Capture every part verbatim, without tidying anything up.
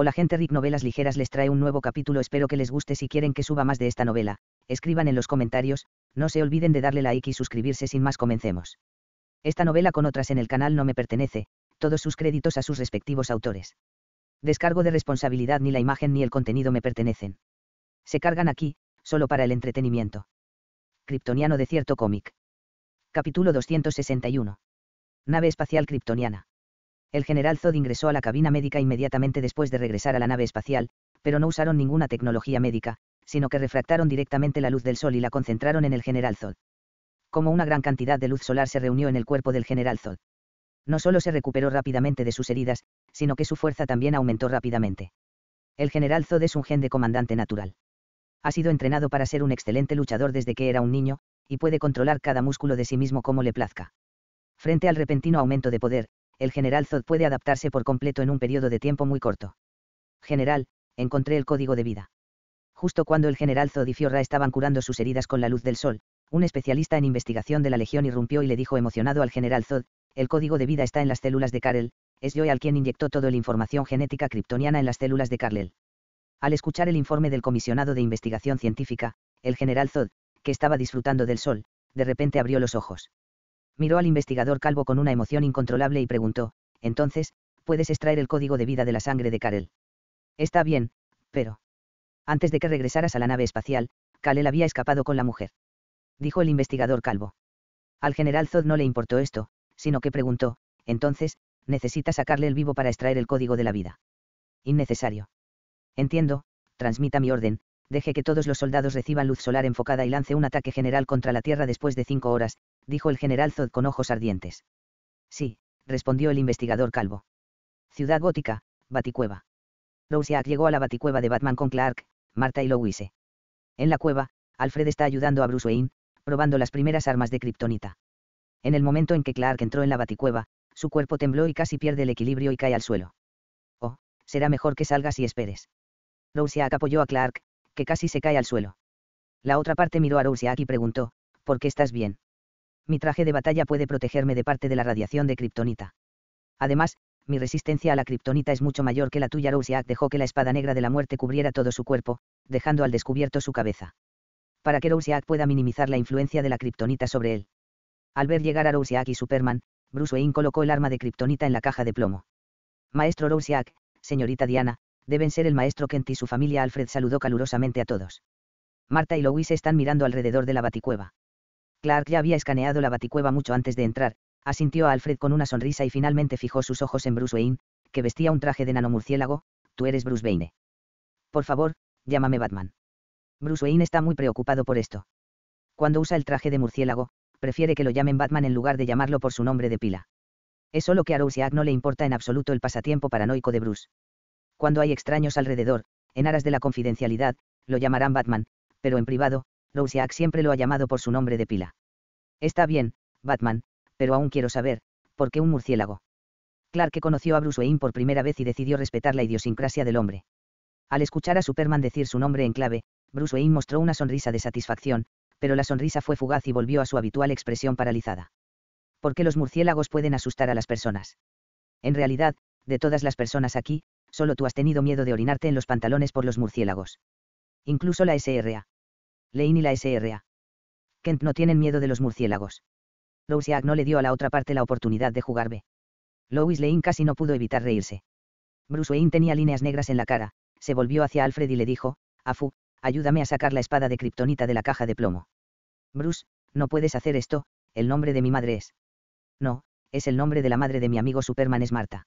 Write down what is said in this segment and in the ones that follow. Hola gente, Rick Novelas Ligeras les trae un nuevo capítulo, espero que les guste. Si quieren que suba más de esta novela, escriban en los comentarios, no se olviden de darle like y suscribirse. Sin más, comencemos. Esta novela con otras en el canal no me pertenece, todos sus créditos a sus respectivos autores. Descargo de responsabilidad, ni la imagen ni el contenido me pertenecen. Se cargan aquí, solo para el entretenimiento. Kryptoniano de cierto cómic. Capítulo doscientos sesenta y uno. Nave espacial kryptoniana. El general Zod ingresó a la cabina médica inmediatamente después de regresar a la nave espacial, pero no usaron ninguna tecnología médica, sino que refractaron directamente la luz del sol y la concentraron en el general Zod. Como una gran cantidad de luz solar se reunió en el cuerpo del general Zod. No solo se recuperó rápidamente de sus heridas, sino que su fuerza también aumentó rápidamente. El general Zod es un gen de comandante natural. Ha sido entrenado para ser un excelente luchador desde que era un niño, y puede controlar cada músculo de sí mismo como le plazca. Frente al repentino aumento de poder, el general Zod puede adaptarse por completo en un periodo de tiempo muy corto. General, encontré el código de vida. Justo cuando el general Zod y Fiorra estaban curando sus heridas con la luz del sol, un especialista en investigación de la Legión irrumpió y le dijo emocionado al general Zod: el código de vida está en las células de Kal-El, es Joel quien inyectó toda la información genética kryptoniana en las células de Kal-El. Al escuchar el informe del comisionado de investigación científica, el general Zod, que estaba disfrutando del sol, de repente abrió los ojos. Miró al investigador calvo con una emoción incontrolable y preguntó: entonces, ¿puedes extraer el código de vida de la sangre de Kal-El? Está bien, pero... antes de que regresaras a la nave espacial, Kal-El había escapado con la mujer, dijo el investigador calvo. Al general Zod no le importó esto, sino que preguntó: entonces, necesitas sacarle el vivo para extraer el código de la vida. Innecesario. Entiendo, transmita mi orden, deje que todos los soldados reciban luz solar enfocada y lance un ataque general contra la Tierra después de cinco horas, dijo el general Zod con ojos ardientes. Sí, respondió el investigador calvo. Ciudad gótica, Baticueva. Rorschach llegó a la Baticueva de Batman con Clark, Marta y Lois. En la cueva, Alfred está ayudando a Bruce Wayne, probando las primeras armas de kriptonita. En el momento en que Clark entró en la Baticueva, su cuerpo tembló y casi pierde el equilibrio y cae al suelo. Oh, será mejor que salgas y esperes. Rorschach apoyó a Clark, que casi se cae al suelo. La otra parte miró a Rorschach y preguntó: ¿por qué estás bien? Mi traje de batalla puede protegerme de parte de la radiación de kriptonita. Además, mi resistencia a la kriptonita es mucho mayor que la tuya. Rorschach dejó que la espada negra de la muerte cubriera todo su cuerpo, dejando al descubierto su cabeza, para que Rorschach pueda minimizar la influencia de la kriptonita sobre él. Al ver llegar a Rorschach y Superman, Bruce Wayne colocó el arma de kriptonita en la caja de plomo. Maestro Rorschach, señorita Diana, deben ser el maestro Kent y su familia. Alfred saludó calurosamente a todos. Marta y Lois están mirando alrededor de la Baticueva. Clark ya había escaneado la Baticueva mucho antes de entrar, asintió a Alfred con una sonrisa y finalmente fijó sus ojos en Bruce Wayne, que vestía un traje de nanomurciélago. Tú eres Bruce Wayne. Por favor, llámame Batman. Bruce Wayne está muy preocupado por esto. Cuando usa el traje de murciélago, prefiere que lo llamen Batman en lugar de llamarlo por su nombre de pila. Es solo que a Rorschach no le importa en absoluto el pasatiempo paranoico de Bruce. Cuando hay extraños alrededor, en aras de la confidencialidad, lo llamarán Batman, pero en privado, Rorschach siempre lo ha llamado por su nombre de pila. Está bien, Batman, pero aún quiero saber, ¿por qué un murciélago? Clark, que conoció a Bruce Wayne por primera vez y decidió respetar la idiosincrasia del hombre. Al escuchar a Superman decir su nombre en clave, Bruce Wayne mostró una sonrisa de satisfacción, pero la sonrisa fue fugaz y volvió a su habitual expresión paralizada. ¿Por qué los murciélagos pueden asustar a las personas? En realidad, de todas las personas aquí, solo tú has tenido miedo de orinarte en los pantalones por los murciélagos. Incluso la S R A. Lane y la S R A. Kent no tienen miedo de los murciélagos. Rorschach no le dio a la otra parte la oportunidad de jugar B. Lois Lane casi no pudo evitar reírse. Bruce Wayne tenía líneas negras en la cara, se volvió hacia Alfred y le dijo: Afu, ayúdame a sacar la espada de kriptonita de la caja de plomo. Bruce, no puedes hacer esto, el nombre de mi madre es... No, es el nombre de la madre de mi amigo Superman, es Marta.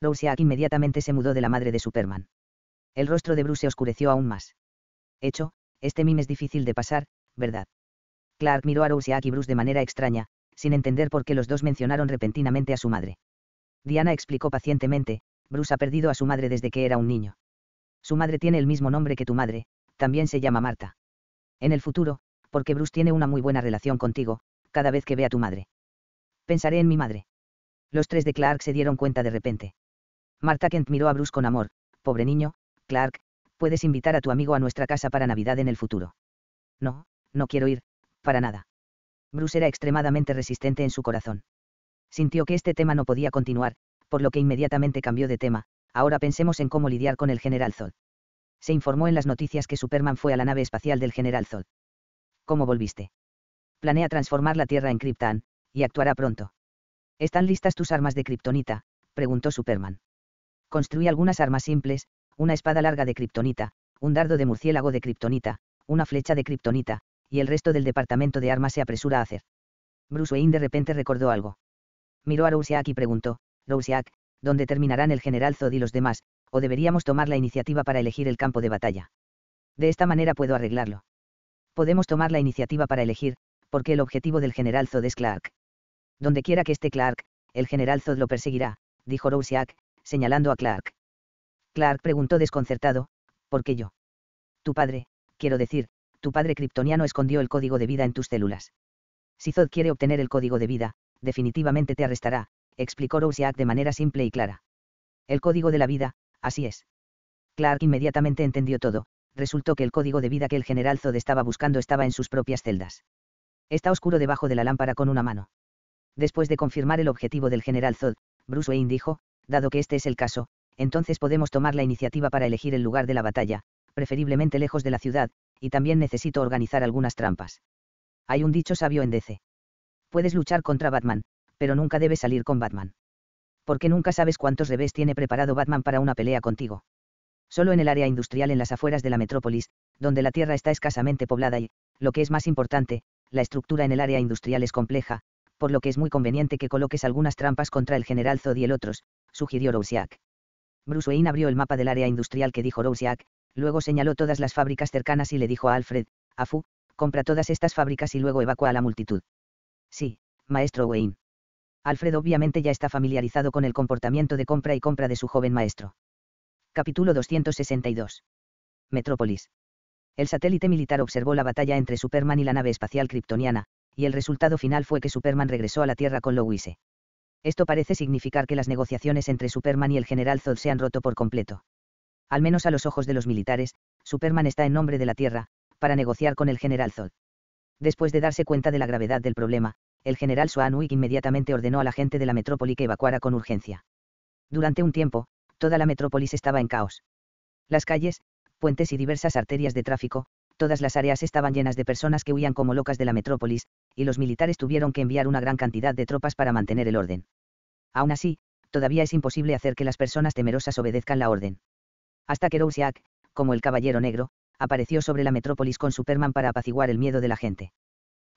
Rorschach inmediatamente se mudó de la madre de Superman. El rostro de Bruce se oscureció aún más. Hecho, este meme es difícil de pasar, ¿verdad? Clark miró a Rorschach y Bruce de manera extraña, sin entender por qué los dos mencionaron repentinamente a su madre. Diana explicó pacientemente: Bruce ha perdido a su madre desde que era un niño. Su madre tiene el mismo nombre que tu madre, también se llama Marta. En el futuro, porque Bruce tiene una muy buena relación contigo, cada vez que vea a tu madre, pensaré en mi madre. Los tres de Clark se dieron cuenta de repente. Marta Kent miró a Bruce con amor: pobre niño, Clark, puedes invitar a tu amigo a nuestra casa para Navidad en el futuro. No, no quiero ir, para nada. Bruce era extremadamente resistente en su corazón. Sintió que este tema no podía continuar, por lo que inmediatamente cambió de tema, Ahora pensemos en cómo lidiar con el General Zod. Se informó en las noticias que Superman fue a la nave espacial del General Zod. ¿Cómo volviste? Planea transformar la Tierra en Krypton, y actuará pronto. ¿Están listas tus armas de kriptonita?, preguntó Superman. Construí algunas armas simples, una espada larga de kriptonita, un dardo de murciélago de kriptonita, una flecha de kriptonita, y el resto del departamento de armas se apresura a hacer. Bruce Wayne de repente recordó algo. Miró a Rousiak y preguntó, Rousiak, ¿dónde terminarán el General Zod y los demás, o deberíamos tomar la iniciativa para elegir el campo de batalla? De esta manera puedo arreglarlo. Podemos tomar la iniciativa para elegir, porque el objetivo del General Zod es Clark. Donde quiera que esté Clark, el General Zod lo perseguirá, dijo Rousiak, señalando a Clark. Clark preguntó desconcertado, ¿por qué yo? Tu padre, quiero decir, tu padre kriptoniano escondió el código de vida en tus células. Si Zod quiere obtener el código de vida, definitivamente te arrestará, explicó Rousiak de manera simple y clara. El código de la vida, así es. Clark inmediatamente entendió todo, resultó que el código de vida que el General Zod estaba buscando estaba en sus propias celdas. Está oscuro debajo de la lámpara con una mano. Después de confirmar el objetivo del General Zod, Bruce Wayne dijo, dado que este es el caso, entonces podemos tomar la iniciativa para elegir el lugar de la batalla, preferiblemente lejos de la ciudad, y también necesito organizar algunas trampas. Hay un dicho sabio en D C. Puedes luchar contra Batman, pero nunca debes salir con Batman. Porque nunca sabes cuántos revés tiene preparado Batman para una pelea contigo. Solo en el área industrial en las afueras de la metrópolis, donde la Tierra está escasamente poblada y, lo que es más importante, la estructura en el área industrial es compleja, por lo que es muy conveniente que coloques algunas trampas contra el General Zod y el otros, sugirió Rousiak. Bruce Wayne abrió el mapa del área industrial que dijo Rousiak, luego señaló todas las fábricas cercanas y le dijo a Alfred, Afu, compra todas estas fábricas y luego evacúa a la multitud. Sí, maestro Wayne. Alfred obviamente ya está familiarizado con el comportamiento de compra y compra de su joven maestro. Capítulo doscientos sesenta y dos. Metrópolis. El satélite militar observó la batalla entre Superman y la nave espacial kryptoniana, y el resultado final fue que Superman regresó a la Tierra con Lois. Esto parece significar que las negociaciones entre Superman y el General Zod se han roto por completo. Al menos a los ojos de los militares, Superman está en nombre de la Tierra, para negociar con el General Zod. Después de darse cuenta de la gravedad del problema, el General Swanwick inmediatamente ordenó a la gente de la metrópoli que evacuara con urgencia. Durante un tiempo, toda la metrópolis estaba en caos. Las calles, puentes y diversas arterias de tráfico, todas las áreas estaban llenas de personas que huían como locas de la metrópolis, y los militares tuvieron que enviar una gran cantidad de tropas para mantener el orden. Aún así, todavía es imposible hacer que las personas temerosas obedezcan la orden. Hasta que Rousiak, como el Caballero Negro, apareció sobre la metrópolis con Superman para apaciguar el miedo de la gente.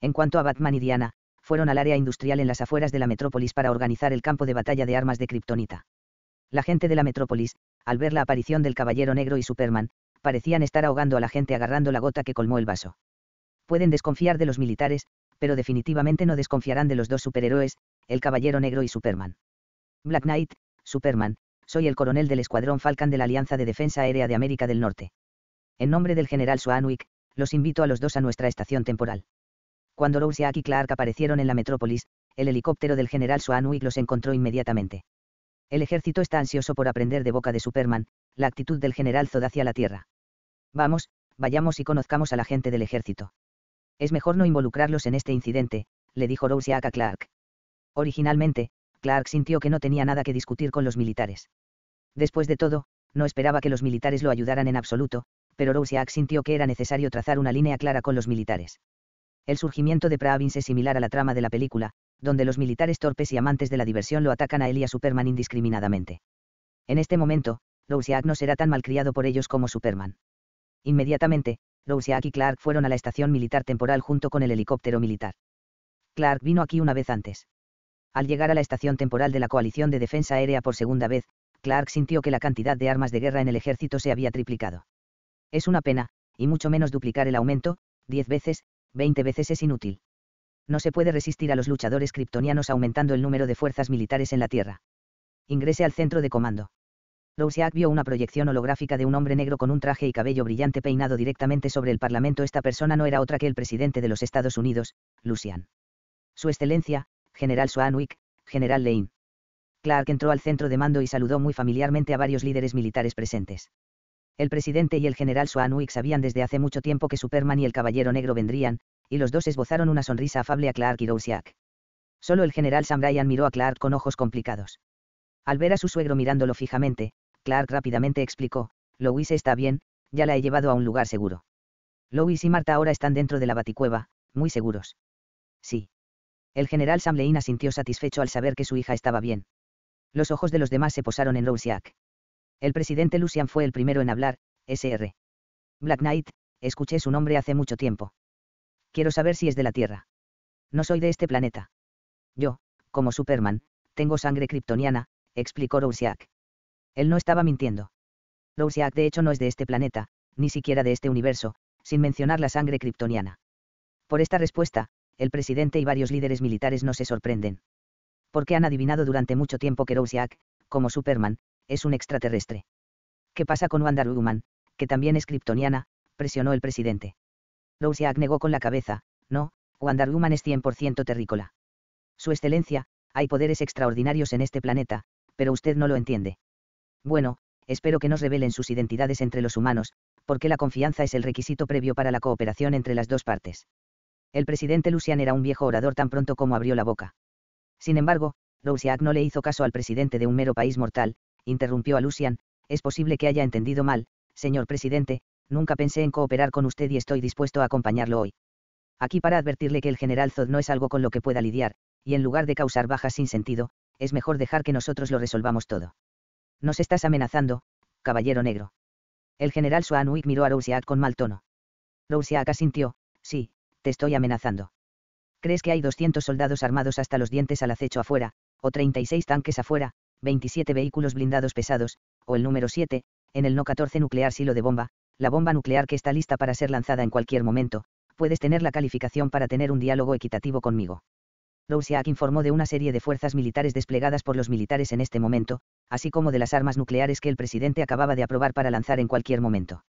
En cuanto a Batman y Diana, fueron al área industrial en las afueras de la metrópolis para organizar el campo de batalla de armas de kriptonita. La gente de la metrópolis, al ver la aparición del Caballero Negro y Superman, parecían estar ahogando a la gente agarrando la gota que colmó el vaso. Pueden desconfiar de los militares, pero definitivamente no desconfiarán de los dos superhéroes, el Caballero Negro y Superman. Black Knight, Superman, soy el coronel del Escuadrón Falcon de la Alianza de Defensa Aérea de América del Norte. En nombre del General Swanwick, los invito a los dos a nuestra estación temporal. Cuando Rousiak y Clark aparecieron en la metrópolis, el helicóptero del General Swanwick los encontró inmediatamente. El ejército está ansioso por aprender de boca de Superman, la actitud del General Zod hacia la Tierra. Vamos, vayamos y conozcamos a la gente del ejército. Es mejor no involucrarlos en este incidente, le dijo Rousiak a Clark. Originalmente, Clark sintió que no tenía nada que discutir con los militares. Después de todo, no esperaba que los militares lo ayudaran en absoluto, pero Rousiak sintió que era necesario trazar una línea clara con los militares. El surgimiento de Pravins es similar a la trama de la película, donde los militares torpes y amantes de la diversión lo atacan a él y a Superman indiscriminadamente. En este momento, Rousiak no será tan malcriado por ellos como Superman. Inmediatamente, Rousiak y Clark fueron a la estación militar temporal junto con el helicóptero militar. Clark vino aquí una vez antes. Al llegar a la estación temporal de la Coalición de Defensa Aérea por segunda vez, Clark sintió que la cantidad de armas de guerra en el ejército se había triplicado. Es una pena, y mucho menos duplicar el aumento, diez veces, veinte veces es inútil. No se puede resistir a los luchadores kriptonianos aumentando el número de fuerzas militares en la Tierra. Ingrese al centro de comando. Rousiak vio una proyección holográfica de un hombre negro con un traje y cabello brillante peinado directamente sobre el Parlamento. Esta persona no era otra que el presidente de los Estados Unidos, Lucian. Su excelencia, General Swanwick, General Lane. Clark entró al centro de mando y saludó muy familiarmente a varios líderes militares presentes. El presidente y el General Swanwick sabían desde hace mucho tiempo que Superman y el Caballero Negro vendrían, y los dos esbozaron una sonrisa afable a Clark y Rousiak. Solo el General Sam Ryan miró a Clark con ojos complicados. Al ver a su suegro mirándolo fijamente, Clark rápidamente explicó, Lois está bien, ya la he llevado a un lugar seguro. Lois y Martha ahora están dentro de la baticueva, muy seguros. Sí. El general Samlein asintió satisfecho al saber que su hija estaba bien. Los ojos de los demás se posaron en Rousiak. El presidente Lucian fue el primero en hablar, señor Black Knight, escuché su nombre hace mucho tiempo. Quiero saber si es de la Tierra. No soy de este planeta. Yo, como Superman, tengo sangre kryptoniana, explicó Rousiak. Él no estaba mintiendo. Rousiak de hecho no es de este planeta, ni siquiera de este universo, sin mencionar la sangre kryptoniana. Por esta respuesta, el presidente y varios líderes militares no se sorprenden. Porque han adivinado durante mucho tiempo que Rousiak, como Superman, es un extraterrestre. ¿Qué pasa con Wonder Woman, que también es kryptoniana?, presionó el presidente. Rousiak negó con la cabeza, no, Wonder Woman es cien por ciento terrícola. Su excelencia, hay poderes extraordinarios en este planeta, pero usted no lo entiende. Bueno, espero que nos revelen sus identidades entre los humanos, porque la confianza es el requisito previo para la cooperación entre las dos partes. El presidente Lucian era un viejo orador tan pronto como abrió la boca. Sin embargo, Rousiak no le hizo caso al presidente de un mero país mortal, interrumpió a Lucian, es posible que haya entendido mal, señor presidente, nunca pensé en cooperar con usted y estoy dispuesto a acompañarlo hoy. Aquí para advertirle que el general Zod no es algo con lo que pueda lidiar, y en lugar de causar bajas sin sentido, es mejor dejar que nosotros lo resolvamos todo. Nos estás amenazando, caballero negro. El general Swanwick miró a Rousiak con mal tono. Rousiak asintió, sí, te estoy amenazando. ¿Crees que hay doscientos soldados armados hasta los dientes al acecho afuera, o treinta y seis tanques afuera, veintisiete vehículos blindados pesados, o el número siete, en el N O catorce nuclear silo de bomba, la bomba nuclear que está lista para ser lanzada en cualquier momento? Puedes tener la calificación para tener un diálogo equitativo conmigo. Rousiak informó de una serie de fuerzas militares desplegadas por los militares en este momento, así como de las armas nucleares que el presidente acababa de aprobar para lanzar en cualquier momento.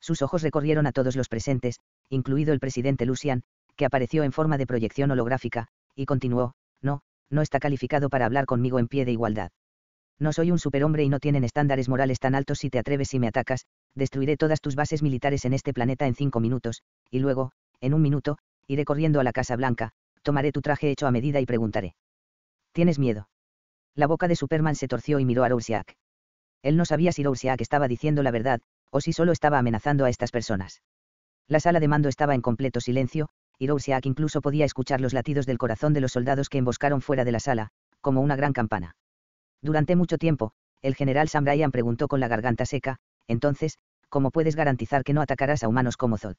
Sus ojos recorrieron a todos los presentes, incluido el presidente Lucian, que apareció en forma de proyección holográfica, y continuó, no, no está calificado para hablar conmigo en pie de igualdad. No soy un superhombre y no tienen estándares morales tan altos. Si te atreves y me atacas, destruiré todas tus bases militares en este planeta en cinco minutos, y luego, en un minuto, iré corriendo a la Casa Blanca, tomaré tu traje hecho a medida y preguntaré. ¿Tienes miedo? La boca de Superman se torció y miró a Rousiak. Él no sabía si Rousiak estaba diciendo la verdad, o si solo estaba amenazando a estas personas. La sala de mando estaba en completo silencio, y Rousiak incluso podía escuchar los latidos del corazón de los soldados que emboscaron fuera de la sala, como una gran campana. Durante mucho tiempo, el general Sam Bryan preguntó con la garganta seca, entonces, ¿cómo puedes garantizar que no atacarás a humanos como Zod?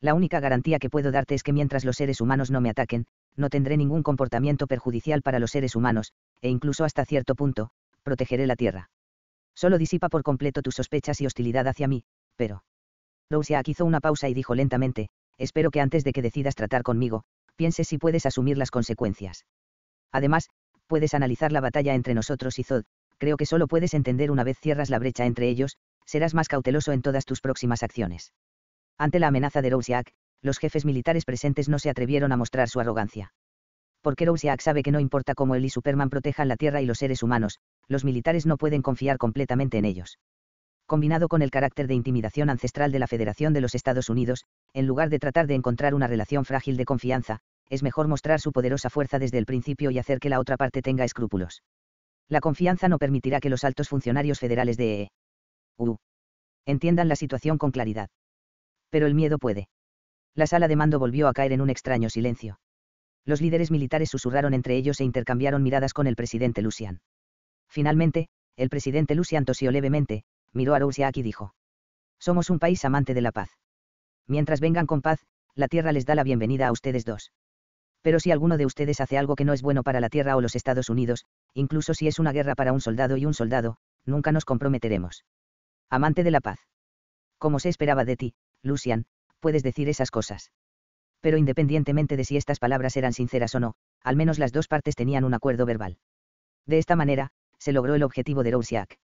La única garantía que puedo darte es que mientras los seres humanos no me ataquen, no tendré ningún comportamiento perjudicial para los seres humanos, e incluso hasta cierto punto, protegeré la Tierra. Solo disipa por completo tus sospechas y hostilidad hacia mí, pero... Rousiak hizo una pausa y dijo lentamente, espero que antes de que decidas tratar conmigo, pienses si puedes asumir las consecuencias. Además, puedes analizar la batalla entre nosotros y Zod, creo que solo puedes entender una vez cierras la brecha entre ellos, serás más cauteloso en todas tus próximas acciones. Ante la amenaza de Rousiak, los jefes militares presentes no se atrevieron a mostrar su arrogancia. Porque Rousiak sabe que no importa cómo él y Superman protejan la Tierra y los seres humanos, los militares no pueden confiar completamente en ellos. Combinado con el carácter de intimidación ancestral de la Federación de los Estados Unidos, en lugar de tratar de encontrar una relación frágil de confianza, es mejor mostrar su poderosa fuerza desde el principio y hacer que la otra parte tenga escrúpulos. La confianza no permitirá que los altos funcionarios federales de E U entiendan la situación con claridad. Pero el miedo puede. La sala de mando volvió a caer en un extraño silencio. Los líderes militares susurraron entre ellos e intercambiaron miradas con el presidente Lucian. Finalmente, el presidente Lucian tosió levemente, miró a Rousiak y dijo. Somos un país amante de la paz. Mientras vengan con paz, la Tierra les da la bienvenida a ustedes dos. Pero si alguno de ustedes hace algo que no es bueno para la Tierra o los Estados Unidos, incluso si es una guerra para un soldado y un soldado, nunca nos comprometeremos. Amante de la paz. Como se esperaba de ti, Lucian, puedes decir esas cosas. Pero independientemente de si estas palabras eran sinceras o no, al menos las dos partes tenían un acuerdo verbal. De esta manera, se logró el objetivo de Rousiak.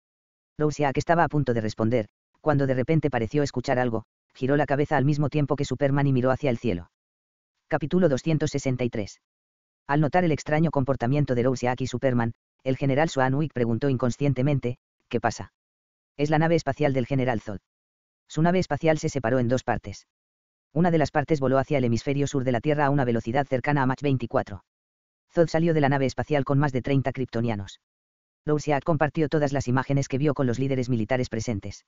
Rousiak estaba a punto de responder, cuando de repente pareció escuchar algo, giró la cabeza al mismo tiempo que Superman y miró hacia el cielo. Capítulo doscientos sesenta y tres. Al notar el extraño comportamiento de Rousiak y Superman, el general Swanwick preguntó inconscientemente, ¿qué pasa? Es la nave espacial del general Zod. Su nave espacial se separó en dos partes. Una de las partes voló hacia el hemisferio sur de la Tierra a una velocidad cercana a Mach veinticuatro. Zod salió de la nave espacial con más de treinta kryptonianos. Roussiat compartió todas las imágenes que vio con los líderes militares presentes.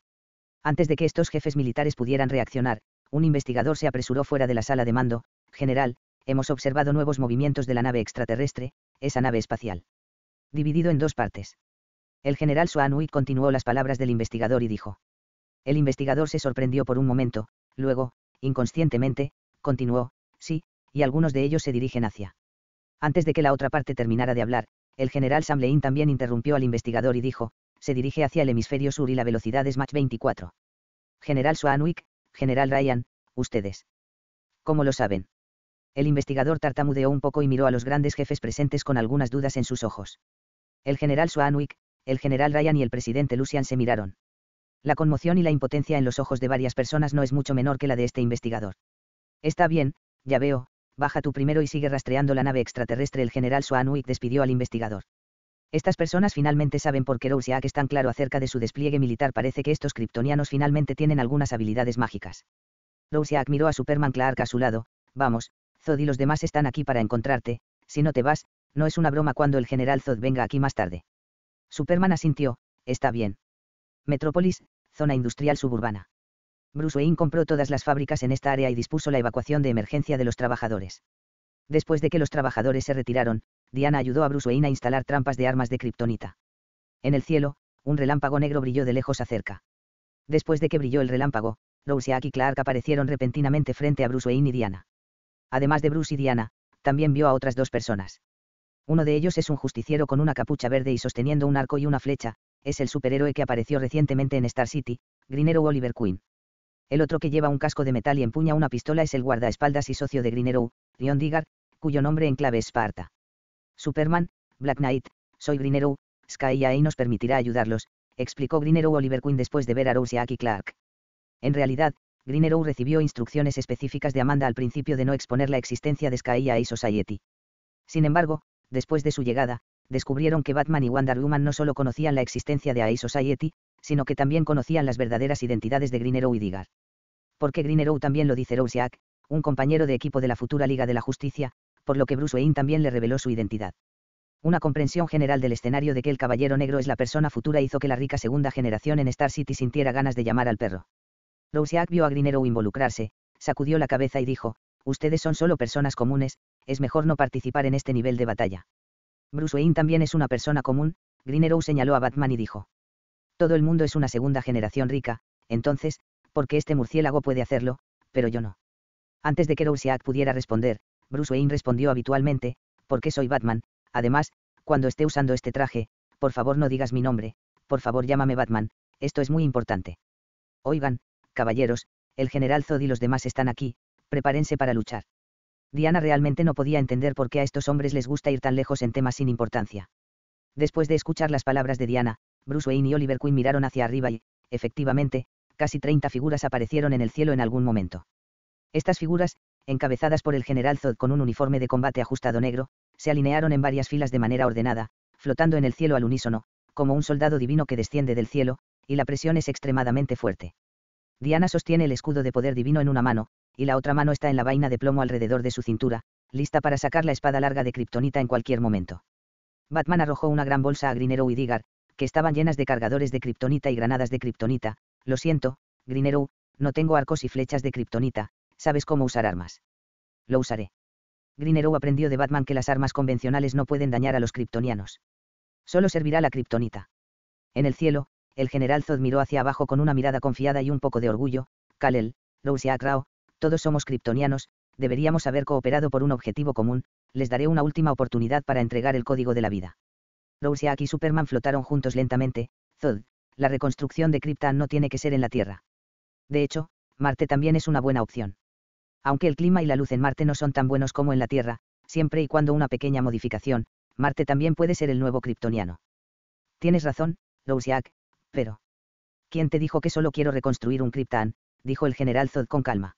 Antes de que estos jefes militares pudieran reaccionar, un investigador se apresuró fuera de la sala de mando. «General, hemos observado nuevos movimientos de la nave extraterrestre, esa nave espacial. Dividido en dos partes». El general Soanuit continuó las palabras del investigador y dijo. El investigador se sorprendió por un momento, luego, inconscientemente, continuó, «Sí, y algunos de ellos se dirigen hacia». Antes de que la otra parte terminara de hablar, el general Samlein también interrumpió al investigador y dijo, «Se dirige hacia el hemisferio sur y la velocidad es Mach veinticuatro. General Soanuik, general Ryan, ustedes. ¿Cómo lo saben?» El investigador tartamudeó un poco y miró a los grandes jefes presentes con algunas dudas en sus ojos. El general Soanuik, el general Ryan y el presidente Lucian se miraron. La conmoción y la impotencia en los ojos de varias personas no es mucho menor que la de este investigador. «Está bien, ya veo, baja tú primero y sigue rastreando la nave extraterrestre». El general Soanuik despidió al investigador. Estas personas finalmente saben por qué Roussiat es tan claro acerca de su despliegue militar. Parece que estos kryptonianos finalmente tienen algunas habilidades mágicas. Roussiat miró a Superman Clark a su lado. «Vamos, Zod y los demás están aquí para encontrarte, si no te vas, no es una broma cuando el general Zod venga aquí más tarde». Superman asintió, «Está bien». Metrópolis, zona industrial suburbana. Bruce Wayne compró todas las fábricas en esta área y dispuso la evacuación de emergencia de los trabajadores. Después de que los trabajadores se retiraron, Diana ayudó a Bruce Wayne a instalar trampas de armas de kriptonita. En el cielo, un relámpago negro brilló de lejos a cerca. Después de que brilló el relámpago, Roussiat y Clark aparecieron repentinamente frente a Bruce Wayne y Diana. Además de Bruce y Diana, también vio a otras dos personas. Uno de ellos es un justiciero con una capucha verde y sosteniendo un arco y una flecha, es el superhéroe que apareció recientemente en Star City, Green Arrow Oliver Queen. El otro que lleva un casco de metal y empuña una pistola es el guardaespaldas y socio de Green Arrow, Leon Diggar, cuyo nombre en clave es Sparta. Superman, Black Knight, soy Green Arrow, Sky A I nos permitirá ayudarlos, explicó Green Arrow Oliver Queen después de ver a Roussiat y Clark. En realidad, Green Arrow recibió instrucciones específicas de Amanda al principio de no exponer la existencia de Sky A I Society. Sin embargo, después de su llegada, descubrieron que Batman y Wonder Woman no solo conocían la existencia de A I Society, sino que también conocían las verdaderas identidades de Green Arrow y Diggar. Porque Green Arrow también lo dice Roussiat, un compañero de equipo de la futura Liga de la Justicia, por lo que Bruce Wayne también le reveló su identidad. Una comprensión general del escenario de que el Caballero Negro es la persona futura hizo que la rica segunda generación en Star City sintiera ganas de llamar al perro. Roussiat vio a Green Arrow involucrarse, sacudió la cabeza y dijo, «Ustedes son solo personas comunes, es mejor no participar en este nivel de batalla. Bruce Wayne también es una persona común», Green Arrow señaló a Batman y dijo. «Todo el mundo es una segunda generación rica, entonces, ¿por qué este murciélago puede hacerlo, pero yo no?». Antes de que Roussiat pudiera responder, Bruce Wayne respondió habitualmente, «Porque soy Batman, además, cuando esté usando este traje, por favor no digas mi nombre, por favor llámame Batman, esto es muy importante. Oigan, caballeros, el general Zod y los demás están aquí, prepárense para luchar». Diana realmente no podía entender por qué a estos hombres les gusta ir tan lejos en temas sin importancia. Después de escuchar las palabras de Diana, Bruce Wayne y Oliver Queen miraron hacia arriba y, efectivamente, casi treinta figuras aparecieron en el cielo en algún momento. Estas figuras, encabezadas por el general Zod con un uniforme de combate ajustado negro, se alinearon en varias filas de manera ordenada, flotando en el cielo al unísono, como un soldado divino que desciende del cielo, y la presión es extremadamente fuerte. Diana sostiene el escudo de poder divino en una mano, y la otra mano está en la vaina de plomo alrededor de su cintura, lista para sacar la espada larga de kriptonita en cualquier momento. Batman arrojó una gran bolsa a Green Arrow y Diggar, que estaban llenas de cargadores de kriptonita y granadas de kriptonita. «Lo siento, Green Arrow, no tengo arcos y flechas de kriptonita, ¿sabes cómo usar armas? Lo usaré». Green Arrow aprendió de Batman que las armas convencionales no pueden dañar a los kriptonianos. Solo servirá la kriptonita. En el cielo, el general Zod miró hacia abajo con una mirada confiada y un poco de orgullo. «Kal-El, Roussiat Rao, todos somos kriptonianos, deberíamos haber cooperado por un objetivo común, les daré una última oportunidad para entregar el código de la vida». Roussiat y Superman flotaron juntos lentamente. «Zod, la reconstrucción de Krypton no tiene que ser en la Tierra. De hecho, Marte también es una buena opción. Aunque el clima y la luz en Marte no son tan buenos como en la Tierra, siempre y cuando una pequeña modificación, Marte también puede ser el nuevo kriptoniano». «Tienes razón, Roussiat, pero... ¿quién te dijo que solo quiero reconstruir un Krypton?», dijo el general Zod con calma.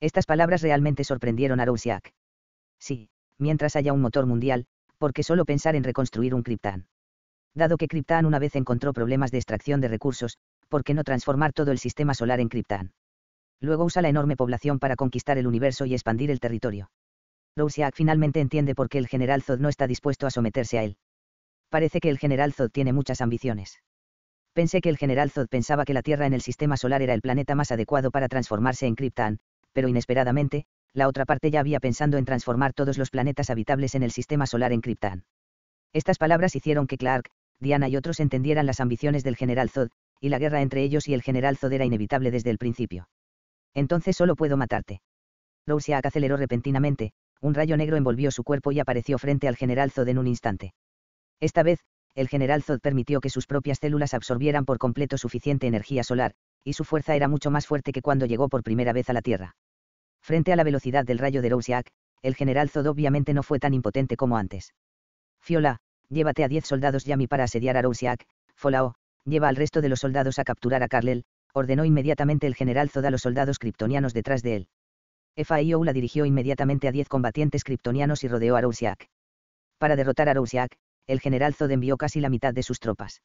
Estas palabras realmente sorprendieron a Roussiat. «Sí, mientras haya un motor mundial, ¿por qué solo pensar en reconstruir un Krypton? Dado que Krypton una vez encontró problemas de extracción de recursos, ¿por qué no transformar todo el sistema solar en Krypton? Luego usa la enorme población para conquistar el universo y expandir el territorio». Roussiat finalmente entiende por qué el general Zod no está dispuesto a someterse a él. Parece que el general Zod tiene muchas ambiciones. Pensé que el general Zod pensaba que la Tierra en el sistema solar era el planeta más adecuado para transformarse en Kryptan, pero inesperadamente, la otra parte ya había pensado en transformar todos los planetas habitables en el sistema solar en Kryptan. Estas palabras hicieron que Clark, Diana y otros entendieran las ambiciones del general Zod, y la guerra entre ellos y el general Zod era inevitable desde el principio. Entonces solo puedo matarte. Rorschach aceleró repentinamente, un rayo negro envolvió su cuerpo y apareció frente al general Zod en un instante. Esta vez, el general Zod permitió que sus propias células absorbieran por completo suficiente energía solar, y su fuerza era mucho más fuerte que cuando llegó por primera vez a la Tierra. Frente a la velocidad del rayo de Rorschach, el general Zod obviamente no fue tan impotente como antes. Fiola, llévate a diez soldados Yami para asediar a Rorschach, Folao, lleva al resto de los soldados a capturar a Kal-El, ordenó inmediatamente el general Zod a los soldados kryptonianos detrás de él. F A I O U la dirigió inmediatamente a diez combatientes kryptonianos y rodeó a Rorschach. Para derrotar a Rorschach, el general Zod envió casi la mitad de sus tropas.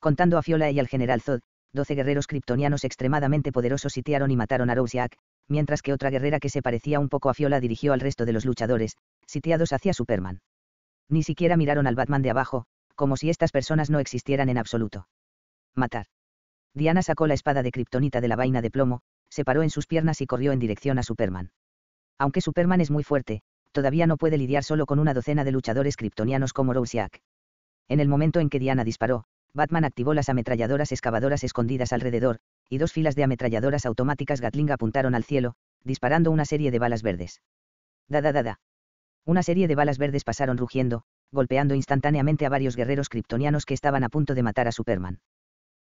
Contando a Fiola y al general Zod, doce guerreros kryptonianos extremadamente poderosos sitiaron y mataron a Rorschach, mientras que otra guerrera que se parecía un poco a Fiola dirigió al resto de los luchadores, sitiados hacia Superman. Ni siquiera miraron al Batman de abajo, como si estas personas no existieran en absoluto. Matar. Diana sacó la espada de kriptonita de la vaina de plomo, se paró en sus piernas y corrió en dirección a Superman. Aunque Superman es muy fuerte, todavía no puede lidiar solo con una docena de luchadores kryptonianos como Rorschach. En el momento en que Diana disparó, Batman activó las ametralladoras excavadoras escondidas alrededor, y dos filas de ametralladoras automáticas Gatling apuntaron al cielo, disparando una serie de balas verdes. Da da da da. Una serie de balas verdes pasaron rugiendo, golpeando instantáneamente a varios guerreros kryptonianos que estaban a punto de matar a Superman.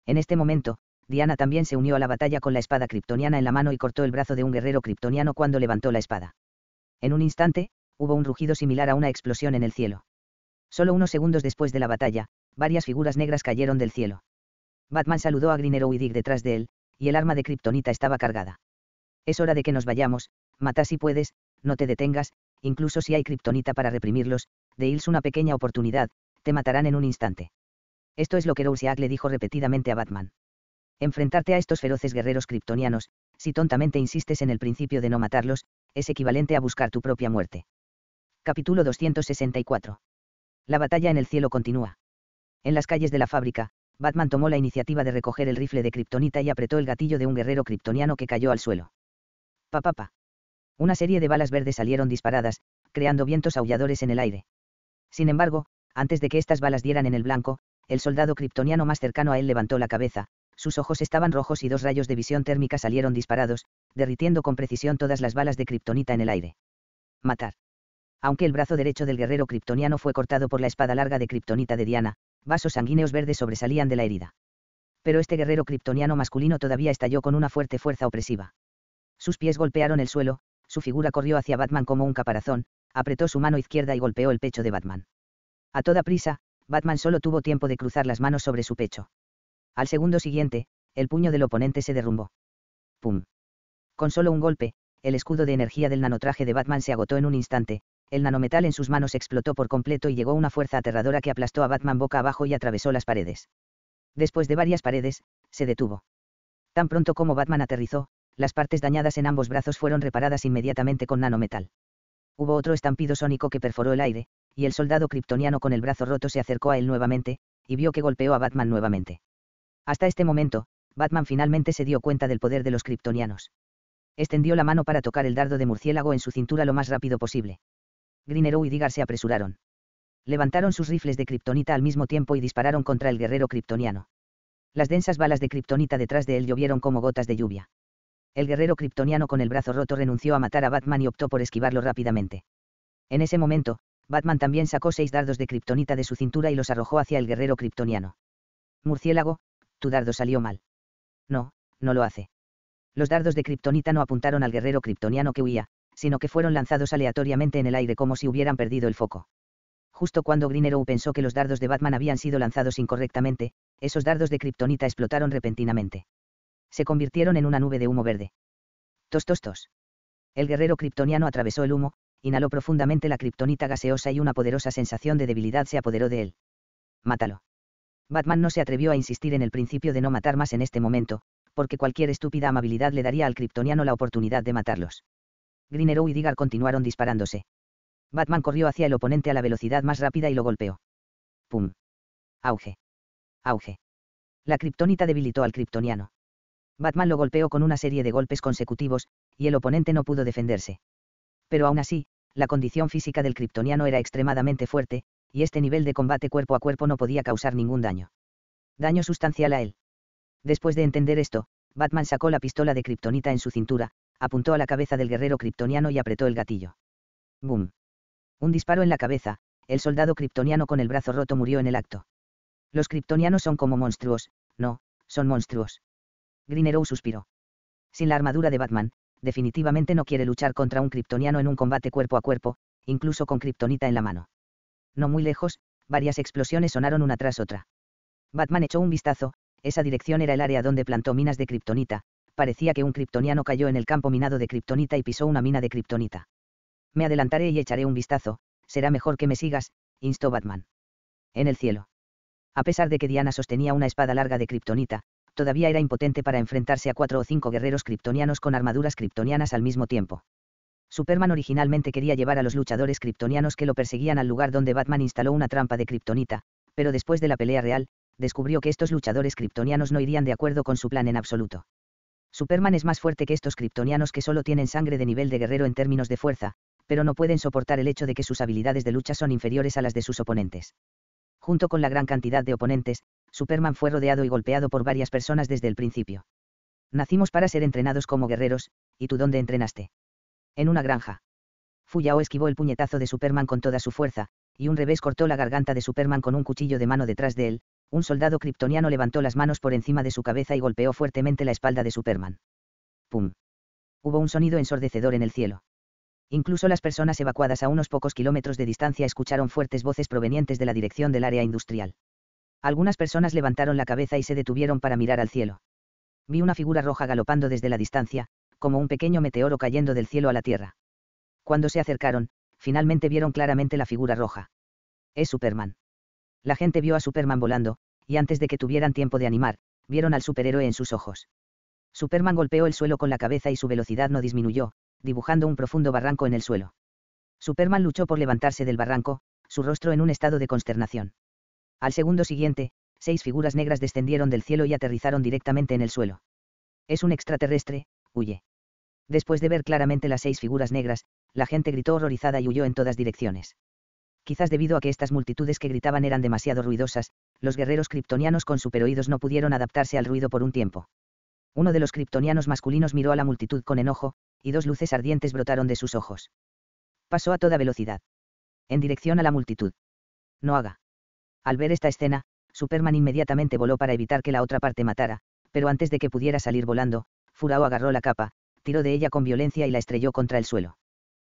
En este momento, Diana también se unió a la batalla con la espada kryptoniana en la mano y cortó el brazo de un guerrero kryptoniano cuando levantó la espada. En un instante, hubo un rugido similar a una explosión en el cielo. Solo unos segundos después de la batalla, varias figuras negras cayeron del cielo. Batman saludó a Green Arrow y Dick detrás de él, y el arma de kryptonita estaba cargada. Es hora de que nos vayamos, mata si puedes, no te detengas, incluso si hay kryptonita para reprimirlos, deles una pequeña oportunidad, te matarán en un instante. Esto es lo que Rorschach le dijo repetidamente a Batman. Enfrentarte a estos feroces guerreros kryptonianos, si tontamente insistes en el principio de no matarlos, es equivalente a buscar tu propia muerte. Capítulo doscientos sesenta y cuatro. La batalla en el cielo continúa. En las calles de la fábrica, Batman tomó la iniciativa de recoger el rifle de kriptonita y apretó el gatillo de un guerrero kryptoniano que cayó al suelo. Pa pa pa. Una serie de balas verdes salieron disparadas, creando vientos aulladores en el aire. Sin embargo, antes de que estas balas dieran en el blanco, el soldado kryptoniano más cercano a él levantó la cabeza, sus ojos estaban rojos y dos rayos de visión térmica salieron disparados, derritiendo con precisión todas las balas de kriptonita en el aire. Matar. Aunque el brazo derecho del guerrero kryptoniano fue cortado por la espada larga de kriptonita de Diana, vasos sanguíneos verdes sobresalían de la herida. Pero este guerrero kryptoniano masculino todavía estalló con una fuerte fuerza opresiva. Sus pies golpearon el suelo, su figura corrió hacia Batman como un caparazón, apretó su mano izquierda y golpeó el pecho de Batman. A toda prisa, Batman solo tuvo tiempo de cruzar las manos sobre su pecho. Al segundo siguiente, el puño del oponente se derrumbó. ¡Pum! Con solo un golpe, el escudo de energía del nanotraje de Batman se agotó en un instante, el nanometal en sus manos explotó por completo y llegó una fuerza aterradora que aplastó a Batman boca abajo y atravesó las paredes. Después de varias paredes, se detuvo. Tan pronto como Batman aterrizó, las partes dañadas en ambos brazos fueron reparadas inmediatamente con nanometal. Hubo otro estampido sónico que perforó el aire, y el soldado kryptoniano con el brazo roto se acercó a él nuevamente, y vio que golpeó a Batman nuevamente. Hasta este momento, Batman finalmente se dio cuenta del poder de los kryptonianos. Extendió la mano para tocar el dardo de murciélago en su cintura lo más rápido posible. Green Arrow y Digger se apresuraron. Levantaron sus rifles de kriptonita al mismo tiempo y dispararon contra el guerrero kryptoniano. Las densas balas de kriptonita detrás de él llovieron como gotas de lluvia. El guerrero kryptoniano con el brazo roto renunció a matar a Batman y optó por esquivarlo rápidamente. En ese momento, Batman también sacó seis dardos de kriptonita de su cintura y los arrojó hacia el guerrero kryptoniano. Murciélago, tu dardo salió mal. No, no lo hace. Los dardos de kriptonita no apuntaron al guerrero kryptoniano que huía, sino que fueron lanzados aleatoriamente en el aire como si hubieran perdido el foco. Justo cuando Green Arrow pensó que los dardos de Batman habían sido lanzados incorrectamente, esos dardos de kriptonita explotaron repentinamente. Se convirtieron en una nube de humo verde. Tos tos tos. El guerrero kryptoniano atravesó el humo, inhaló profundamente la kriptonita gaseosa y una poderosa sensación de debilidad se apoderó de él. Mátalo. Batman no se atrevió a insistir en el principio de no matar más en este momento, porque cualquier estúpida amabilidad le daría al kryptoniano la oportunidad de matarlos. Green Arrow y Digger continuaron disparándose. Batman corrió hacia el oponente a la velocidad más rápida y lo golpeó. Pum. Auge. Auge. La kriptonita debilitó al kriptoniano. Batman lo golpeó con una serie de golpes consecutivos, y el oponente no pudo defenderse. Pero aún así, la condición física del kriptoniano era extremadamente fuerte, y este nivel de combate cuerpo a cuerpo no podía causar ningún daño. Daño sustancial a él. Después de entender esto, Batman sacó la pistola de kriptonita en su cintura, apuntó a la cabeza del guerrero kriptoniano y apretó el gatillo. ¡Bum! Un disparo en la cabeza, el soldado kriptoniano con el brazo roto murió en el acto. Los kriptonianos son como monstruos, no, son monstruos. Green Arrow suspiró. Sin la armadura de Batman, definitivamente no quiere luchar contra un kriptoniano en un combate cuerpo a cuerpo, incluso con kriptonita en la mano. No muy lejos, varias explosiones sonaron una tras otra. Batman echó un vistazo, esa dirección era el área donde plantó minas de kriptonita, parecía que un kriptoniano cayó en el campo minado de kriptonita y pisó una mina de kriptonita. Me adelantaré y echaré un vistazo, será mejor que me sigas, instó Batman. En el cielo. A pesar de que Diana sostenía una espada larga de kriptonita, todavía era impotente para enfrentarse a cuatro o cinco guerreros kriptonianos con armaduras kriptonianas al mismo tiempo. Superman originalmente quería llevar a los luchadores kriptonianos que lo perseguían al lugar donde Batman instaló una trampa de kriptonita, pero después de la pelea real, descubrió que estos luchadores kriptonianos no irían de acuerdo con su plan en absoluto. Superman es más fuerte que estos kriptonianos que solo tienen sangre de nivel de guerrero en términos de fuerza, pero no pueden soportar el hecho de que sus habilidades de lucha son inferiores a las de sus oponentes. Junto con la gran cantidad de oponentes, Superman fue rodeado y golpeado por varias personas desde el principio. Nacimos para ser entrenados como guerreros, ¿y tú dónde entrenaste? En una granja. Fuyao esquivó el puñetazo de Superman con toda su fuerza, y un revés cortó la garganta de Superman con un cuchillo de mano detrás de él. Un soldado kriptoniano levantó las manos por encima de su cabeza y golpeó fuertemente la espalda de Superman. ¡Pum! Hubo un sonido ensordecedor en el cielo. Incluso las personas evacuadas a unos pocos kilómetros de distancia escucharon fuertes voces provenientes de la dirección del área industrial. Algunas personas levantaron la cabeza y se detuvieron para mirar al cielo. Vi una figura roja galopando desde la distancia, como un pequeño meteoro cayendo del cielo a la tierra. Cuando se acercaron, finalmente vieron claramente la figura roja. Es Superman. La gente vio a Superman volando, y antes de que tuvieran tiempo de animar, vieron al superhéroe en sus ojos. Superman golpeó el suelo con la cabeza y su velocidad no disminuyó, dibujando un profundo barranco en el suelo. Superman luchó por levantarse del barranco, su rostro en un estado de consternación. Al segundo siguiente, seis figuras negras descendieron del cielo y aterrizaron directamente en el suelo. Es un extraterrestre, huye. Después de ver claramente las seis figuras negras, la gente gritó horrorizada y huyó en todas direcciones. Quizás debido a que estas multitudes que gritaban eran demasiado ruidosas, los guerreros kriptonianos con superoídos no pudieron adaptarse al ruido por un tiempo. Uno de los kriptonianos masculinos miró a la multitud con enojo, y dos luces ardientes brotaron de sus ojos. Pasó a toda velocidad. En dirección a la multitud. No haga. Al ver esta escena, Superman inmediatamente voló para evitar que la otra parte matara, pero antes de que pudiera salir volando, Furao agarró la capa, tiró de ella con violencia y la estrelló contra el suelo.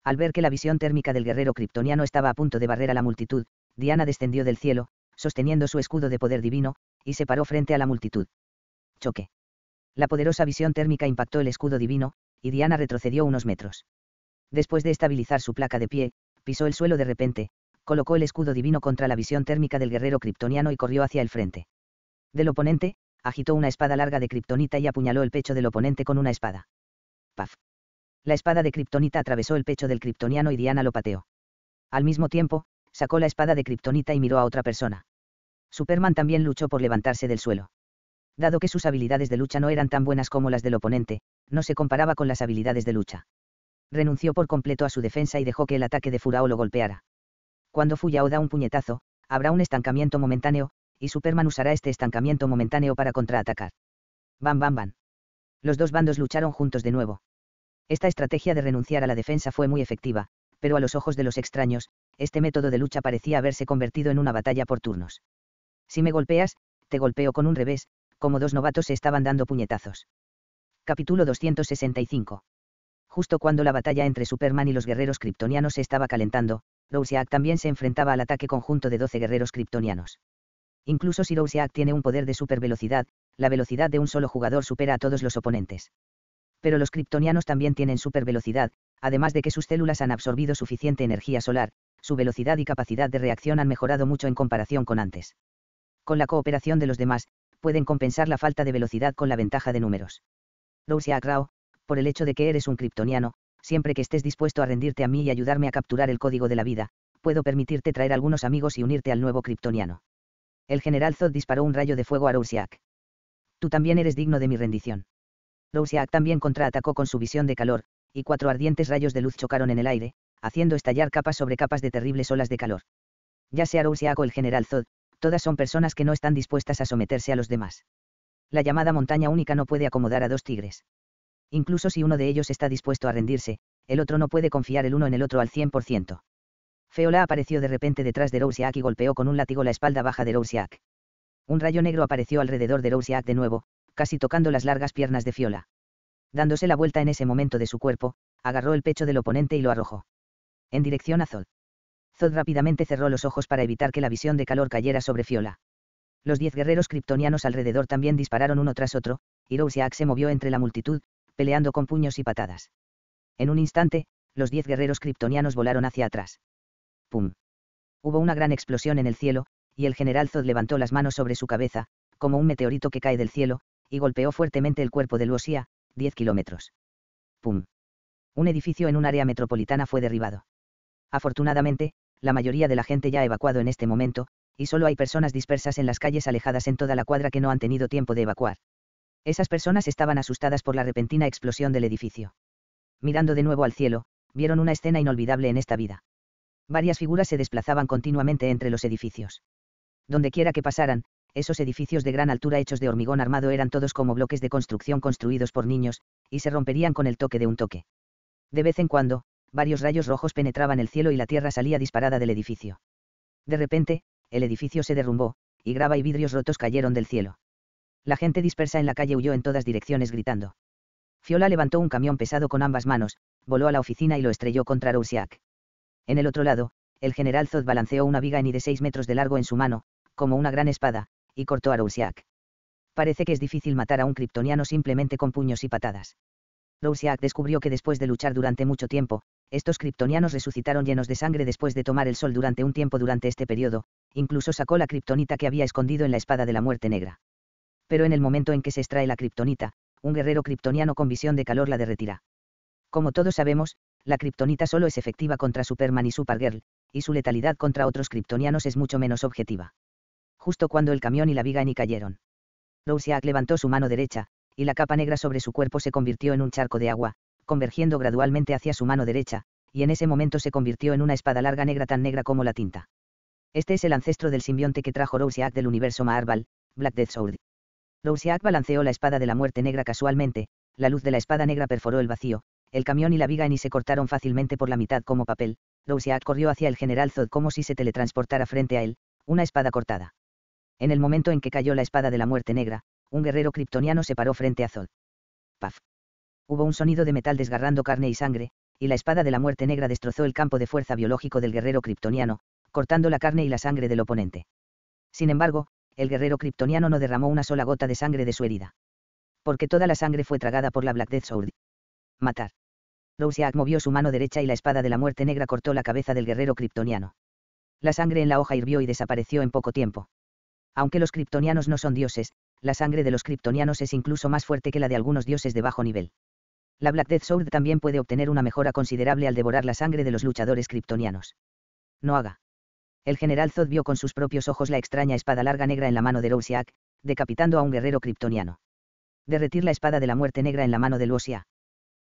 Al ver que la visión térmica del guerrero kriptoniano estaba a punto de barrer a la multitud, Diana descendió del cielo, sosteniendo su escudo de poder divino, y se paró frente a la multitud. Choque. La poderosa visión térmica impactó el escudo divino, y Diana retrocedió unos metros. Después de estabilizar su placa de pie, pisó el suelo de repente, colocó el escudo divino contra la visión térmica del guerrero kriptoniano y corrió hacia el frente. Del oponente, agitó una espada larga de kriptonita y apuñaló el pecho del oponente con una espada. Paf. La espada de kriptonita atravesó el pecho del kriptoniano y Diana lo pateó. Al mismo tiempo, sacó la espada de kriptonita y miró a otra persona. Superman también luchó por levantarse del suelo. Dado que sus habilidades de lucha no eran tan buenas como las del oponente, no se comparaba con las habilidades de lucha. Renunció por completo a su defensa y dejó que el ataque de Furao lo golpeara. Cuando Fuyao da un puñetazo, habrá un estancamiento momentáneo, y Superman usará este estancamiento momentáneo para contraatacar. Bam bam bam. Los dos bandos lucharon juntos de nuevo. Esta estrategia de renunciar a la defensa fue muy efectiva, pero a los ojos de los extraños, este método de lucha parecía haberse convertido en una batalla por turnos. Si me golpeas, te golpeo con un revés, como dos novatos se estaban dando puñetazos. Capítulo doscientos sesenta y cinco. Justo cuando la batalla entre Superman y los guerreros kriptonianos se estaba calentando, Rousiaak también se enfrentaba al ataque conjunto de doce guerreros kriptonianos. Incluso si Rousiaak tiene un poder de supervelocidad, la velocidad de un solo jugador supera a todos los oponentes. Pero los kriptonianos también tienen supervelocidad, además de que sus células han absorbido suficiente energía solar, su velocidad y capacidad de reacción han mejorado mucho en comparación con antes. Con la cooperación de los demás, pueden compensar la falta de velocidad con la ventaja de números. Rousiaak Rao, por el hecho de que eres un kriptoniano, siempre que estés dispuesto a rendirte a mí y ayudarme a capturar el código de la vida, puedo permitirte traer algunos amigos y unirte al nuevo kriptoniano. el general Zod disparó un rayo de fuego a Roussiac. Tú también eres digno de mi rendición. Roussiac también contraatacó con su visión de calor, y cuatro ardientes rayos de luz chocaron en el aire, haciendo estallar capas sobre capas de terribles olas de calor. Ya sea Roussiac o el general Zod, todas son personas que no están dispuestas a someterse a los demás. La llamada montaña única no puede acomodar a dos tigres. Incluso si uno de ellos está dispuesto a rendirse, el otro no puede confiar el uno en el otro al cien por ciento. Feola apareció de repente detrás de Roussiac y golpeó con un látigo la espalda baja de Roussiac. Un rayo negro apareció alrededor de Roussiac de nuevo, casi tocando las largas piernas de Feola. Dándose la vuelta en ese momento de su cuerpo, agarró el pecho del oponente y lo arrojó en dirección a Zod. Zod rápidamente cerró los ojos para evitar que la visión de calor cayera sobre Feola. Los diez guerreros kriptonianos alrededor también dispararon uno tras otro, y Roussiac se movió entre la multitud, peleando con puños y patadas. En un instante, los diez guerreros kriptonianos volaron hacia atrás. ¡Pum! Hubo una gran explosión en el cielo, y el general Zod levantó las manos sobre su cabeza, como un meteorito que cae del cielo, y golpeó fuertemente el cuerpo de Luosia, diez kilómetros. ¡Pum! Un edificio en un área metropolitana fue derribado. Afortunadamente, la mayoría de la gente ya ha evacuado en este momento, y solo hay personas dispersas en las calles alejadas en toda la cuadra que no han tenido tiempo de evacuar. Esas personas estaban asustadas por la repentina explosión del edificio. Mirando de nuevo al cielo, vieron una escena inolvidable en esta vida. Varias figuras se desplazaban continuamente entre los edificios. Dondequiera que pasaran, esos edificios de gran altura hechos de hormigón armado eran todos como bloques de construcción construidos por niños, y se romperían con el toque de un toque. De vez en cuando, varios rayos rojos penetraban el cielo y la tierra salía disparada del edificio. De repente, el edificio se derrumbó, y grava y vidrios rotos cayeron del cielo. La gente dispersa en la calle huyó en todas direcciones gritando. Feola levantó un camión pesado con ambas manos, voló a la oficina y lo estrelló contra Roussiac. En el otro lado, el general Zod balanceó una viga eni de seis metros de largo en su mano, como una gran espada, y cortó a Roussiac. Parece que es difícil matar a un kriptoniano simplemente con puños y patadas. Roussiac descubrió que después de luchar durante mucho tiempo, estos kriptonianos resucitaron llenos de sangre después de tomar el sol durante un tiempo durante este periodo, incluso sacó la kriptonita que había escondido en la espada de la muerte negra. Pero en el momento en que se extrae la kriptonita, un guerrero kriptoniano con visión de calor la derretirá. Como todos sabemos, la kriptonita solo es efectiva contra Superman y Supergirl, y su letalidad contra otros kriptonianos es mucho menos objetiva. Justo cuando el camión y la viga eni cayeron, Roussiac levantó su mano derecha, y la capa negra sobre su cuerpo se convirtió en un charco de agua, convergiendo gradualmente hacia su mano derecha, y en ese momento se convirtió en una espada larga negra tan negra como la tinta. Este es el ancestro del simbionte que trajo Roussiac del universo Marvel, Black Death Sword. Roussiac balanceó la espada de la muerte negra casualmente, la luz de la espada negra perforó el vacío, el camión y la viga eni se cortaron fácilmente por la mitad como papel. Roussiac corrió hacia el general Zod como si se teletransportara frente a él, una espada cortada. En el momento en que cayó la espada de la muerte negra, un guerrero kriptoniano se paró frente a Zod. ¡Paf! Hubo un sonido de metal desgarrando carne y sangre, y la espada de la muerte negra destrozó el campo de fuerza biológico del guerrero kriptoniano, cortando la carne y la sangre del oponente. Sin embargo, el guerrero kriptoniano no derramó una sola gota de sangre de su herida. Porque toda la sangre fue tragada por la Black Death Sword. Matar. Roussiac movió su mano derecha y la espada de la muerte negra cortó la cabeza del guerrero kriptoniano. La sangre en la hoja hirvió y desapareció en poco tiempo. Aunque los kriptonianos no son dioses, la sangre de los kriptonianos es incluso más fuerte que la de algunos dioses de bajo nivel. La Black Death Sword también puede obtener una mejora considerable al devorar la sangre de los luchadores kriptonianos. No haga. El general Zod vio con sus propios ojos la extraña espada larga negra en la mano de Roussiac, decapitando a un guerrero kriptoniano. Derretir la espada de la muerte negra en la mano de Roussiac.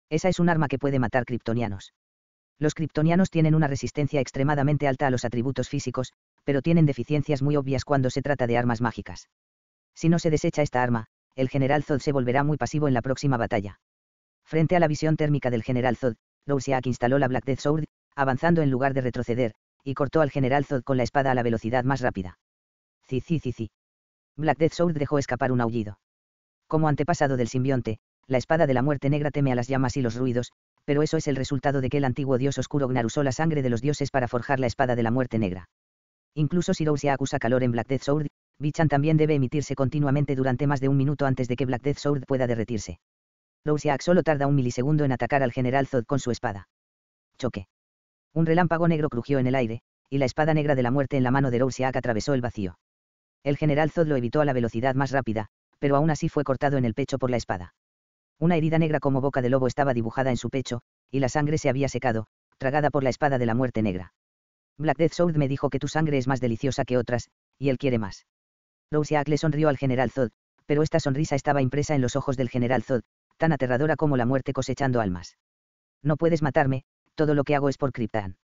Esa es un arma que puede matar kriptonianos. Los kriptonianos tienen una resistencia extremadamente alta a los atributos físicos, pero tienen deficiencias muy obvias cuando se trata de armas mágicas. Si no se desecha esta arma, el general Zod se volverá muy pasivo en la próxima batalla. Frente a la visión térmica del general Zod, Roussiac instaló la Black Death Sword, avanzando en lugar de retroceder, y cortó al general Zod con la espada a la velocidad más rápida. Ci ci ci ci. Black Death Sword dejó escapar un aullido. Como antepasado del simbionte, la espada de la muerte negra teme a las llamas y los ruidos, pero eso es el resultado de que el antiguo dios oscuro Gnar usó la sangre de los dioses para forjar la espada de la muerte negra. Incluso si Roussiac usa calor en Black Death Sword, Bichan también debe emitirse continuamente durante más de un minuto antes de que Black Death Sword pueda derretirse. Roussiac solo tarda un milisegundo en atacar al general Zod con su espada. Choque. Un relámpago negro crujió en el aire, y la espada negra de la muerte en la mano de Roussiac atravesó el vacío. El general Zod lo evitó a la velocidad más rápida, pero aún así fue cortado en el pecho por la espada. Una herida negra como boca de lobo estaba dibujada en su pecho, y la sangre se había secado, tragada por la espada de la muerte negra. Black Death Sword me dijo que tu sangre es más deliciosa que otras, y él quiere más. Rousiac le sonrió al general Zod, pero esta sonrisa estaba impresa en los ojos del general Zod, tan aterradora como la muerte cosechando almas. No puedes matarme, todo lo que hago es por Kryptan.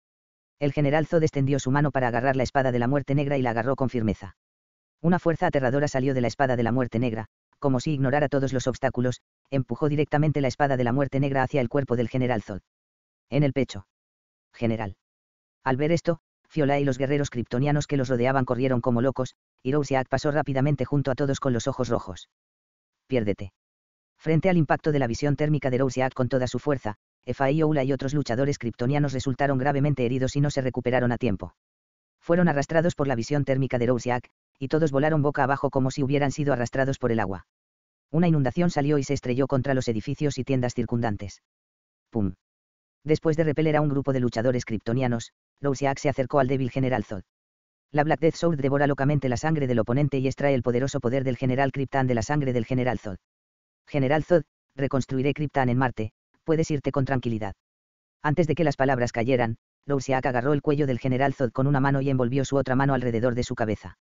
El general Zod extendió su mano para agarrar la espada de la muerte negra y la agarró con firmeza. Una fuerza aterradora salió de la espada de la muerte negra, como si ignorara todos los obstáculos, empujó directamente la espada de la muerte negra hacia el cuerpo del general Zod. En el pecho. General. Al ver esto, Fiolá y los guerreros kriptonianos que los rodeaban corrieron como locos, y Rousiac pasó rápidamente junto a todos con los ojos rojos. Piérdete. Frente al impacto de la visión térmica de Rousiac con toda su fuerza, Efai Oula y otros luchadores kriptonianos resultaron gravemente heridos y no se recuperaron a tiempo. Fueron arrastrados por la visión térmica de Rousiac, y todos volaron boca abajo como si hubieran sido arrastrados por el agua. Una inundación salió y se estrelló contra los edificios y tiendas circundantes. ¡Pum! Después de repeler a un grupo de luchadores kriptonianos, Rousiac se acercó al débil general Zod. La Black Death Sword devora locamente la sangre del oponente y extrae el poderoso poder del general Kryptan de la sangre del general Zod. General Zod, reconstruiré Kryptan en Marte, puedes irte con tranquilidad. Antes de que las palabras cayeran, Rousiac agarró el cuello del general Zod con una mano y envolvió su otra mano alrededor de su cabeza.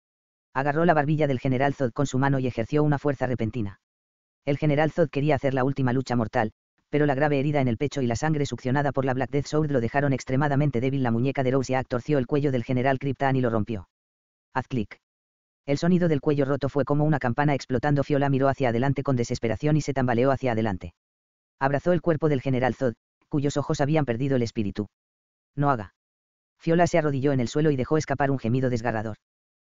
Agarró la barbilla del general Zod con su mano y ejerció una fuerza repentina. El general Zod quería hacer la última lucha mortal, pero la grave herida en el pecho y la sangre succionada por la Black Death Sword lo dejaron extremadamente débil. La muñeca de Rousiac torció el cuello del general Kryptan y lo rompió. Haz clic. El sonido del cuello roto fue como una campana explotando. Fiolá miró hacia adelante con desesperación y se tambaleó hacia adelante. Abrazó el cuerpo del general Zod, cuyos ojos habían perdido el espíritu. No haga. Fiolá se arrodilló en el suelo y dejó escapar un gemido desgarrador.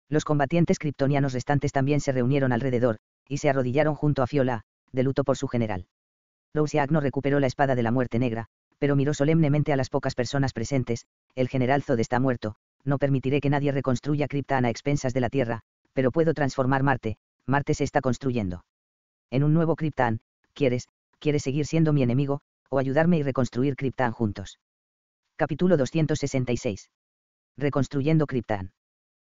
Los combatientes kriptonianos restantes también se reunieron alrededor, y se arrodillaron junto a Fiolá, de luto por su general. Rousiac no recuperó la espada de la muerte negra, pero miró solemnemente a las pocas personas presentes. El general Zod está muerto, no permitiré que nadie reconstruya Kryptan a expensas de la Tierra, pero puedo transformar Marte, Marte se está construyendo. En un nuevo Kryptan, ¿quieres, quieres seguir siendo mi enemigo, o ayudarme y reconstruir Kryptan juntos? Capítulo doscientos sesenta y seis. Reconstruyendo Kryptan.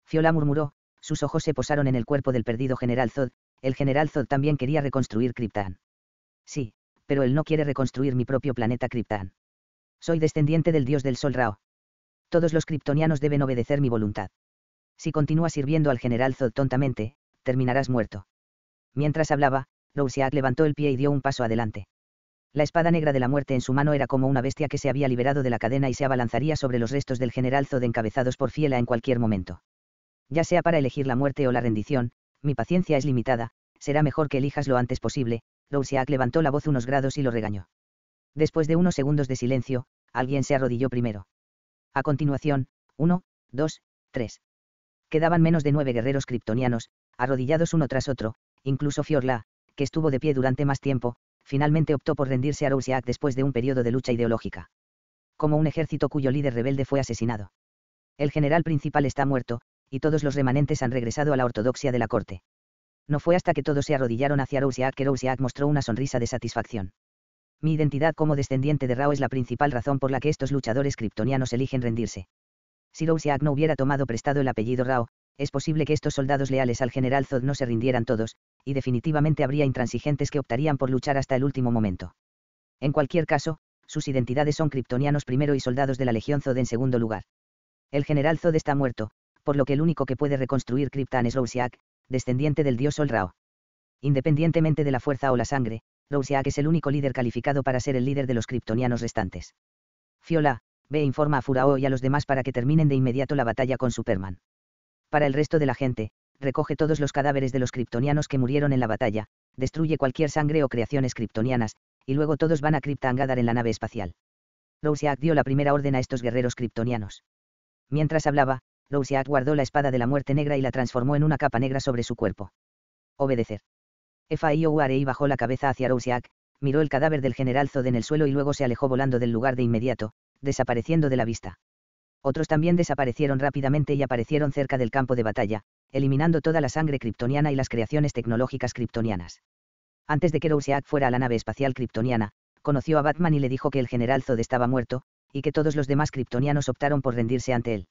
Fiolá murmuró, sus ojos se posaron en el cuerpo del perdido general Zod. El general Zod también quería reconstruir Kryptan. Sí, pero él no quiere reconstruir mi propio planeta Kryptan. Soy descendiente del dios del sol Ra-O. Todos los kriptonianos deben obedecer mi voluntad. Si continúas sirviendo al general Zod tontamente, terminarás muerto. Mientras hablaba, Rousiac levantó el pie y dio un paso adelante. La espada negra de la muerte en su mano era como una bestia que se había liberado de la cadena y se abalanzaría sobre los restos del general Zod encabezados por Fiolá en cualquier momento. Ya sea para elegir la muerte o la rendición, mi paciencia es limitada, será mejor que elijas lo antes posible. Rousiac levantó la voz unos grados y lo regañó. Después de unos segundos de silencio, alguien se arrodilló primero. A continuación, uno, dos, tres. Quedaban menos de nueve guerreros kriptonianos, arrodillados uno tras otro, incluso Fiolá, que estuvo de pie durante más tiempo, finalmente optó por rendirse a Rousiac después de un periodo de lucha ideológica. Como un ejército cuyo líder rebelde fue asesinado. El general principal está muerto, y todos los remanentes han regresado a la ortodoxia de la corte. No fue hasta que todos se arrodillaron hacia Rousiac que Rousiac mostró una sonrisa de satisfacción. Mi identidad como descendiente de Ra-O es la principal razón por la que estos luchadores kriptonianos eligen rendirse. Si Rousiac no hubiera tomado prestado el apellido Ra-O, es posible que estos soldados leales al general Zod no se rindieran todos, y definitivamente habría intransigentes que optarían por luchar hasta el último momento. En cualquier caso, sus identidades son kriptonianos primero y soldados de la Legión Zod en segundo lugar. El general Zod está muerto, por lo que el único que puede reconstruir Kryptan es Rousiac, descendiente del dios Sol Ra-O. Independientemente de la fuerza o la sangre, Rousiac es el único líder calificado para ser el líder de los kriptonianos restantes. Fiolá, ve e informa a Furao y a los demás para que terminen de inmediato la batalla con Superman. Para el resto de la gente, recoge todos los cadáveres de los kriptonianos que murieron en la batalla, destruye cualquier sangre o creaciones kriptonianas, y luego todos van a Kryptan Gadar en la nave espacial. Rousiac dio la primera orden a estos guerreros kriptonianos. Mientras hablaba, Rousiac guardó la espada de la muerte negra y la transformó en una capa negra sobre su cuerpo. Obedecer. Fiorei bajó la cabeza hacia Rousiac, miró el cadáver del general Zod en el suelo y luego se alejó volando del lugar de inmediato, desapareciendo de la vista. Otros también desaparecieron rápidamente y aparecieron cerca del campo de batalla, eliminando toda la sangre kriptoniana y las creaciones tecnológicas kriptonianas. Antes de que Rousiac fuera a la nave espacial kriptoniana, conoció a Batman y le dijo que el general Zod estaba muerto, y que todos los demás kriptonianos optaron por rendirse ante él.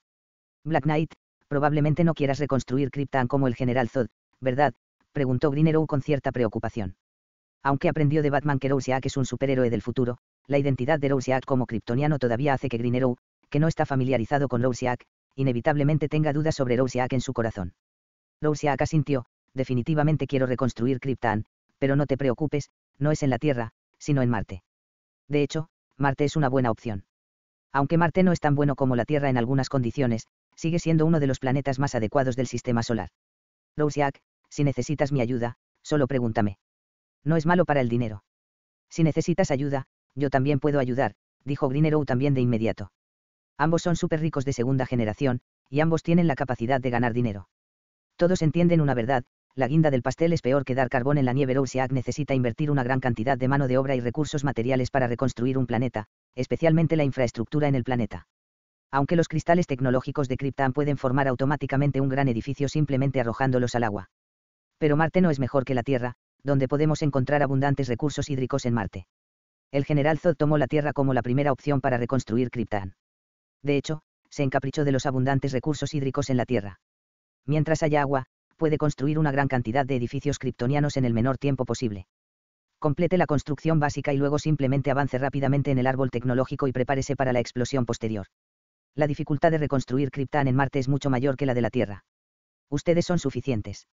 Black Knight, probablemente no quieras reconstruir Kryptan como el general Zod, ¿verdad?, preguntó Green Arrow con cierta preocupación. Aunque aprendió de Batman que Rousiac es un superhéroe del futuro, la identidad de Rousiac como kryptoniano todavía hace que Green Arrow, que no está familiarizado con Rousiac, inevitablemente tenga dudas sobre Rousiac en su corazón. Rousiac asintió. Definitivamente quiero reconstruir Krypton, pero no te preocupes, no es en la Tierra, sino en Marte. De hecho, Marte es una buena opción. Aunque Marte no es tan bueno como la Tierra en algunas condiciones, sigue siendo uno de los planetas más adecuados del sistema solar. Rousiac, si necesitas mi ayuda, solo pregúntame. No es malo para el dinero. Si necesitas ayuda, yo también puedo ayudar, dijo Green Arrow también de inmediato. Ambos son súper ricos de segunda generación, y ambos tienen la capacidad de ganar dinero. Todos entienden una verdad, la guinda del pastel es peor que dar carbón en la nieve. Rousiac necesita invertir una gran cantidad de mano de obra y recursos materiales para reconstruir un planeta, especialmente la infraestructura en el planeta. Aunque los cristales tecnológicos de Krypton pueden formar automáticamente un gran edificio simplemente arrojándolos al agua. Pero Marte no es mejor que la Tierra, donde podemos encontrar abundantes recursos hídricos en Marte. El general Zod tomó la Tierra como la primera opción para reconstruir Krypton. De hecho, se encaprichó de los abundantes recursos hídricos en la Tierra. Mientras haya agua, puede construir una gran cantidad de edificios kryptonianos en el menor tiempo posible. Complete la construcción básica y luego simplemente avance rápidamente en el árbol tecnológico y prepárese para la explosión posterior. La dificultad de reconstruir Krypton en Marte es mucho mayor que la de la Tierra. Ustedes son suficientes.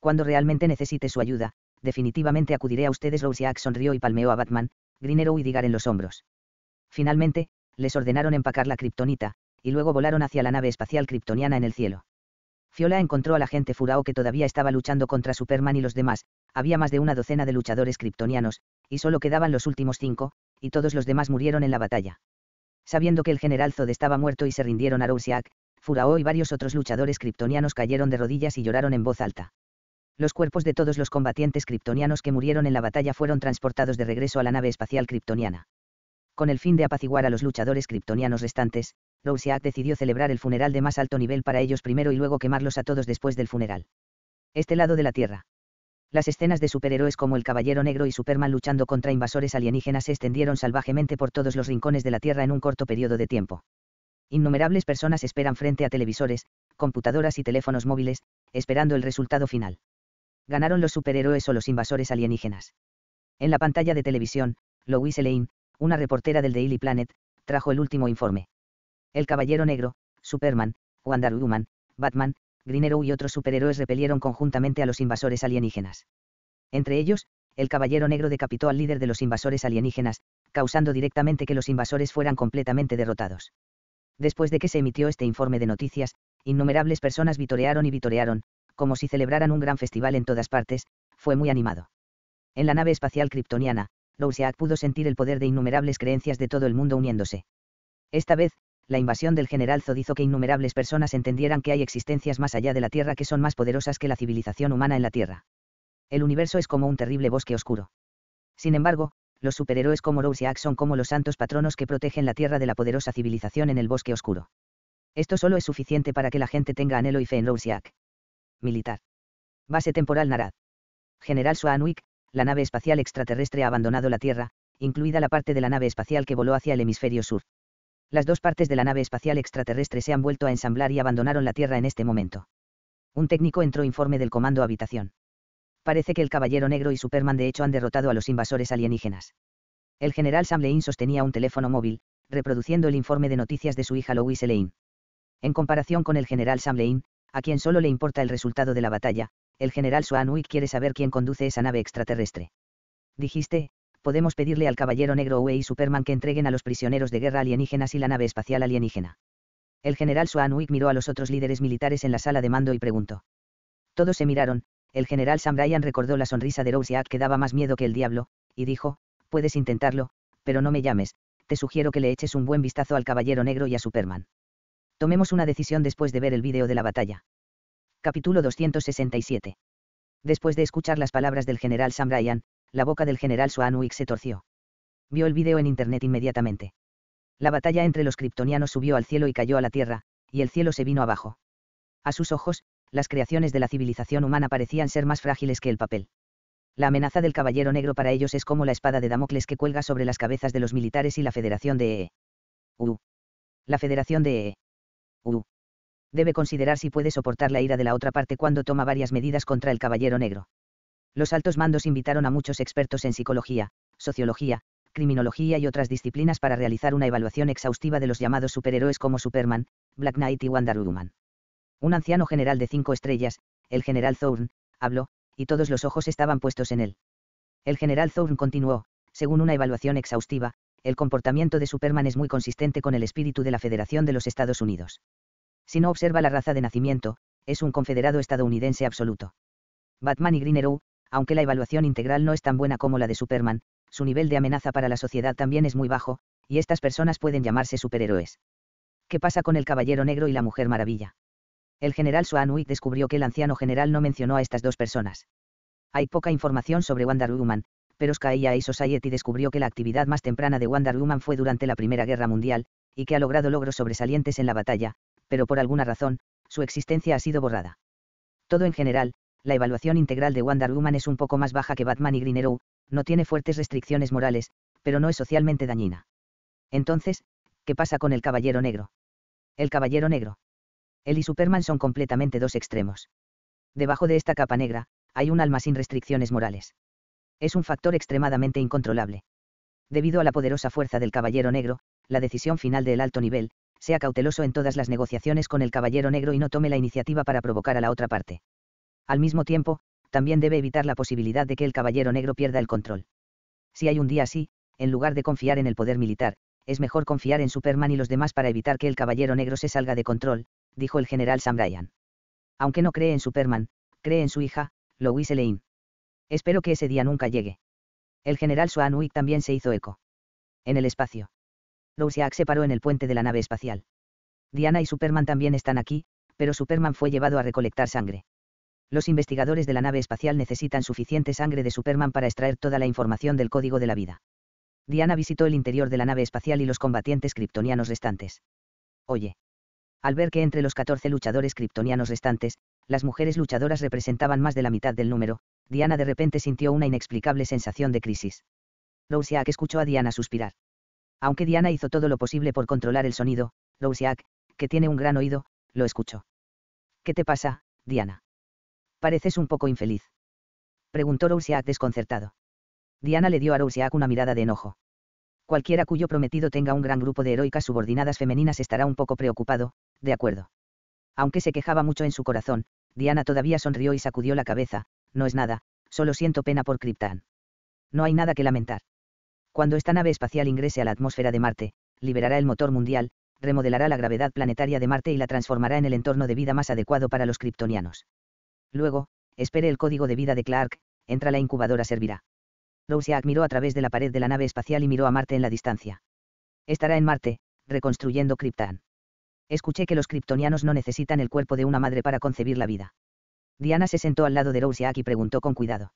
Cuando realmente necesite su ayuda, definitivamente acudiré a ustedes. Rousiac sonrió y palmeó a Batman, Green Arrow y Digar en los hombros. Finalmente, les ordenaron empacar la kriptonita, y luego volaron hacia la nave espacial kryptoniana en el cielo. Fiola encontró al agente Furao que todavía estaba luchando contra Superman y los demás. Había más de una docena de luchadores kryptonianos, y solo quedaban los últimos cinco, y todos los demás murieron en la batalla. Sabiendo que el general Zod estaba muerto y se rindieron a Rousiac, Furao y varios otros luchadores kryptonianos cayeron de rodillas y lloraron en voz alta. Los cuerpos de todos los combatientes kryptonianos que murieron en la batalla fueron transportados de regreso a la nave espacial kryptoniana. Con el fin de apaciguar a los luchadores kryptonianos restantes, Rousiac decidió celebrar el funeral de más alto nivel para ellos primero y luego quemarlos a todos después del funeral. Este lado de la Tierra. Las escenas de superhéroes como el Caballero Negro y Superman luchando contra invasores alienígenas se extendieron salvajemente por todos los rincones de la Tierra en un corto periodo de tiempo. Innumerables personas esperan frente a televisores, computadoras y teléfonos móviles, esperando el resultado final. ¿Ganaron los superhéroes o los invasores alienígenas? En la pantalla de televisión, Lois Lane, una reportera del Daily Planet, trajo el último informe. El Caballero Negro, Superman, Wonder Woman, Batman, Green Arrow y otros superhéroes repelieron conjuntamente a los invasores alienígenas. Entre ellos, el Caballero Negro decapitó al líder de los invasores alienígenas, causando directamente que los invasores fueran completamente derrotados. Después de que se emitió este informe de noticias, innumerables personas vitorearon y vitorearon, como si celebraran un gran festival en todas partes. Fue muy animado. En la nave espacial kryptoniana, Rousiac pudo sentir el poder de innumerables creencias de todo el mundo uniéndose. Esta vez, la invasión del general Zod hizo que innumerables personas entendieran que hay existencias más allá de la Tierra que son más poderosas que la civilización humana en la Tierra. El universo es como un terrible bosque oscuro. Sin embargo, los superhéroes como Rousiac son como los santos patronos que protegen la Tierra de la poderosa civilización en el bosque oscuro. Esto solo es suficiente para que la gente tenga anhelo y fe en Rousiac. Militar. Base temporal Narad. General Swanwick, la nave espacial extraterrestre ha abandonado la Tierra, incluida la parte de la nave espacial que voló hacia el hemisferio sur. Las dos partes de la nave espacial extraterrestre se han vuelto a ensamblar y abandonaron la Tierra en este momento. Un técnico entró informe del comando habitación. Parece que el Caballero Negro y Superman de hecho han derrotado a los invasores alienígenas. El general Sam Lane sostenía un teléfono móvil, reproduciendo el informe de noticias de su hija Lois Lane. En comparación con el general Sam Lane, a quien solo le importa el resultado de la batalla, el general Swanwick quiere saber quién conduce esa nave extraterrestre. Dijiste, podemos pedirle al Caballero Negro Oe y Superman que entreguen a los prisioneros de guerra alienígenas y la nave espacial alienígena. El general Swanwick miró a los otros líderes militares en la sala de mando y preguntó. Todos se miraron. El general Sam Ryan recordó la sonrisa de Rousiac que daba más miedo que el diablo, y dijo, puedes intentarlo, pero no me llames, te sugiero que le eches un buen vistazo al Caballero Negro y a Superman. Tomemos una decisión después de ver el vídeo de la batalla. Capítulo doscientos sesenta y siete. Después de escuchar las palabras del general Sam Ryan, la boca del general Swanwick se torció. Vio el vídeo en internet inmediatamente. La batalla entre los kryptonianos subió al cielo y cayó a la Tierra, y el cielo se vino abajo. A sus ojos, las creaciones de la civilización humana parecían ser más frágiles que el papel. La amenaza del Caballero Negro para ellos es como la espada de Damocles que cuelga sobre las cabezas de los militares y la Federación de E E. U. La Federación de E E. U. Debe considerar si puede soportar la ira de la otra parte cuando toma varias medidas contra el Caballero Negro. Los altos mandos invitaron a muchos expertos en psicología, sociología, criminología y otras disciplinas para realizar una evaluación exhaustiva de los llamados superhéroes como Superman, Black Knight y Wonder Woman. Un anciano general de cinco estrellas, el general Thorne habló, y todos los ojos estaban puestos en él. El general Thorne continuó: según una evaluación exhaustiva, el comportamiento de Superman es muy consistente con el espíritu de la Federación de los Estados Unidos. Si no observa la raza de nacimiento, es un confederado estadounidense absoluto. Batman y Green Arrow, aunque la evaluación integral no es tan buena como la de Superman, su nivel de amenaza para la sociedad también es muy bajo, y estas personas pueden llamarse superhéroes. ¿Qué pasa con el Caballero Negro y la Mujer Maravilla? El general Swanwick descubrió que el anciano general no mencionó a estas dos personas. Hay poca información sobre Wonder Woman, pero Sky-High Society descubrió que la actividad más temprana de Wonder Woman fue durante la Primera Guerra Mundial, y que ha logrado logros sobresalientes en la batalla, pero por alguna razón, su existencia ha sido borrada. Todo en general, la evaluación integral de Wonder Woman es un poco más baja que Batman y Green Arrow, no tiene fuertes restricciones morales, pero no es socialmente dañina. Entonces, ¿qué pasa con el Caballero Negro? El Caballero Negro. Él y Superman son completamente dos extremos. Debajo de esta capa negra, hay un alma sin restricciones morales. Es un factor extremadamente incontrolable. Debido a la poderosa fuerza del Caballero Negro, la decisión final del alto nivel: sea cauteloso en todas las negociaciones con el Caballero Negro y no tome la iniciativa para provocar a la otra parte. Al mismo tiempo, también debe evitar la posibilidad de que el Caballero Negro pierda el control. Si hay un día así, en lugar de confiar en el poder militar, es mejor confiar en Superman y los demás para evitar que el Caballero Negro se salga de control, dijo el general Sam Ryan. Aunque no cree en Superman, cree en su hija, Lois Lane. Espero que ese día nunca llegue. El general Swanwick también se hizo eco. En el espacio. Rorschach se paró en el puente de la nave espacial. Diana y Superman también están aquí, pero Superman fue llevado a recolectar sangre. Los investigadores de la nave espacial necesitan suficiente sangre de Superman para extraer toda la información del código de la vida. Diana visitó el interior de la nave espacial y los combatientes kryptonianos restantes. Oye. Al ver que entre los catorce luchadores kryptonianos restantes, las mujeres luchadoras representaban más de la mitad del número, Diana de repente sintió una inexplicable sensación de crisis. Rorschach escuchó a Diana suspirar. Aunque Diana hizo todo lo posible por controlar el sonido, Rorschach, que tiene un gran oído, lo escuchó. ¿Qué te pasa, Diana? Pareces un poco infeliz. Preguntó Rorschach desconcertado. Diana le dio a Rorschach una mirada de enojo. Cualquiera cuyo prometido tenga un gran grupo de heroicas subordinadas femeninas estará un poco preocupado, de acuerdo. Aunque se quejaba mucho en su corazón, Diana todavía sonrió y sacudió la cabeza. No es nada, solo siento pena por Krypton. No hay nada que lamentar. Cuando esta nave espacial ingrese a la atmósfera de Marte, liberará el motor mundial, remodelará la gravedad planetaria de Marte y la transformará en el entorno de vida más adecuado para los kryptonianos. Luego, espere el código de vida de Clark, entra la incubadora servirá. Rorschach miró a través de la pared de la nave espacial y miró a Marte en la distancia. Estará en Marte, reconstruyendo Krypton. Escuché que los kryptonianos no necesitan el cuerpo de una madre para concebir la vida. Diana se sentó al lado de Rorschach y preguntó con cuidado.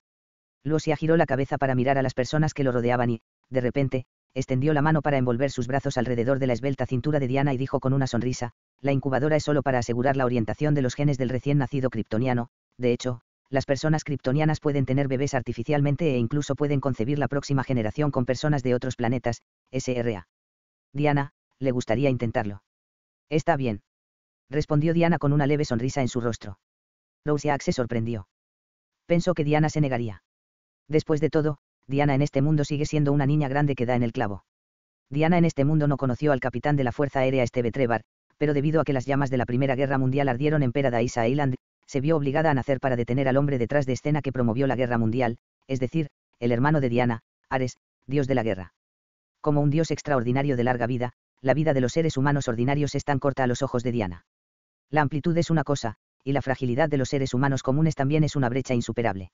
Rorschach giró la cabeza para mirar a las personas que lo rodeaban y, de repente, extendió la mano para envolver sus brazos alrededor de la esbelta cintura de Diana y dijo con una sonrisa: la incubadora es solo para asegurar la orientación de los genes del recién nacido kryptoniano. De hecho, las personas kryptonianas pueden tener bebés artificialmente e incluso pueden concebir la próxima generación con personas de otros planetas, S R A. Diana, le gustaría intentarlo. Está bien. Respondió Diana con una leve sonrisa en su rostro. Rorschach se sorprendió. Pensó que Diana se negaría. Después de todo, Diana en este mundo sigue siendo una niña grande que da en el clavo. Diana en este mundo no conoció al capitán de la Fuerza Aérea Steve Trevor, pero debido a que las llamas de la Primera Guerra Mundial ardieron en Paradise Island, se vio obligada a nacer para detener al hombre detrás de escena que promovió la Guerra Mundial, es decir, el hermano de Diana, Ares, dios de la guerra. Como un dios extraordinario de larga vida, la vida de los seres humanos ordinarios es tan corta a los ojos de Diana. La amplitud es una cosa, y la fragilidad de los seres humanos comunes también es una brecha insuperable.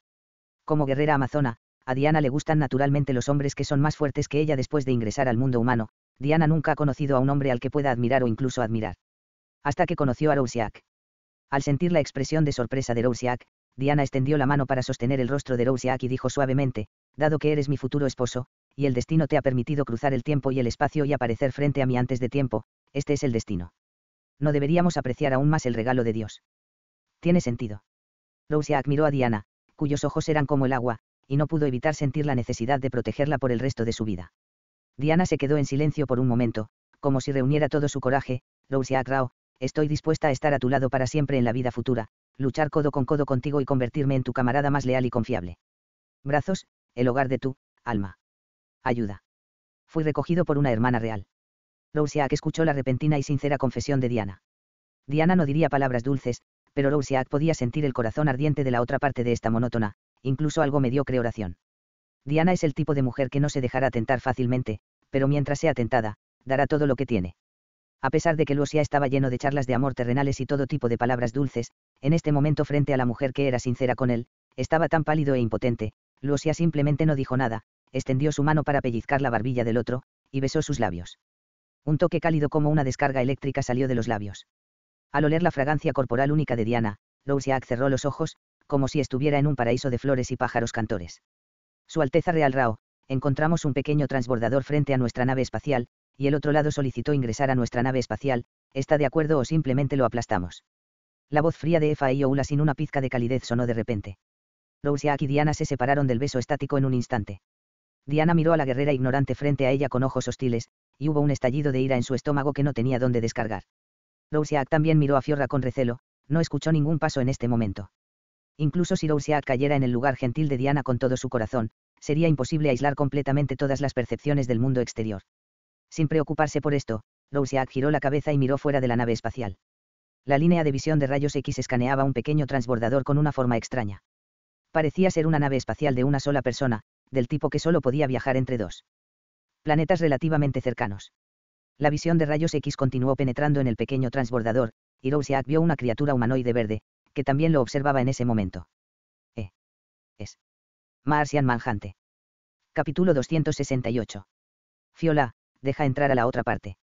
Como guerrera amazona, a Diana le gustan naturalmente los hombres que son más fuertes que ella después de ingresar al mundo humano. Diana nunca ha conocido a un hombre al que pueda admirar o incluso admirar. Hasta que conoció a Rorschach. Al sentir la expresión de sorpresa de Rorschach, Diana extendió la mano para sostener el rostro de Rorschach y dijo suavemente: dado que eres mi futuro esposo, y el destino te ha permitido cruzar el tiempo y el espacio y aparecer frente a mí antes de tiempo, este es el destino. ¿No deberíamos apreciar aún más el regalo de Dios? Tiene sentido. Rorschach miró a Diana, cuyos ojos eran como el agua, y no pudo evitar sentir la necesidad de protegerla por el resto de su vida. Diana se quedó en silencio por un momento, como si reuniera todo su coraje. Rorschach Rao, estoy dispuesta a estar a tu lado para siempre en la vida futura, luchar codo con codo contigo y convertirme en tu camarada más leal y confiable. Brazos, el hogar de tu alma. Ayuda. Fui recogido por una hermana real. Rorschach escuchó la repentina y sincera confesión de Diana. Diana no diría palabras dulces, pero Roussiac podía sentir el corazón ardiente de la otra parte de esta monótona, incluso algo mediocre oración. Diana es el tipo de mujer que no se dejará tentar fácilmente, pero mientras sea tentada, dará todo lo que tiene. A pesar de que Luosia estaba lleno de charlas de amor terrenales y todo tipo de palabras dulces, en este momento frente a la mujer que era sincera con él, estaba tan pálido e impotente, Luosia simplemente no dijo nada, extendió su mano para pellizcar la barbilla del otro, y besó sus labios. Un toque cálido como una descarga eléctrica salió de los labios. Al oler la fragancia corporal única de Diana, Luosia cerró los ojos, como si estuviera en un paraíso de flores y pájaros cantores. Su Alteza Real Rao, encontramos un pequeño transbordador frente a nuestra nave espacial, y el otro lado solicitó ingresar a nuestra nave espacial, ¿está de acuerdo o simplemente lo aplastamos? La voz fría de Efa Ioula sin una pizca de calidez sonó de repente. Roussiac y Diana se separaron del beso estático en un instante. Diana miró a la guerrera ignorante frente a ella con ojos hostiles, y hubo un estallido de ira en su estómago que no tenía dónde descargar. Roussiac también miró a Fiorra con recelo, no escuchó ningún paso en este momento. Incluso si Roussiac cayera en el lugar gentil de Diana con todo su corazón, sería imposible aislar completamente todas las percepciones del mundo exterior. Sin preocuparse por esto, Roussiac giró la cabeza y miró fuera de la nave espacial. La línea de visión de rayos X escaneaba un pequeño transbordador con una forma extraña. Parecía ser una nave espacial de una sola persona, del tipo que solo podía viajar entre dos planetas relativamente cercanos. La visión de rayos X continuó penetrando en el pequeño transbordador, y Roussiac vio una criatura humanoide verde, que también lo observaba en ese momento. E. Es. Martian Manhunter. Capítulo doscientos sesenta y ocho. Fiola, deja entrar a la otra parte.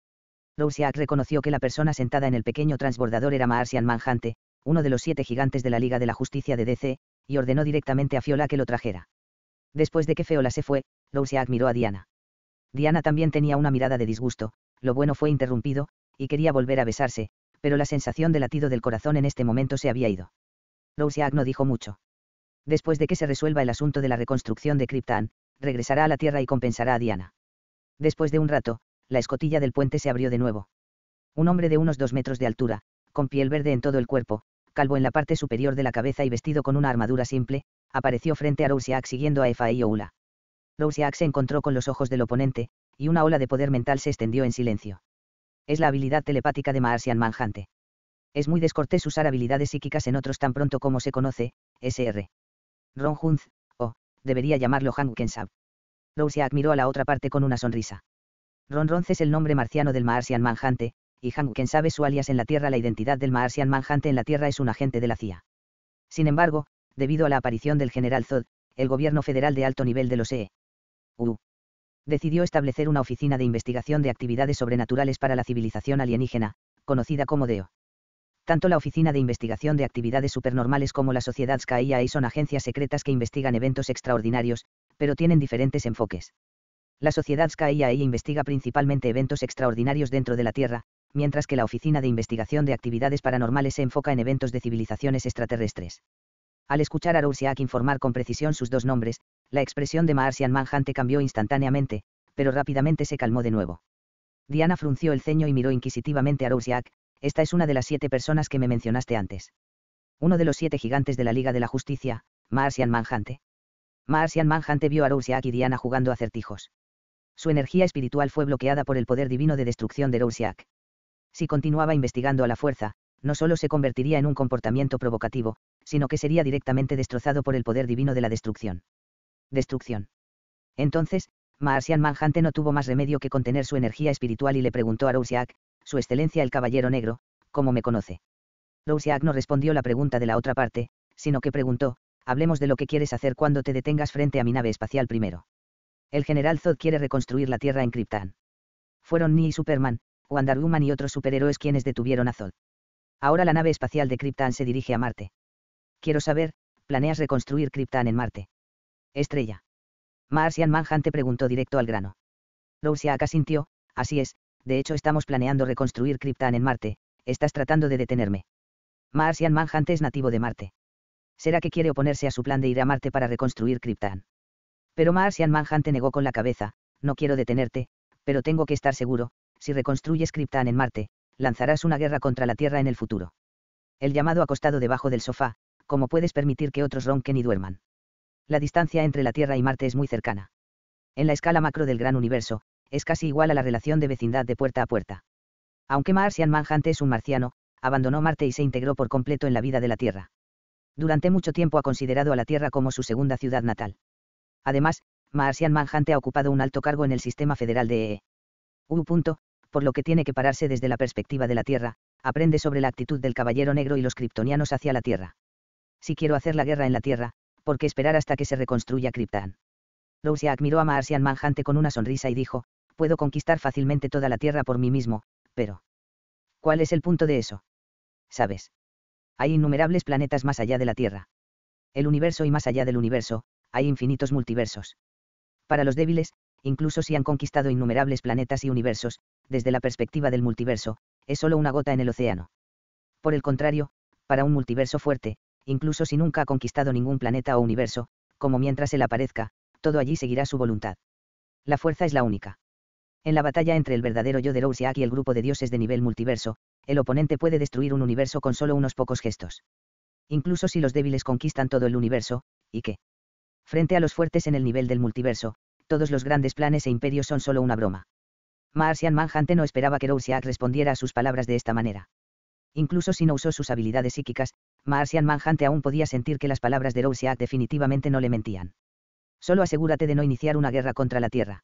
Roussiac reconoció que la persona sentada en el pequeño transbordador era Martian Manhunter, uno de los siete gigantes de la Liga de la Justicia de D C, y ordenó directamente a Fiola que lo trajera. Después de que Fiola se fue, Roussiac miró a Diana. Diana también tenía una mirada de disgusto, lo bueno fue interrumpido, y quería volver a besarse, pero la sensación de latido del corazón en este momento se había ido. Roussiac no dijo mucho. Después de que se resuelva el asunto de la reconstrucción de Krypton, regresará a la Tierra y compensará a Diana. Después de un rato, la escotilla del puente se abrió de nuevo. Un hombre de unos dos metros de altura, con piel verde en todo el cuerpo, calvo en la parte superior de la cabeza y vestido con una armadura simple, apareció frente a Roussiac siguiendo a Efa Ioula. Roussiac se encontró con los ojos del oponente, y una ola de poder mental se extendió en silencio. Es la habilidad telepática de Martian Manhunter. Es muy descortés usar habilidades psíquicas en otros tan pronto como se conoce, señor Ron Huntz, o, debería llamarlo Hank Kensab. Roussiac miró a la otra parte con una sonrisa. Ron Ronz es el nombre marciano del Martian Manhunter, y Hank Kensab es su alias en la Tierra. La identidad del Martian Manhunter en la Tierra es un agente de la C I A. Sin embargo, debido a la aparición del General Zod, el gobierno federal de alto nivel de los E U decidió establecer una oficina de investigación de actividades sobrenaturales para la civilización alienígena, conocida como D E O. Tanto la Oficina de Investigación de Actividades Supernormales como la Sociedad S K I A son agencias secretas que investigan eventos extraordinarios, pero tienen diferentes enfoques. La Sociedad S K I A investiga principalmente eventos extraordinarios dentro de la Tierra, mientras que la Oficina de Investigación de Actividades Paranormales se enfoca en eventos de civilizaciones extraterrestres. Al escuchar a Roussiac informar con precisión sus dos nombres, la expresión de Martian Manhunter cambió instantáneamente, pero rápidamente se calmó de nuevo. Diana frunció el ceño y miró inquisitivamente a Roussiac. Esta es una de las siete personas que me mencionaste antes. Uno de los siete gigantes de la Liga de la Justicia, Martian Manhunter. Martian Manhunter vio a Roussiac y Diana jugando acertijos. Su energía espiritual fue bloqueada por el poder divino de destrucción de Roussiac. Si continuaba investigando a la fuerza, no solo se convertiría en un comportamiento provocativo, sino que sería directamente destrozado por el poder divino de la destrucción. Destrucción. Entonces, Martian Manhunter no tuvo más remedio que contener su energía espiritual y le preguntó a Roussiac, Su Excelencia el Caballero Negro, ¿cómo me conoce? Roussiac no respondió la pregunta de la otra parte, sino que preguntó, hablemos de lo que quieres hacer cuando te detengas frente a mi nave espacial primero. El General Zod quiere reconstruir la Tierra en Krypton. Fueron Neo y Superman, Wonder Woman y otros superhéroes quienes detuvieron a Zod. Ahora la nave espacial de Krypton se dirige a Marte. Quiero saber, ¿planeas reconstruir Krypton en Marte? Estrella. Martian Manhunter preguntó directo al grano. Roussiac asintió, así es. De hecho estamos planeando reconstruir Krypton en Marte, estás tratando de detenerme. Martian Manhunter es nativo de Marte. ¿Será que quiere oponerse a su plan de ir a Marte para reconstruir Krypton? Pero Martian Manhunter negó con la cabeza, no quiero detenerte, pero tengo que estar seguro, si reconstruyes Krypton en Marte, lanzarás una guerra contra la Tierra en el futuro. El llamado acostado debajo del sofá, ¿cómo puedes permitir que otros ronquen y duerman? La distancia entre la Tierra y Marte es muy cercana. En la escala macro del gran universo, es casi igual a la relación de vecindad de puerta a puerta. Aunque Martian Manhunter es un marciano, abandonó Marte y se integró por completo en la vida de la Tierra. Durante mucho tiempo ha considerado a la Tierra como su segunda ciudad natal. Además, Martian Manhunt ha ocupado un alto cargo en el sistema federal de E U. Por lo que tiene que pararse desde la perspectiva de la Tierra, aprende sobre la actitud del Caballero Negro y los kryptonianos hacia la Tierra. Si quiero hacer la guerra en la Tierra, ¿por qué esperar hasta que se reconstruya Krypton? Rousiac miró a Martian Manhunt con una sonrisa y dijo, puedo conquistar fácilmente toda la Tierra por mí mismo, pero... ¿cuál es el punto de eso? ¿Sabes? Hay innumerables planetas más allá de la Tierra. El universo y más allá del universo, hay infinitos multiversos. Para los débiles, incluso si han conquistado innumerables planetas y universos, desde la perspectiva del multiverso, es solo una gota en el océano. Por el contrario, para un multiverso fuerte, incluso si nunca ha conquistado ningún planeta o universo, como mientras él aparezca, todo allí seguirá su voluntad. La fuerza es la única. En la batalla entre el verdadero yo de Rousiac y el grupo de dioses de nivel multiverso, el oponente puede destruir un universo con solo unos pocos gestos. Incluso si los débiles conquistan todo el universo, ¿y qué? Frente a los fuertes en el nivel del multiverso, todos los grandes planes e imperios son solo una broma. Martian Manhunt no esperaba que Rousiac respondiera a sus palabras de esta manera. Incluso si no usó sus habilidades psíquicas, Martian Manhunt aún podía sentir que las palabras de Rousiac definitivamente no le mentían. Solo asegúrate de no iniciar una guerra contra la Tierra.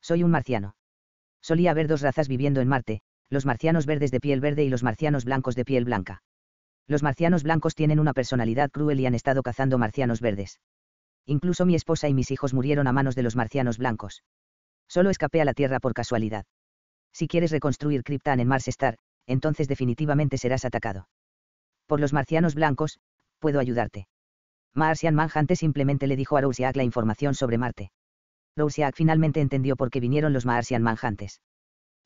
Soy un marciano. Solía haber dos razas viviendo en Marte, los marcianos verdes de piel verde y los marcianos blancos de piel blanca. Los marcianos blancos tienen una personalidad cruel y han estado cazando marcianos verdes. Incluso mi esposa y mis hijos murieron a manos de los marcianos blancos. Solo escapé a la Tierra por casualidad. Si quieres reconstruir Krypton en Mars Star, entonces definitivamente serás atacado. Por los marcianos blancos, puedo ayudarte. Martian Manhunt simplemente le dijo a Rousiac la información sobre Marte. Rousiac finalmente entendió por qué vinieron los Martian Manhunts.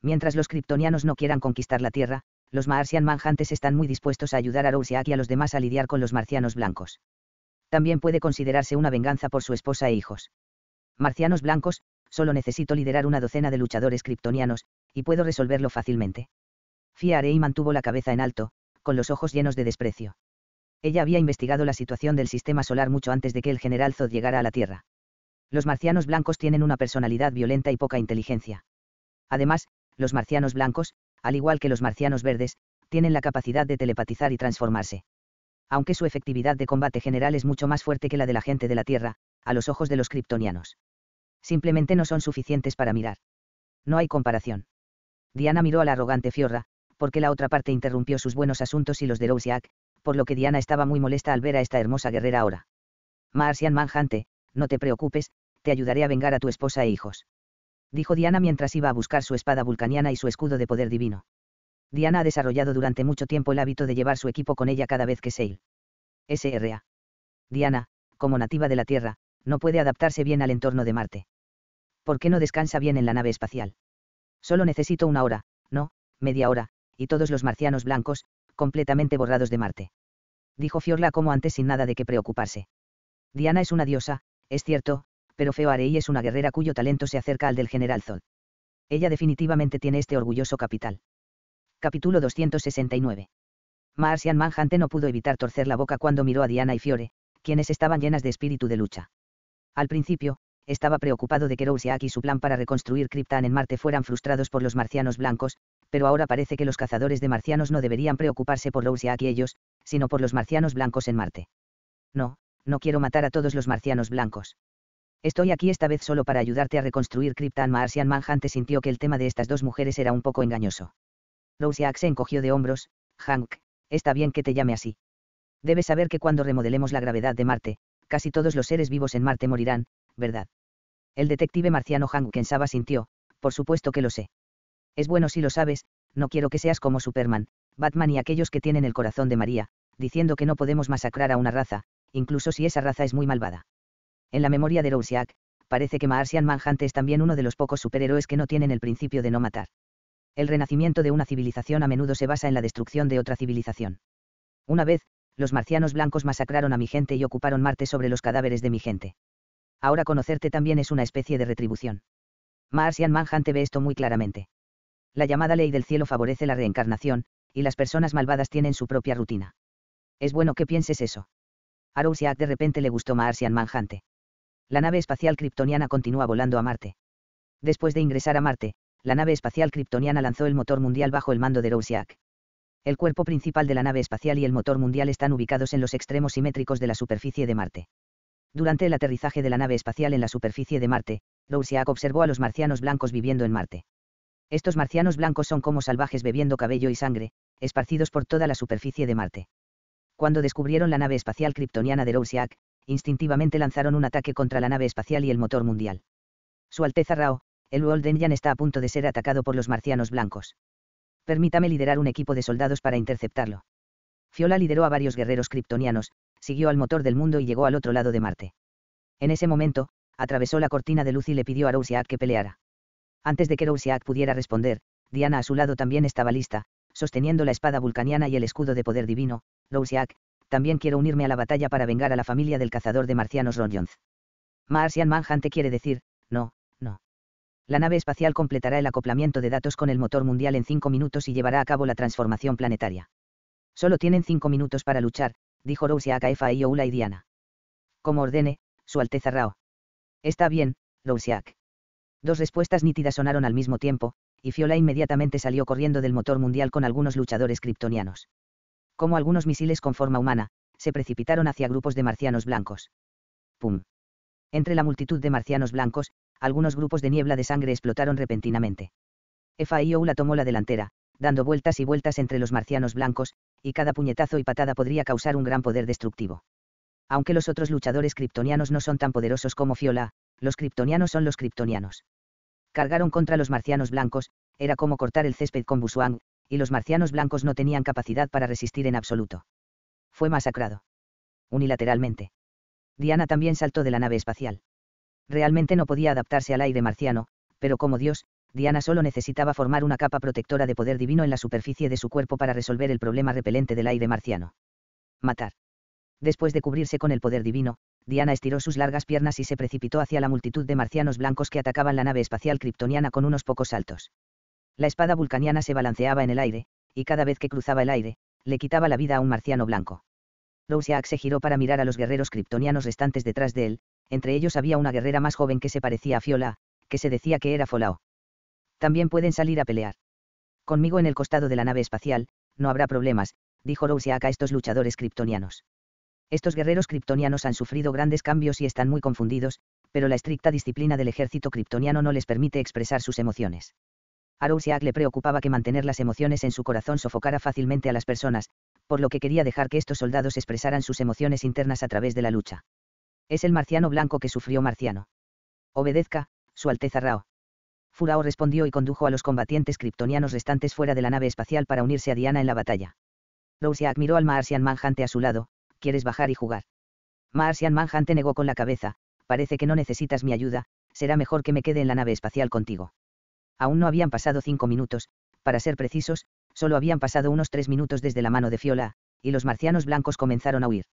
Mientras los kryptonianos no quieran conquistar la Tierra, los Martian Manhunts están muy dispuestos a ayudar a Rousiac y a los demás a lidiar con los marcianos blancos. También puede considerarse una venganza por su esposa e hijos. Marcianos blancos, solo necesito liderar una docena de luchadores kryptonianos, y puedo resolverlo fácilmente. Fia Arey mantuvo la cabeza en alto, con los ojos llenos de desprecio. Ella había investigado la situación del sistema solar mucho antes de que el general Zod llegara a la Tierra. Los marcianos blancos tienen una personalidad violenta y poca inteligencia. Además, los marcianos blancos, al igual que los marcianos verdes, tienen la capacidad de telepatizar y transformarse. Aunque su efectividad de combate general es mucho más fuerte que la de la gente de la Tierra, a los ojos de los kryptonianos. Simplemente no son suficientes para mirar. No hay comparación. Diana miró a la arrogante Fiorra, porque la otra parte interrumpió sus buenos asuntos y los de Rousiac, por lo que Diana estaba muy molesta al ver a esta hermosa guerrera ahora. Martian Manhunt, no te preocupes, te ayudaré a vengar a tu esposa e hijos. Dijo Diana mientras iba a buscar su espada vulcaniana y su escudo de poder divino. Diana ha desarrollado durante mucho tiempo el hábito de llevar su equipo con ella cada vez que sail. Sra. Diana, como nativa de la Tierra, no puede adaptarse bien al entorno de Marte. ¿Por qué no descansa bien en la nave espacial? Solo necesito una hora, no, media hora, y todos los marcianos blancos, completamente borrados de Marte. Dijo Fiorla como antes sin nada de qué preocuparse. Diana es una diosa, es cierto, pero Fea Arey es una guerrera cuyo talento se acerca al del general Zod. Ella definitivamente tiene este orgulloso capital. Capítulo doscientos sesenta y nueve. Martian Manhunt no pudo evitar torcer la boca cuando miró a Diana y Fiore, quienes estaban llenas de espíritu de lucha. Al principio, estaba preocupado de que Rousiac y su plan para reconstruir Krypton en Marte fueran frustrados por los marcianos blancos, pero ahora parece que los cazadores de marcianos no deberían preocuparse por Rousiac y ellos, sino por los marcianos blancos en Marte. No, no quiero matar a todos los marcianos blancos. Estoy aquí esta vez solo para ayudarte a reconstruir Krypton. Martian Manhunt sintió que el tema de estas dos mujeres era un poco engañoso. Rousiac se encogió de hombros. Hank, está bien que te llame así. Debes saber que cuando remodelemos la gravedad de Marte, casi todos los seres vivos en Marte morirán, ¿verdad? El detective marciano Hank Kensaba sintió, por supuesto que lo sé. Es bueno si lo sabes, no quiero que seas como Superman, Batman y aquellos que tienen el corazón de María, diciendo que no podemos masacrar a una raza, incluso si esa raza es muy malvada. En la memoria de Rousiac, parece que Martian Manhunt es también uno de los pocos superhéroes que no tienen el principio de no matar. El renacimiento de una civilización a menudo se basa en la destrucción de otra civilización. Una vez, los marcianos blancos masacraron a mi gente y ocuparon Marte sobre los cadáveres de mi gente. Ahora conocerte también es una especie de retribución. Martian Manhunt ve esto muy claramente. La llamada ley del cielo favorece la reencarnación, y las personas malvadas tienen su propia rutina. Es bueno que pienses eso. A Rousiac de repente le gustó Martian Manhunt. La nave espacial kryptoniana continúa volando a Marte. Después de ingresar a Marte, la nave espacial kryptoniana lanzó el motor mundial bajo el mando de Rousiac. El cuerpo principal de la nave espacial y el motor mundial están ubicados en los extremos simétricos de la superficie de Marte. Durante el aterrizaje de la nave espacial en la superficie de Marte, Roussiak observó a los marcianos blancos viviendo en Marte. Estos marcianos blancos son como salvajes bebiendo cabello y sangre, esparcidos por toda la superficie de Marte. Cuando descubrieron la nave espacial kryptoniana de Roussiak, instintivamente lanzaron un ataque contra la nave espacial y el motor mundial. Su Alteza Rao, el World Engine está a punto de ser atacado por los marcianos blancos. Permítame liderar un equipo de soldados para interceptarlo. Fiola lideró a varios guerreros kryptonianos, siguió al motor del mundo y llegó al otro lado de Marte. En ese momento, atravesó la cortina de luz y le pidió a Roussiak que peleara. Antes de que Roussiak pudiera responder, Diana a su lado también estaba lista, sosteniendo la espada vulcaniana y el escudo de poder divino. Roussiak, también quiero unirme a la batalla para vengar a la familia del cazador de marcianos Ron Jones. Martian Manhunter quiere decir, no, no. La nave espacial completará el acoplamiento de datos con el motor mundial en cinco minutos y llevará a cabo la transformación planetaria. Solo tienen cinco minutos para luchar, dijo Roussiak a Efa, Ioula y Diana. Como ordene, Su Alteza Rao. Está bien, Roussiak. Dos respuestas nítidas sonaron al mismo tiempo, y Fiola inmediatamente salió corriendo del motor mundial con algunos luchadores kryptonianos. Como algunos misiles con forma humana, se precipitaron hacia grupos de marcianos blancos. ¡Pum! Entre la multitud de marcianos blancos, algunos grupos de niebla de sangre explotaron repentinamente. Efa Ioula tomó la delantera, dando vueltas y vueltas entre los marcianos blancos, y cada puñetazo y patada podría causar un gran poder destructivo. Aunque los otros luchadores kryptonianos no son tan poderosos como Fiola, los kryptonianos son los kryptonianos. Cargaron contra los marcianos blancos, era como cortar el césped con Busuang, y los marcianos blancos no tenían capacidad para resistir en absoluto. Fue masacrado. Unilateralmente. Diana también saltó de la nave espacial. Realmente no podía adaptarse al aire marciano, pero como Dios, Diana solo necesitaba formar una capa protectora de poder divino en la superficie de su cuerpo para resolver el problema repelente del aire marciano. Matar. Después de cubrirse con el poder divino, Diana estiró sus largas piernas y se precipitó hacia la multitud de marcianos blancos que atacaban la nave espacial kryptoniana con unos pocos saltos. La espada vulcaniana se balanceaba en el aire, y cada vez que cruzaba el aire, le quitaba la vida a un marciano blanco. Roussiak se giró para mirar a los guerreros kryptonianos restantes detrás de él, entre ellos había una guerrera más joven que se parecía a Fiola, que se decía que era Folao. También pueden salir a pelear. Conmigo en el costado de la nave espacial, no habrá problemas, dijo Roussiak a estos luchadores kryptonianos. Estos guerreros kryptonianos han sufrido grandes cambios y están muy confundidos, pero la estricta disciplina del ejército kryptoniano no les permite expresar sus emociones. A Roussiak le preocupaba que mantener las emociones en su corazón sofocara fácilmente a las personas, por lo que quería dejar que estos soldados expresaran sus emociones internas a través de la lucha. Es el marciano blanco que sufrió marciano. Obedezca, Su Alteza Rao. Furao respondió y condujo a los combatientes kryptonianos restantes fuera de la nave espacial para unirse a Diana en la batalla. Roussiak miró al Martian Manhunter a su lado. ¿Quieres bajar y jugar? Martian Manhunter negó con la cabeza, parece que no necesitas mi ayuda, será mejor que me quede en la nave espacial contigo. Aún no habían pasado cinco minutos, para ser precisos, solo habían pasado unos tres minutos desde la mano de Fiola, y los marcianos blancos comenzaron a huir.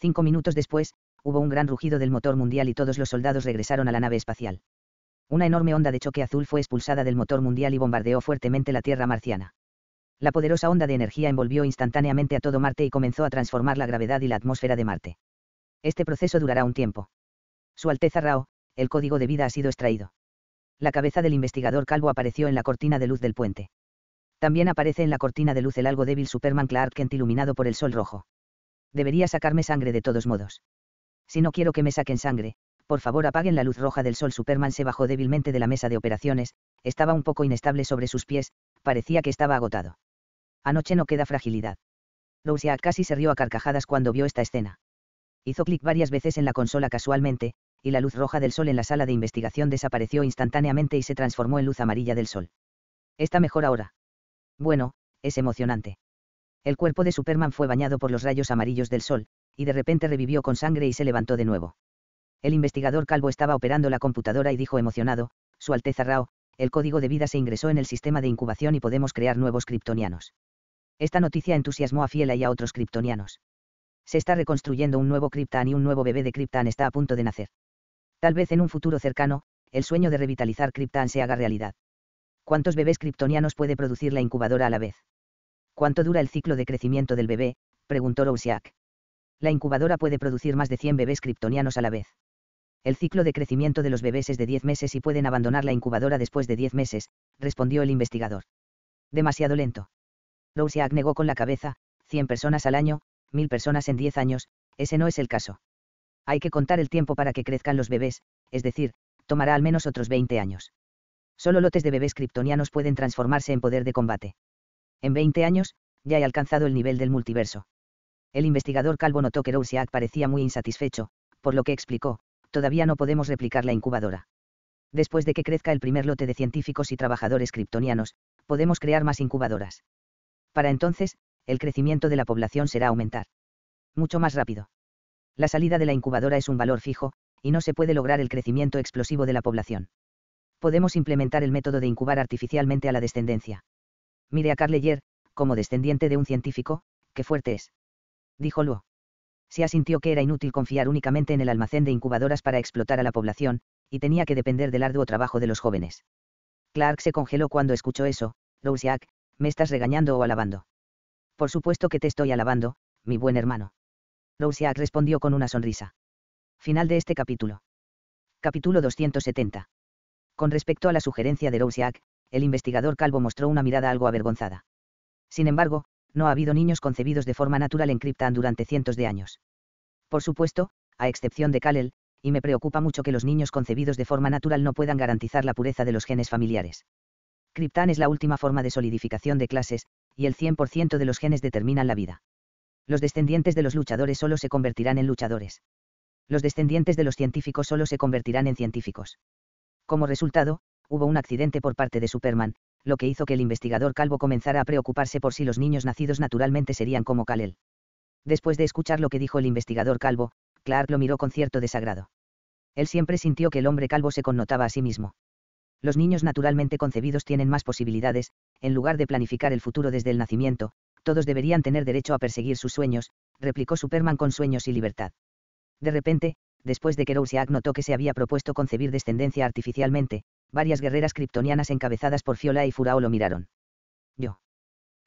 Cinco minutos después, hubo un gran rugido del motor mundial y todos los soldados regresaron a la nave espacial. Una enorme onda de choque azul fue expulsada del motor mundial y bombardeó fuertemente la Tierra marciana. La poderosa onda de energía envolvió instantáneamente a todo Marte y comenzó a transformar la gravedad y la atmósfera de Marte. Este proceso durará un tiempo. Su Alteza Rao, el código de vida ha sido extraído. La cabeza del investigador calvo apareció en la cortina de luz del puente. También aparece en la cortina de luz el algo débil Superman Clark Kent iluminado por el sol rojo. Debería sacarme sangre de todos modos. Si no quiero que me saquen sangre, por favor apaguen la luz roja del sol. Superman se bajó débilmente de la mesa de operaciones, estaba un poco inestable sobre sus pies, parecía que estaba agotado. Anoche no queda fragilidad. Roussiak casi se rió a carcajadas cuando vio esta escena. Hizo clic varias veces en la consola casualmente, y la luz roja del sol en la sala de investigación desapareció instantáneamente y se transformó en luz amarilla del sol. Está mejor ahora. Bueno, es emocionante. El cuerpo de Superman fue bañado por los rayos amarillos del sol, y de repente revivió con sangre y se levantó de nuevo. El investigador calvo estaba operando la computadora y dijo emocionado, Su Alteza Rao, el código de vida se ingresó en el sistema de incubación y podemos crear nuevos kryptonianos. Esta noticia entusiasmó a Fiola y a otros kryptonianos. Se está reconstruyendo un nuevo Kryptan y un nuevo bebé de Kryptan está a punto de nacer. Tal vez en un futuro cercano, el sueño de revitalizar Kryptan se haga realidad. ¿Cuántos bebés kryptonianos puede producir la incubadora a la vez? ¿Cuánto dura el ciclo de crecimiento del bebé?, preguntó Roussiak. La incubadora puede producir más de cien bebés kryptonianos a la vez. El ciclo de crecimiento de los bebés es de diez meses y pueden abandonar la incubadora después de diez meses, respondió el investigador. Demasiado lento. Roussiac negó con la cabeza, cien personas al año, mil personas en diez años, ese no es el caso. Hay que contar el tiempo para que crezcan los bebés, es decir, tomará al menos otros veinte años. Solo lotes de bebés kryptonianos pueden transformarse en poder de combate. En veinte años, ya he alcanzado el nivel del multiverso. El investigador calvo notó que Roussiac parecía muy insatisfecho, por lo que explicó, todavía no podemos replicar la incubadora. Después de que crezca el primer lote de científicos y trabajadores kryptonianos, podemos crear más incubadoras. Para entonces, el crecimiento de la población será aumentar. Mucho más rápido. La salida de la incubadora es un valor fijo, y no se puede lograr el crecimiento explosivo de la población. Podemos implementar el método de incubar artificialmente a la descendencia. Mire a Carl Iyer, como descendiente de un científico, qué fuerte es. Dijo Luo. Sia sintió que era inútil confiar únicamente en el almacén de incubadoras para explotar a la población, y tenía que depender del arduo trabajo de los jóvenes. Clark se congeló cuando escuchó eso. Roussiac, ¿me estás regañando o alabando? Por supuesto que te estoy alabando, mi buen hermano. Roussiac respondió con una sonrisa. Final de este capítulo. Capítulo doscientos setenta. Con respecto a la sugerencia de Roussiac, el investigador calvo mostró una mirada algo avergonzada. Sin embargo, no ha habido niños concebidos de forma natural en Kryptan durante cientos de años. Por supuesto, a excepción de Kal-El, y me preocupa mucho que los niños concebidos de forma natural no puedan garantizar la pureza de los genes familiares. Kryptan es la última forma de solidificación de clases, y el cien por ciento de los genes determinan la vida. Los descendientes de los luchadores solo se convertirán en luchadores. Los descendientes de los científicos solo se convertirán en científicos. Como resultado, hubo un accidente por parte de Superman, lo que hizo que el investigador calvo comenzara a preocuparse por si los niños nacidos naturalmente serían como Kal-El. Después de escuchar lo que dijo el investigador calvo, Clark lo miró con cierto desagrado. Él siempre sintió que el hombre calvo se connotaba a sí mismo. Los niños naturalmente concebidos tienen más posibilidades, en lugar de planificar el futuro desde el nacimiento, todos deberían tener derecho a perseguir sus sueños, replicó Superman con sueños y libertad. De repente, después de que Roussiac notó que se había propuesto concebir descendencia artificialmente, varias guerreras kryptonianas encabezadas por Fiola y Furao lo miraron. Yo.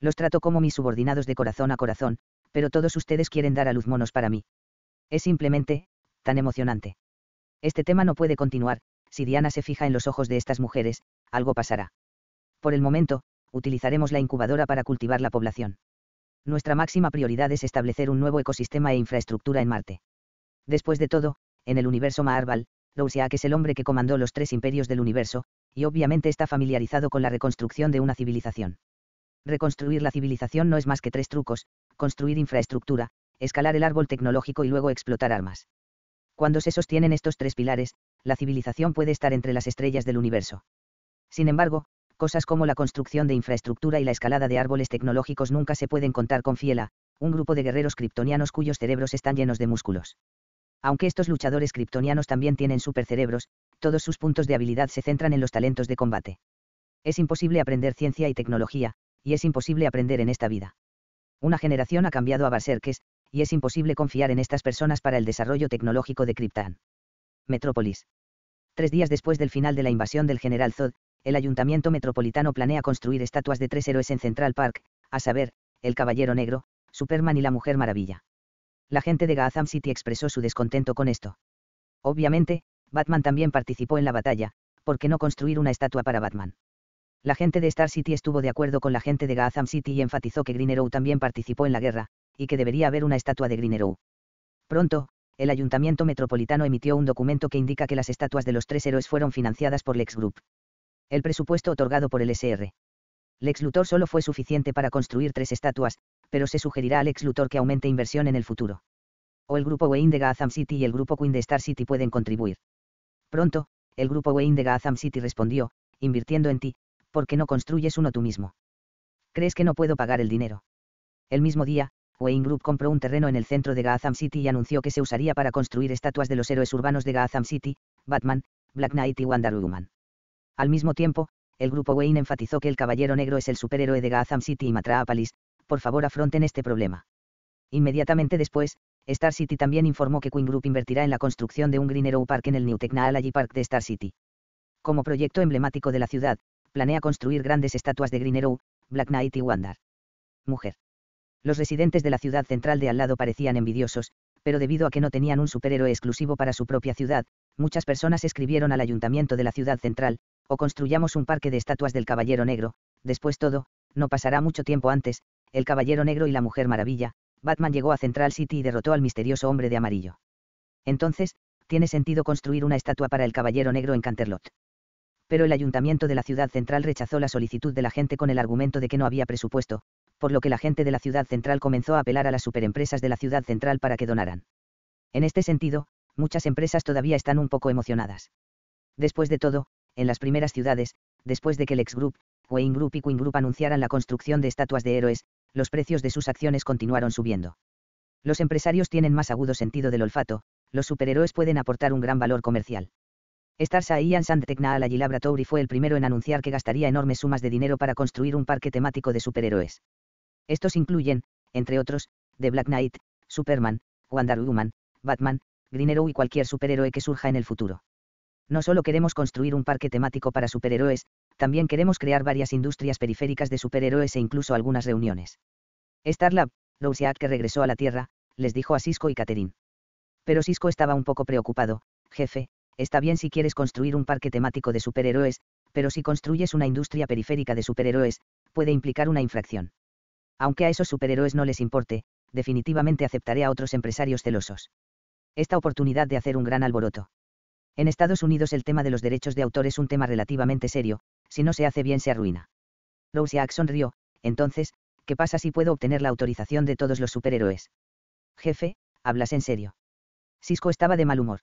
Los trato como mis subordinados de corazón a corazón, pero todos ustedes quieren dar a luz monos para mí. Es simplemente, tan emocionante. Este tema no puede continuar, si Diana se fija en los ojos de estas mujeres, algo pasará. Por el momento, utilizaremos la incubadora para cultivar la población. Nuestra máxima prioridad es establecer un nuevo ecosistema e infraestructura en Marte. Después de todo, en el universo Maarval, Roussiac es el hombre que comandó los tres imperios del universo, y obviamente está familiarizado con la reconstrucción de una civilización. Reconstruir la civilización no es más que tres trucos: construir infraestructura, escalar el árbol tecnológico y luego explotar armas. Cuando se sostienen estos tres pilares, la civilización puede estar entre las estrellas del universo. Sin embargo, cosas como la construcción de infraestructura y la escalada de árboles tecnológicos nunca se pueden contar con Fiela, un grupo de guerreros kryptonianos cuyos cerebros están llenos de músculos. Aunque estos luchadores kryptonianos también tienen supercerebros, todos sus puntos de habilidad se centran en los talentos de combate. Es imposible aprender ciencia y tecnología, y es imposible aprender en esta vida. Una generación ha cambiado a Berserkers, y es imposible confiar en estas personas para el desarrollo tecnológico de Kryptan. Metrópolis. Tres días después del final de la invasión del general Zod, el ayuntamiento metropolitano planea construir estatuas de tres héroes en Central Park, a saber, el Caballero Negro, Superman y la Mujer Maravilla. La gente de Gotham City expresó su descontento con esto. Obviamente, Batman también participó en la batalla, ¿por qué no construir una estatua para Batman? La gente de Star City estuvo de acuerdo con la gente de Gotham City y enfatizó que Green Arrow también participó en la guerra, y que debería haber una estatua de Green Arrow. Pronto, el ayuntamiento metropolitano emitió un documento que indica que las estatuas de los tres héroes fueron financiadas por Lex Group. El presupuesto otorgado por el S R Lex Luthor solo fue suficiente para construir tres estatuas, pero se sugerirá a Lex Luthor que aumente inversión en el futuro. O el grupo Wayne de Gotham City y el grupo Quinn de Star City pueden contribuir. Pronto, el grupo Wayne de Gotham City respondió, invirtiendo en ti, ¿por qué no construyes uno tú mismo? ¿Crees que no puedo pagar el dinero? El mismo día, Wayne Group compró un terreno en el centro de Gotham City y anunció que se usaría para construir estatuas de los héroes urbanos de Gotham City, Batman, Black Knight y Wonder Woman. Al mismo tiempo, el grupo Wayne enfatizó que el Caballero Negro es el superhéroe de Gotham City y Metropolis, por favor afronten este problema. Inmediatamente después, Star City también informó que Quinn Group invertirá en la construcción de un Green Arrow Park en el New Technology Park de Star City. Como proyecto emblemático de la ciudad, planea construir grandes estatuas de Green Arrow, Black Knight y Wonder Mujer. Los residentes de la ciudad central de al lado parecían envidiosos, pero debido a que no tenían un superhéroe exclusivo para su propia ciudad, muchas personas escribieron al ayuntamiento de la ciudad central, o construyamos un parque de estatuas del Caballero Negro, después todo, no pasará mucho tiempo antes, El Caballero Negro y la Mujer Maravilla, Batman llegó a Central City y derrotó al misterioso hombre de amarillo. Entonces, tiene sentido construir una estatua para el Caballero Negro en Canterlot. Pero el ayuntamiento de la ciudad central rechazó la solicitud de la gente con el argumento de que no había presupuesto, por lo que la gente de la ciudad central comenzó a apelar a las superempresas de la ciudad central para que donaran. En este sentido, muchas empresas todavía están un poco emocionadas. Después de todo, en las primeras ciudades, después de que el Lex Group, Wayne Group y Quinn Group anunciaran la construcción de estatuas de héroes, los precios de sus acciones continuaron subiendo. Los empresarios tienen más agudo sentido del olfato, los superhéroes pueden aportar un gran valor comercial. Starsa Ian Sandtekna Al-Ajilabra Touri fue el primero en anunciar que gastaría enormes sumas de dinero para construir un parque temático de superhéroes. Estos incluyen, entre otros, The Black Knight, Superman, Wonder Woman, Batman, Green Arrow y cualquier superhéroe que surja en el futuro. No solo queremos construir un parque temático para superhéroes, también queremos crear varias industrias periféricas de superhéroes e incluso algunas reuniones. Starlab, Rousiak, que regresó a la Tierra, les dijo a Sisko y Catherine. Pero Sisko estaba un poco preocupado. Jefe, está bien si quieres construir un parque temático de superhéroes, pero si construyes una industria periférica de superhéroes, puede implicar una infracción. Aunque a esos superhéroes no les importe, definitivamente aceptaré a otros empresarios celosos. Esta oportunidad de hacer un gran alboroto. En Estados Unidos el tema de los derechos de autor es un tema relativamente serio, si no se hace bien se arruina. Rousiak sonrió. Entonces, ¿qué pasa si puedo obtener la autorización de todos los superhéroes? Jefe, ¿hablas en serio? Sisko estaba de mal humor.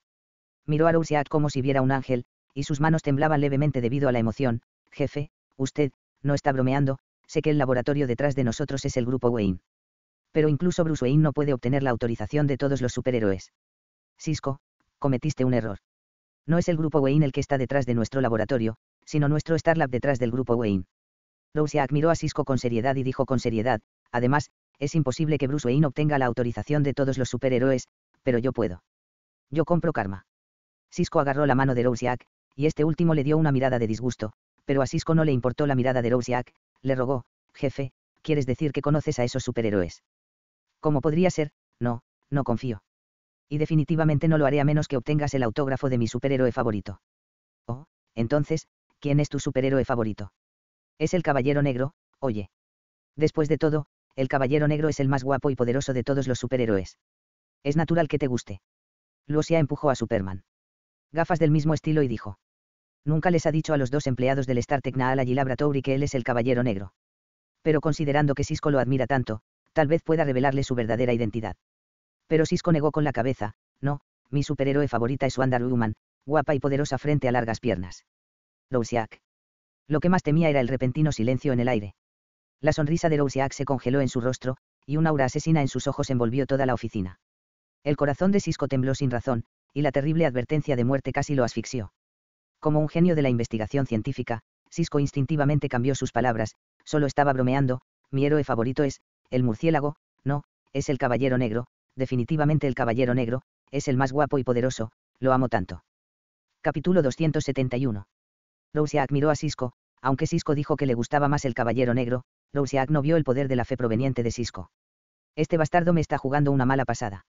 Miró a Rousiak como si viera un ángel, y sus manos temblaban levemente debido a la emoción. Jefe, usted, no está bromeando, sé que el laboratorio detrás de nosotros es el grupo Wayne. Pero incluso Bruce Wayne no puede obtener la autorización de todos los superhéroes. Sisko, cometiste un error. No es el grupo Wayne el que está detrás de nuestro laboratorio, sino nuestro Starlab detrás del grupo Wayne. Rousiak miró a Sisko con seriedad y dijo con seriedad, además, es imposible que Bruce Wayne obtenga la autorización de todos los superhéroes, pero yo puedo. Yo compro karma. Sisko agarró la mano de Rousiak, y este último le dio una mirada de disgusto, pero a Sisko no le importó la mirada de Rousiak, le rogó, jefe, ¿quieres decir que conoces a esos superhéroes? ¿Cómo podría ser? No, no confío. Y definitivamente no lo haré a menos que obtengas el autógrafo de mi superhéroe favorito. Oh, entonces, ¿quién es tu superhéroe favorito? Es el Caballero Negro, oye. Después de todo, el Caballero Negro es el más guapo y poderoso de todos los superhéroes. Es natural que te guste. Lucia empujó a Superman. Gafas del mismo estilo y dijo. Nunca les ha dicho a los dos empleados del Startechna Allergy Laboratory que él es el Caballero Negro. Pero considerando que Sisko lo admira tanto, tal vez pueda revelarle su verdadera identidad. Pero Sisko negó con la cabeza. No, mi superhéroe favorita es Wonder Woman, guapa y poderosa frente a largas piernas. Rousiak. Lo que más temía era el repentino silencio en el aire. La sonrisa de Rousiak se congeló en su rostro, y un aura asesina en sus ojos envolvió toda la oficina. El corazón de Sisko tembló sin razón, y la terrible advertencia de muerte casi lo asfixió. Como un genio de la investigación científica, Sisko instintivamente cambió sus palabras, solo estaba bromeando, mi héroe favorito es, el murciélago, no, es el Caballero Negro, definitivamente el Caballero Negro, es el más guapo y poderoso, lo amo tanto. Capítulo doscientos setenta y uno. Rousiak miró a Sisko, aunque Sisko dijo que le gustaba más el Caballero Negro, Rousiak no vio el poder de la fe proveniente de Sisko. Este bastardo me está jugando una mala pasada.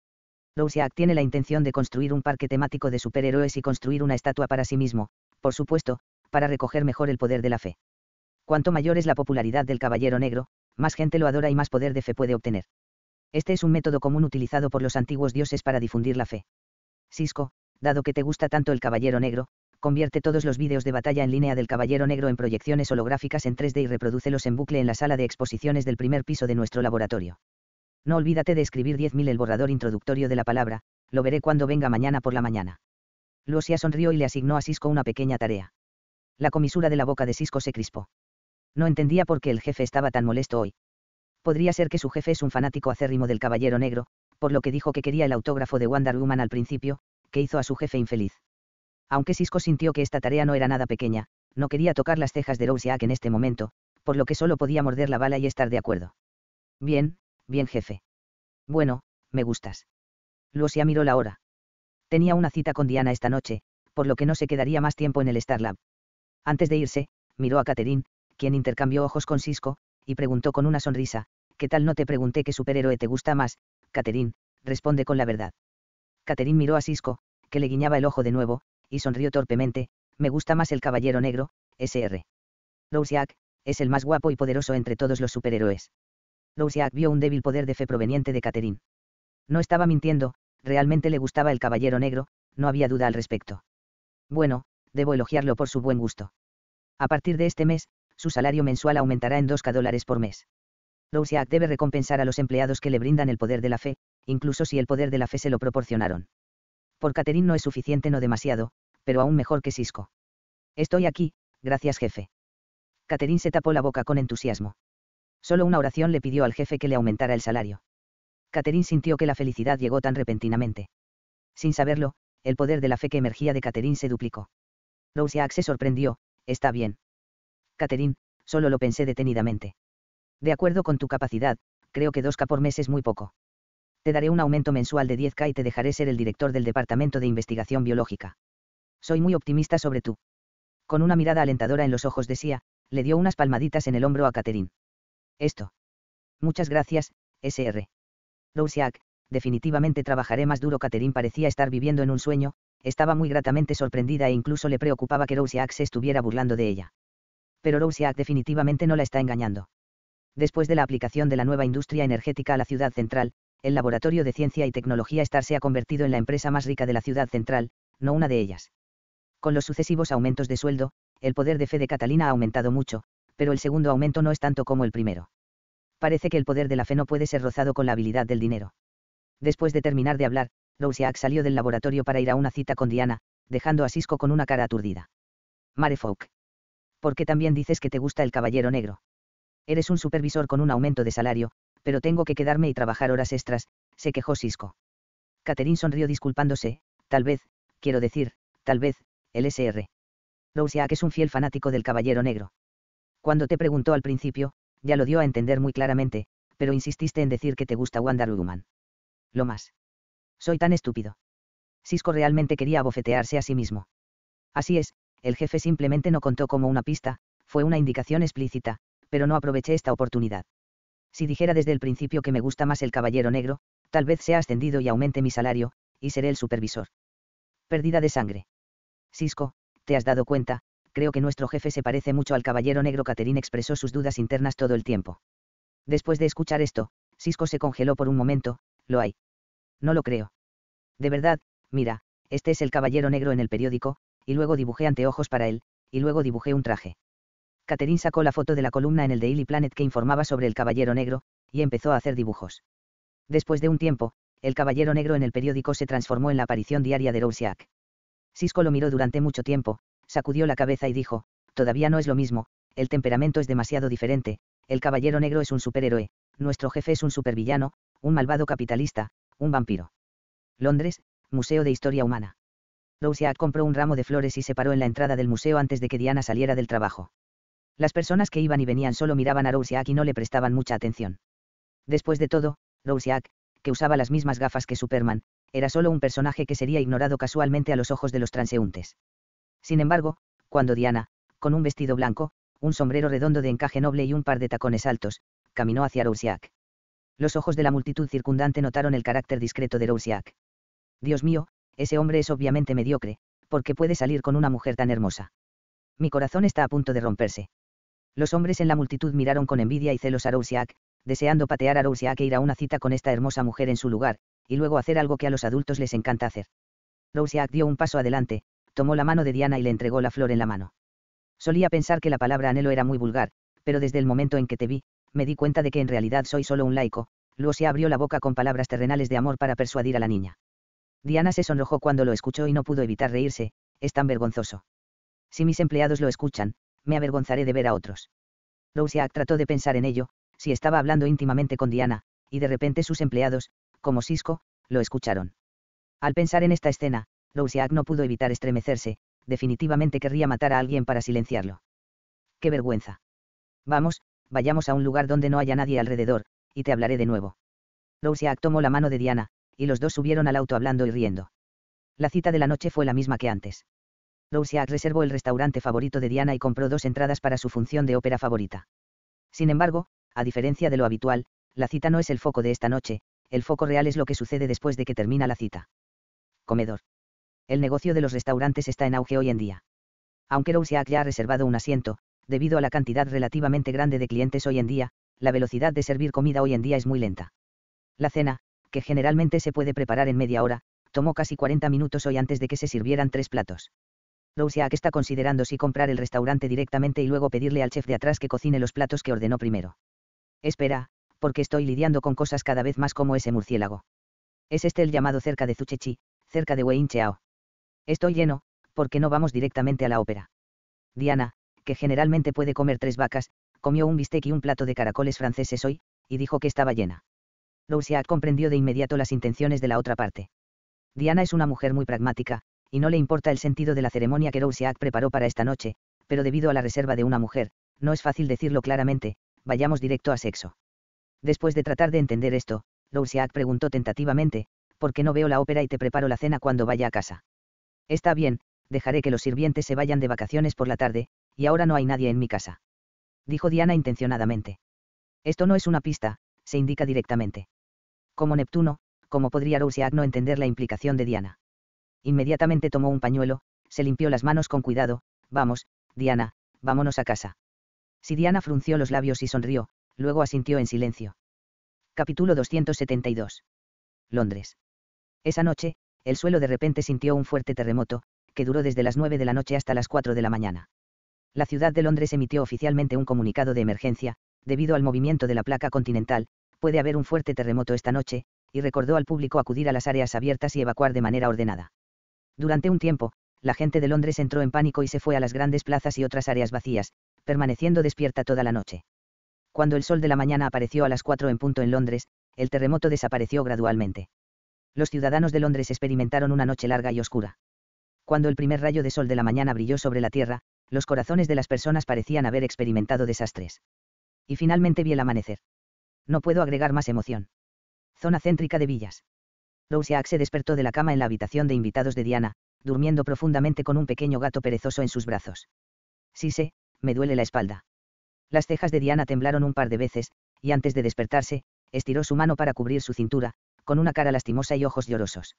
Rousiak tiene la intención de construir un parque temático de superhéroes y construir una estatua para sí mismo, por supuesto, para recoger mejor el poder de la fe. Cuanto mayor es la popularidad del Caballero Negro, más gente lo adora y más poder de fe puede obtener. Este es un método común utilizado por los antiguos dioses para difundir la fe. Sisko, dado que te gusta tanto el Caballero Negro, convierte todos los vídeos de batalla en línea del Caballero Negro en proyecciones holográficas en tres D y reprodúcelos en bucle en la sala de exposiciones del primer piso de nuestro laboratorio. No olvídate de escribir diez mil el borrador introductorio de la palabra, lo veré cuando venga mañana por la mañana. Lucia sonrió y le asignó a Sisko una pequeña tarea. La comisura de la boca de Sisko se crispó. No entendía por qué el jefe estaba tan molesto hoy. Podría ser que su jefe es un fanático acérrimo del Caballero Negro, por lo que dijo que quería el autógrafo de Wonder Woman al principio, que hizo a su jefe infeliz. Aunque Sisko sintió que esta tarea no era nada pequeña, no quería tocar las cejas de Rousiak en este momento, por lo que solo podía morder la bala y estar de acuerdo. Bien. Bien, jefe. Bueno, me gustas. Lucia miró la hora. Tenía una cita con Diana esta noche, por lo que no se quedaría más tiempo en el Starlab. Antes de irse, miró a Catherine, quien intercambió ojos con Sisko, y preguntó con una sonrisa, ¿qué tal no te pregunté qué superhéroe te gusta más? Catherine, responde con la verdad. Catherine miró a Sisko, que le guiñaba el ojo de nuevo, y sonrió torpemente, me gusta más el Caballero Negro, S R. Rousiak, es el más guapo y poderoso entre todos los superhéroes. Louisa vio un débil poder de fe proveniente de Catherine. No estaba mintiendo, realmente le gustaba el caballero negro, no había duda al respecto. Bueno, debo elogiarlo por su buen gusto. A partir de este mes, su salario mensual aumentará en dos ka dólares por mes. Louisa debe recompensar a los empleados que le brindan el poder de la fe, incluso si el poder de la fe se lo proporcionaron. Por Catherine no es suficiente, no demasiado, pero aún mejor que Cisco. Estoy aquí, gracias jefe. Catherine se tapó la boca con entusiasmo. Solo una oración le pidió al jefe que le aumentara el salario. Catherine sintió que la felicidad llegó tan repentinamente. Sin saberlo, el poder de la fe que emergía de Catherine se duplicó. Rousiac se sorprendió. Está bien. Catherine, solo lo pensé detenidamente. De acuerdo con tu capacidad, creo que dos ka por mes es muy poco. Te daré un aumento mensual de diez ka y te dejaré ser el director del Departamento de Investigación Biológica. Soy muy optimista sobre tú. Con una mirada alentadora en los ojos de Sia, le dio unas palmaditas en el hombro a Catherine. Esto. Muchas gracias, señor Rousiac, definitivamente trabajaré más duro. Catherine parecía estar viviendo en un sueño, estaba muy gratamente sorprendida e incluso le preocupaba que Rousiac se estuviera burlando de ella. Pero Rousiac definitivamente no la está engañando. Después de la aplicación de la nueva industria energética a la ciudad central, el laboratorio de ciencia y tecnología Star se ha convertido en la empresa más rica de la ciudad central, no una de ellas. Con los sucesivos aumentos de sueldo, el poder de fe de Catalina ha aumentado mucho, pero el segundo aumento no es tanto como el primero. Parece que el poder de la fe no puede ser rozado con la habilidad del dinero. Después de terminar de hablar, Rousiac salió del laboratorio para ir a una cita con Diana, dejando a Cisco con una cara aturdida. Marefolk. ¿Por qué también dices que te gusta el caballero negro? Eres un supervisor con un aumento de salario, pero tengo que quedarme y trabajar horas extras, se quejó Cisco. Catherine sonrió disculpándose. Tal vez, quiero decir, tal vez, el señor Rousiac es un fiel fanático del caballero negro. Cuando te preguntó al principio, ya lo dio a entender muy claramente, pero insististe en decir que te gusta Wonder Woman. Lo más. Soy tan estúpido. Cisco realmente quería abofetearse a sí mismo. Así es, el jefe simplemente no contó como una pista, fue una indicación explícita, pero no aproveché esta oportunidad. Si dijera desde el principio que me gusta más el caballero negro, tal vez sea ascendido y aumente mi salario, y seré el supervisor. Pérdida de sangre. Cisco, ¿te has dado cuenta? Creo que nuestro jefe se parece mucho al caballero negro. Catherine expresó sus dudas internas todo el tiempo. Después de escuchar esto, Cisco se congeló por un momento. Lo hay. No lo creo. De verdad, mira, este es el caballero negro en el periódico, y luego dibujé anteojos para él, y luego dibujé un traje. Catherine sacó la foto de la columna en el Daily Planet que informaba sobre el caballero negro, y empezó a hacer dibujos. Después de un tiempo, el caballero negro en el periódico se transformó en la aparición diaria de Rousiac. Cisco lo miró durante mucho tiempo, sacudió la cabeza y dijo, todavía no es lo mismo, el temperamento es demasiado diferente, el caballero negro es un superhéroe, nuestro jefe es un supervillano, un malvado capitalista, un vampiro. Londres, Museo de Historia Humana. Rousiac compró un ramo de flores y se paró en la entrada del museo antes de que Diana saliera del trabajo. Las personas que iban y venían solo miraban a Rousiac y no le prestaban mucha atención. Después de todo, Rousiac, que usaba las mismas gafas que Superman, era solo un personaje que sería ignorado casualmente a los ojos de los transeúntes. Sin embargo, cuando Diana, con un vestido blanco, un sombrero redondo de encaje noble y un par de tacones altos, caminó hacia Rousiac. Los ojos de la multitud circundante notaron el carácter discreto de Rousiac. Dios mío, ese hombre es obviamente mediocre, porque puede salir con una mujer tan hermosa. Mi corazón está a punto de romperse. Los hombres en la multitud miraron con envidia y celos a Rousiac, deseando patear a Rousiac e ir a una cita con esta hermosa mujer en su lugar, y luego hacer algo que a los adultos les encanta hacer. Rousiac dio un paso adelante, tomó la mano de Diana y le entregó la flor en la mano. Solía pensar que la palabra anhelo era muy vulgar, pero desde el momento en que te vi, me di cuenta de que en realidad soy solo un laico. Luego se abrió la boca con palabras terrenales de amor para persuadir a la niña. Diana se sonrojó cuando lo escuchó y no pudo evitar reírse. Es tan vergonzoso. Si mis empleados lo escuchan, me avergonzaré de ver a otros. Rousiac trató de pensar en ello, si estaba hablando íntimamente con Diana, y de repente sus empleados, como Cisco, lo escucharon. Al pensar en esta escena, Rousiac no pudo evitar estremecerse, definitivamente querría matar a alguien para silenciarlo. ¡Qué vergüenza! Vamos, vayamos a un lugar donde no haya nadie alrededor, y te hablaré de nuevo. Rousiac tomó la mano de Diana, y los dos subieron al auto hablando y riendo. La cita de la noche fue la misma que antes. Rousiac reservó el restaurante favorito de Diana y compró dos entradas para su función de ópera favorita. Sin embargo, a diferencia de lo habitual, la cita no es el foco de esta noche, el foco real es lo que sucede después de que termina la cita. Comedor. El negocio de los restaurantes está en auge hoy en día. Aunque Rousiac ya ha reservado un asiento, debido a la cantidad relativamente grande de clientes hoy en día, la velocidad de servir comida hoy en día es muy lenta. La cena, que generalmente se puede preparar en media hora, tomó casi cuarenta minutos hoy antes de que se sirvieran tres platos. Rousiac está considerando si comprar el restaurante directamente y luego pedirle al chef de atrás que cocine los platos que ordenó primero. Espera, porque estoy lidiando con cosas cada vez más como ese murciélago. Es este el llamado cerca de Zuchechi, cerca de Weinchao. Estoy lleno, porque no vamos directamente a la ópera. Diana, que generalmente puede comer tres vacas, comió un bistec y un plato de caracoles franceses hoy, y dijo que estaba llena. Rousiac comprendió de inmediato las intenciones de la otra parte. Diana es una mujer muy pragmática, y no le importa el sentido de la ceremonia que Rousiac preparó para esta noche, pero debido a la reserva de una mujer, no es fácil decirlo claramente, vayamos directo a sexo. Después de tratar de entender esto, Rousiac preguntó tentativamente, ¿por qué no veo la ópera y te preparo la cena cuando vaya a casa? Está bien, dejaré que los sirvientes se vayan de vacaciones por la tarde, y ahora no hay nadie en mi casa. Dijo Diana intencionadamente. Esto no es una pista, se indica directamente. Como Neptuno, ¿cómo podría Rousiac no entender la implicación de Diana? Inmediatamente tomó un pañuelo, se limpió las manos con cuidado. Vamos, Diana, vámonos a casa. Si Diana frunció los labios y sonrió, luego asintió en silencio. Capítulo doscientos setenta y dos. Londres. Esa noche, el suelo de repente sintió un fuerte terremoto, que duró desde las nueve de la noche hasta las cuatro de la mañana. La ciudad de Londres emitió oficialmente un comunicado de emergencia, debido al movimiento de la placa continental, puede haber un fuerte terremoto esta noche, y recordó al público acudir a las áreas abiertas y evacuar de manera ordenada. Durante un tiempo, la gente de Londres entró en pánico y se fue a las grandes plazas y otras áreas vacías, permaneciendo despierta toda la noche. Cuando el sol de la mañana apareció a las cuatro en punto en Londres, el terremoto desapareció gradualmente. Los ciudadanos de Londres experimentaron una noche larga y oscura. Cuando el primer rayo de sol de la mañana brilló sobre la tierra, los corazones de las personas parecían haber experimentado desastres. Y finalmente vi el amanecer. No puedo agregar más emoción. Zona céntrica de villas. Rousiac se despertó de la cama en la habitación de invitados de Diana, durmiendo profundamente con un pequeño gato perezoso en sus brazos. Sí sé, me duele la espalda. Las cejas de Diana temblaron un par de veces, y antes de despertarse, estiró su mano para cubrir su cintura, con una cara lastimosa y ojos llorosos.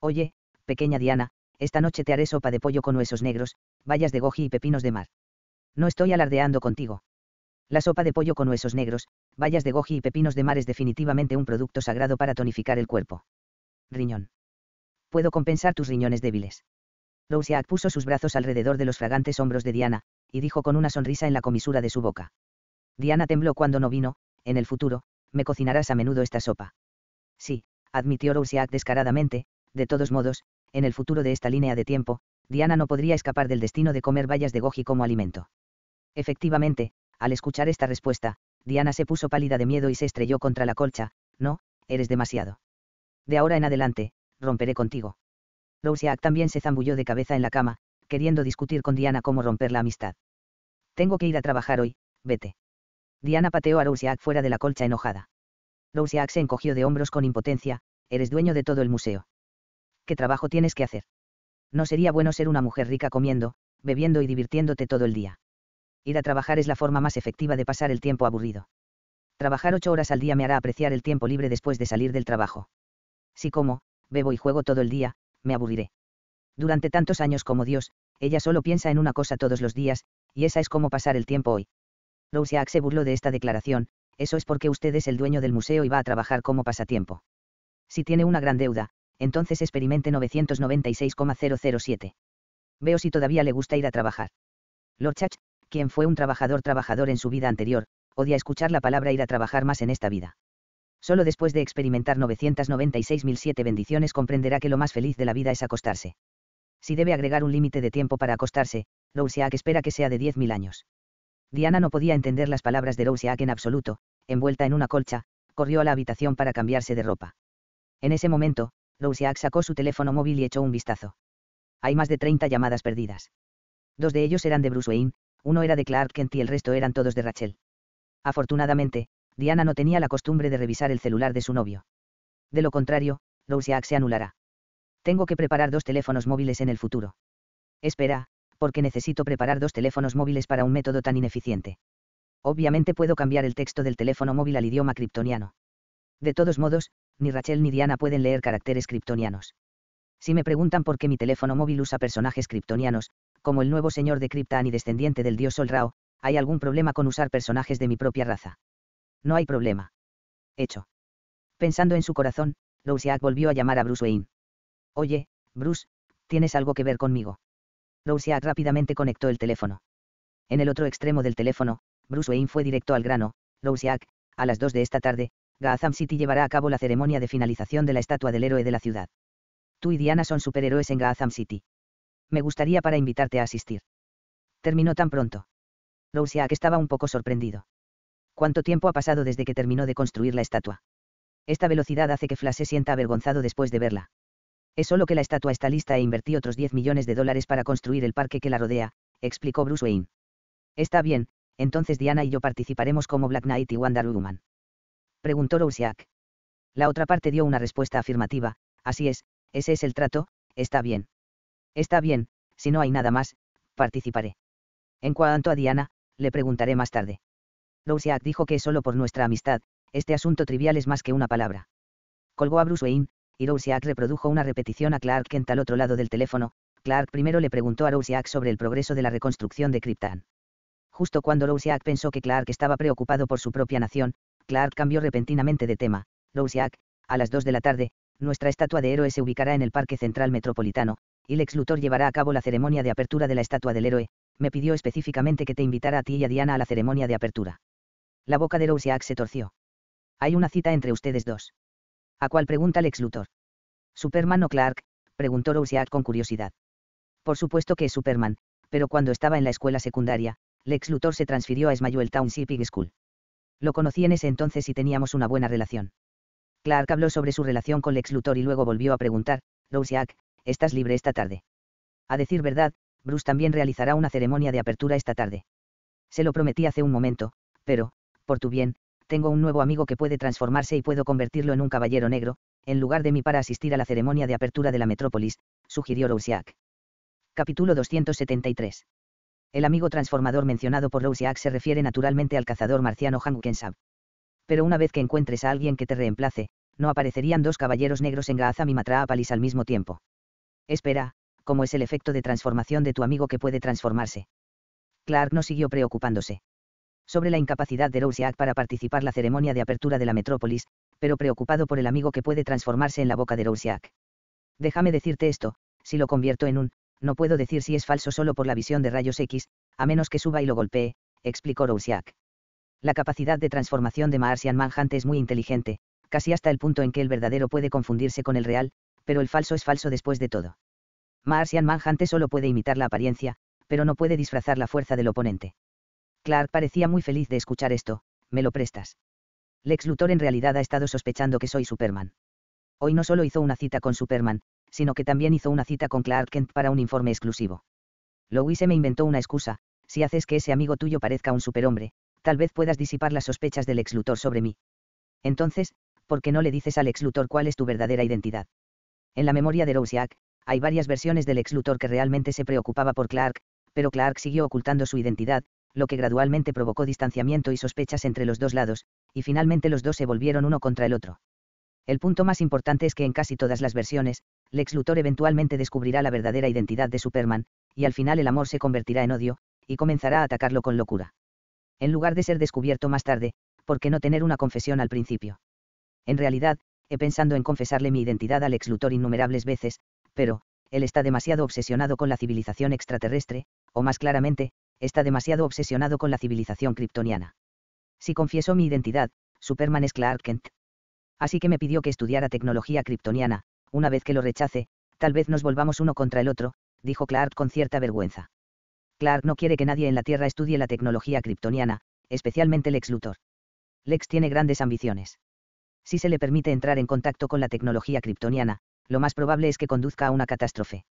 Oye, pequeña Diana, esta noche te haré sopa de pollo con huesos negros, bayas de goji y pepinos de mar. No estoy alardeando contigo. La sopa de pollo con huesos negros, bayas de goji y pepinos de mar es definitivamente un producto sagrado para tonificar el cuerpo. Riñón. Puedo compensar tus riñones débiles. Rousiac puso sus brazos alrededor de los fragantes hombros de Diana, y dijo con una sonrisa en la comisura de su boca. Diana tembló cuando no vino. En el futuro, me cocinarás a menudo esta sopa. Sí, admitió Rousiac descaradamente, de todos modos, en el futuro de esta línea de tiempo, Diana no podría escapar del destino de comer bayas de goji como alimento. Efectivamente, al escuchar esta respuesta, Diana se puso pálida de miedo y se estrelló contra la colcha. No, eres demasiado. De ahora en adelante, romperé contigo. Rousiac también se zambulló de cabeza en la cama, queriendo discutir con Diana cómo romper la amistad. Tengo que ir a trabajar hoy, vete. Diana pateó a Rousiac fuera de la colcha enojada. Rousiac se encogió de hombros con impotencia. Eres dueño de todo el museo. ¿Qué trabajo tienes que hacer? No sería bueno ser una mujer rica comiendo, bebiendo y divirtiéndote todo el día. Ir a trabajar es la forma más efectiva de pasar el tiempo aburrido. Trabajar ocho horas al día me hará apreciar el tiempo libre después de salir del trabajo. Si como, bebo y juego todo el día, me aburriré. Durante tantos años como Dios, ella solo piensa en una cosa todos los días, y esa es cómo pasar el tiempo hoy. Rousiac se burló de esta declaración. Eso es porque usted es el dueño del museo y va a trabajar como pasatiempo. Si tiene una gran deuda, entonces experimente novecientos noventa y seis mil siete. Veo si todavía le gusta ir a trabajar. Lord Chach, quien fue un trabajador trabajador en su vida anterior, odia escuchar la palabra ir a trabajar más en esta vida. Solo después de experimentar novecientos noventa y seis mil siete bendiciones comprenderá que lo más feliz de la vida es acostarse. Si debe agregar un límite de tiempo para acostarse, Rousiac espera que sea de diez mil años. Diana no podía entender las palabras de Rousiac en absoluto. Envuelta en una colcha, corrió a la habitación para cambiarse de ropa. En ese momento, Rousiac sacó su teléfono móvil y echó un vistazo. Hay más de treinta llamadas perdidas. Dos de ellos eran de Bruce Wayne, uno era de Clark Kent y el resto eran todos de Rachel. Afortunadamente, Diana no tenía la costumbre de revisar el celular de su novio. De lo contrario, Rousiac se anulará. Tengo que preparar dos teléfonos móviles en el futuro. Espera, porque necesito preparar dos teléfonos móviles para un método tan ineficiente. Obviamente puedo cambiar el texto del teléfono móvil al idioma kriptoniano. De todos modos, ni Rachel ni Diana pueden leer caracteres kriptonianos. Si me preguntan por qué mi teléfono móvil usa personajes kriptonianos, como el nuevo señor de Kryptan y descendiente del dios Sol Ra, ¿hay algún problema con usar personajes de mi propia raza? No hay problema. Hecho. Pensando en su corazón, Rousiac volvió a llamar a Bruce Wayne. Oye, Bruce, ¿tienes algo que ver conmigo? Rousiac rápidamente conectó el teléfono. En el otro extremo del teléfono, Bruce Wayne fue directo al grano. Rousiac, a las dos de esta tarde, Gotham City llevará a cabo la ceremonia de finalización de la estatua del héroe de la ciudad. Tú y Diana son superhéroes en Gotham City. Me gustaría para invitarte a asistir. Terminó tan pronto. Rousiac estaba un poco sorprendido. ¿Cuánto tiempo ha pasado desde que terminó de construir la estatua? Esta velocidad hace que Flash se sienta avergonzado después de verla. Es solo que la estatua está lista e invertí otros diez millones de dólares para construir el parque que la rodea, explicó Bruce Wayne. Está bien, entonces Diana y yo participaremos como Black Knight y Wonder Woman. Preguntó Rousiac. La otra parte dio una respuesta afirmativa. Así es, ese es el trato, está bien. Está bien, si no hay nada más, participaré. En cuanto a Diana, le preguntaré más tarde. Rousiac dijo que solo por nuestra amistad, este asunto trivial es más que una palabra. Colgó a Bruce Wayne, y Rousiac reprodujo una repetición a Clark Kent al otro lado del teléfono. Clark primero le preguntó a Rousiac sobre el progreso de la reconstrucción de Krypton. Justo cuando Rousiac pensó que Clark estaba preocupado por su propia nación, Clark cambió repentinamente de tema. Rousiac, a las dos de la tarde, nuestra estatua de héroe se ubicará en el Parque Central Metropolitano, y Lex Luthor llevará a cabo la ceremonia de apertura de la estatua del héroe. Me pidió específicamente que te invitara a ti y a Diana a la ceremonia de apertura. La boca de Rousiac se torció. Hay una cita entre ustedes dos. ¿A cuál pregunta Lex Luthor? ¿Superman o Clark? Preguntó Rousiac con curiosidad. Por supuesto que es Superman, pero cuando estaba en la escuela secundaria, Lex Luthor se transfirió a Smallville Township High School. Lo conocí en ese entonces y teníamos una buena relación. Clark habló sobre su relación con Lex Luthor y luego volvió a preguntar, Rousiac, ¿estás libre esta tarde? A decir verdad, Bruce también realizará una ceremonia de apertura esta tarde. Se lo prometí hace un momento, pero, por tu bien, tengo un nuevo amigo que puede transformarse y puedo convertirlo en un caballero negro, en lugar de mí para asistir a la ceremonia de apertura de la metrópolis, sugirió Rousiac. Capítulo doscientos setenta y tres. El amigo transformador mencionado por Rousiac se refiere naturalmente al cazador marciano Hank Kensab. Pero una vez que encuentres a alguien que te reemplace, no aparecerían dos caballeros negros en Gotham y Metropolis al mismo tiempo. Espera, ¿cómo es el efecto de transformación de tu amigo que puede transformarse? Clark no siguió preocupándose sobre la incapacidad de Rousiac para participar en la ceremonia de apertura de la metrópolis, pero preocupado por el amigo que puede transformarse en la boca de Rousiac. Déjame decirte esto, si lo convierto en un, no puedo decir si es falso solo por la visión de rayos X, a menos que suba y lo golpee, explicó Rousiac. La capacidad de transformación de Martian Manhunt es muy inteligente, casi hasta el punto en que el verdadero puede confundirse con el real, pero el falso es falso después de todo. Martian Manhunt solo puede imitar la apariencia, pero no puede disfrazar la fuerza del oponente. Clark parecía muy feliz de escuchar esto. ¿Me lo prestas? Lex Luthor en realidad ha estado sospechando que soy Superman. Hoy no solo hizo una cita con Superman, sino que también hizo una cita con Clark Kent para un informe exclusivo. Lois se me inventó una excusa, si haces que ese amigo tuyo parezca un superhombre, tal vez puedas disipar las sospechas de Lex Luthor sobre mí. Entonces, ¿por qué no le dices a Lex Luthor cuál es tu verdadera identidad? En la memoria de Rousiac, hay varias versiones del Lex Luthor que realmente se preocupaba por Clark, pero Clark siguió ocultando su identidad, lo que gradualmente provocó distanciamiento y sospechas entre los dos lados, y finalmente los dos se volvieron uno contra el otro. El punto más importante es que en casi todas las versiones, Lex Luthor eventualmente descubrirá la verdadera identidad de Superman, y al final el amor se convertirá en odio, y comenzará a atacarlo con locura. En lugar de ser descubierto más tarde, ¿por qué no tener una confesión al principio? En realidad, he pensado en confesarle mi identidad a Lex Luthor innumerables veces, pero, él está demasiado obsesionado con la civilización extraterrestre, o más claramente, está demasiado obsesionado con la civilización kryptoniana. Si confieso mi identidad, Superman es Clark Kent. Así que me pidió que estudiara tecnología kryptoniana. Una vez que lo rechace, tal vez nos volvamos uno contra el otro, dijo Clark con cierta vergüenza. Clark no quiere que nadie en la Tierra estudie la tecnología kryptoniana, especialmente Lex Luthor. Lex tiene grandes ambiciones. Si se le permite entrar en contacto con la tecnología kryptoniana, lo más probable es que conduzca a una catástrofe.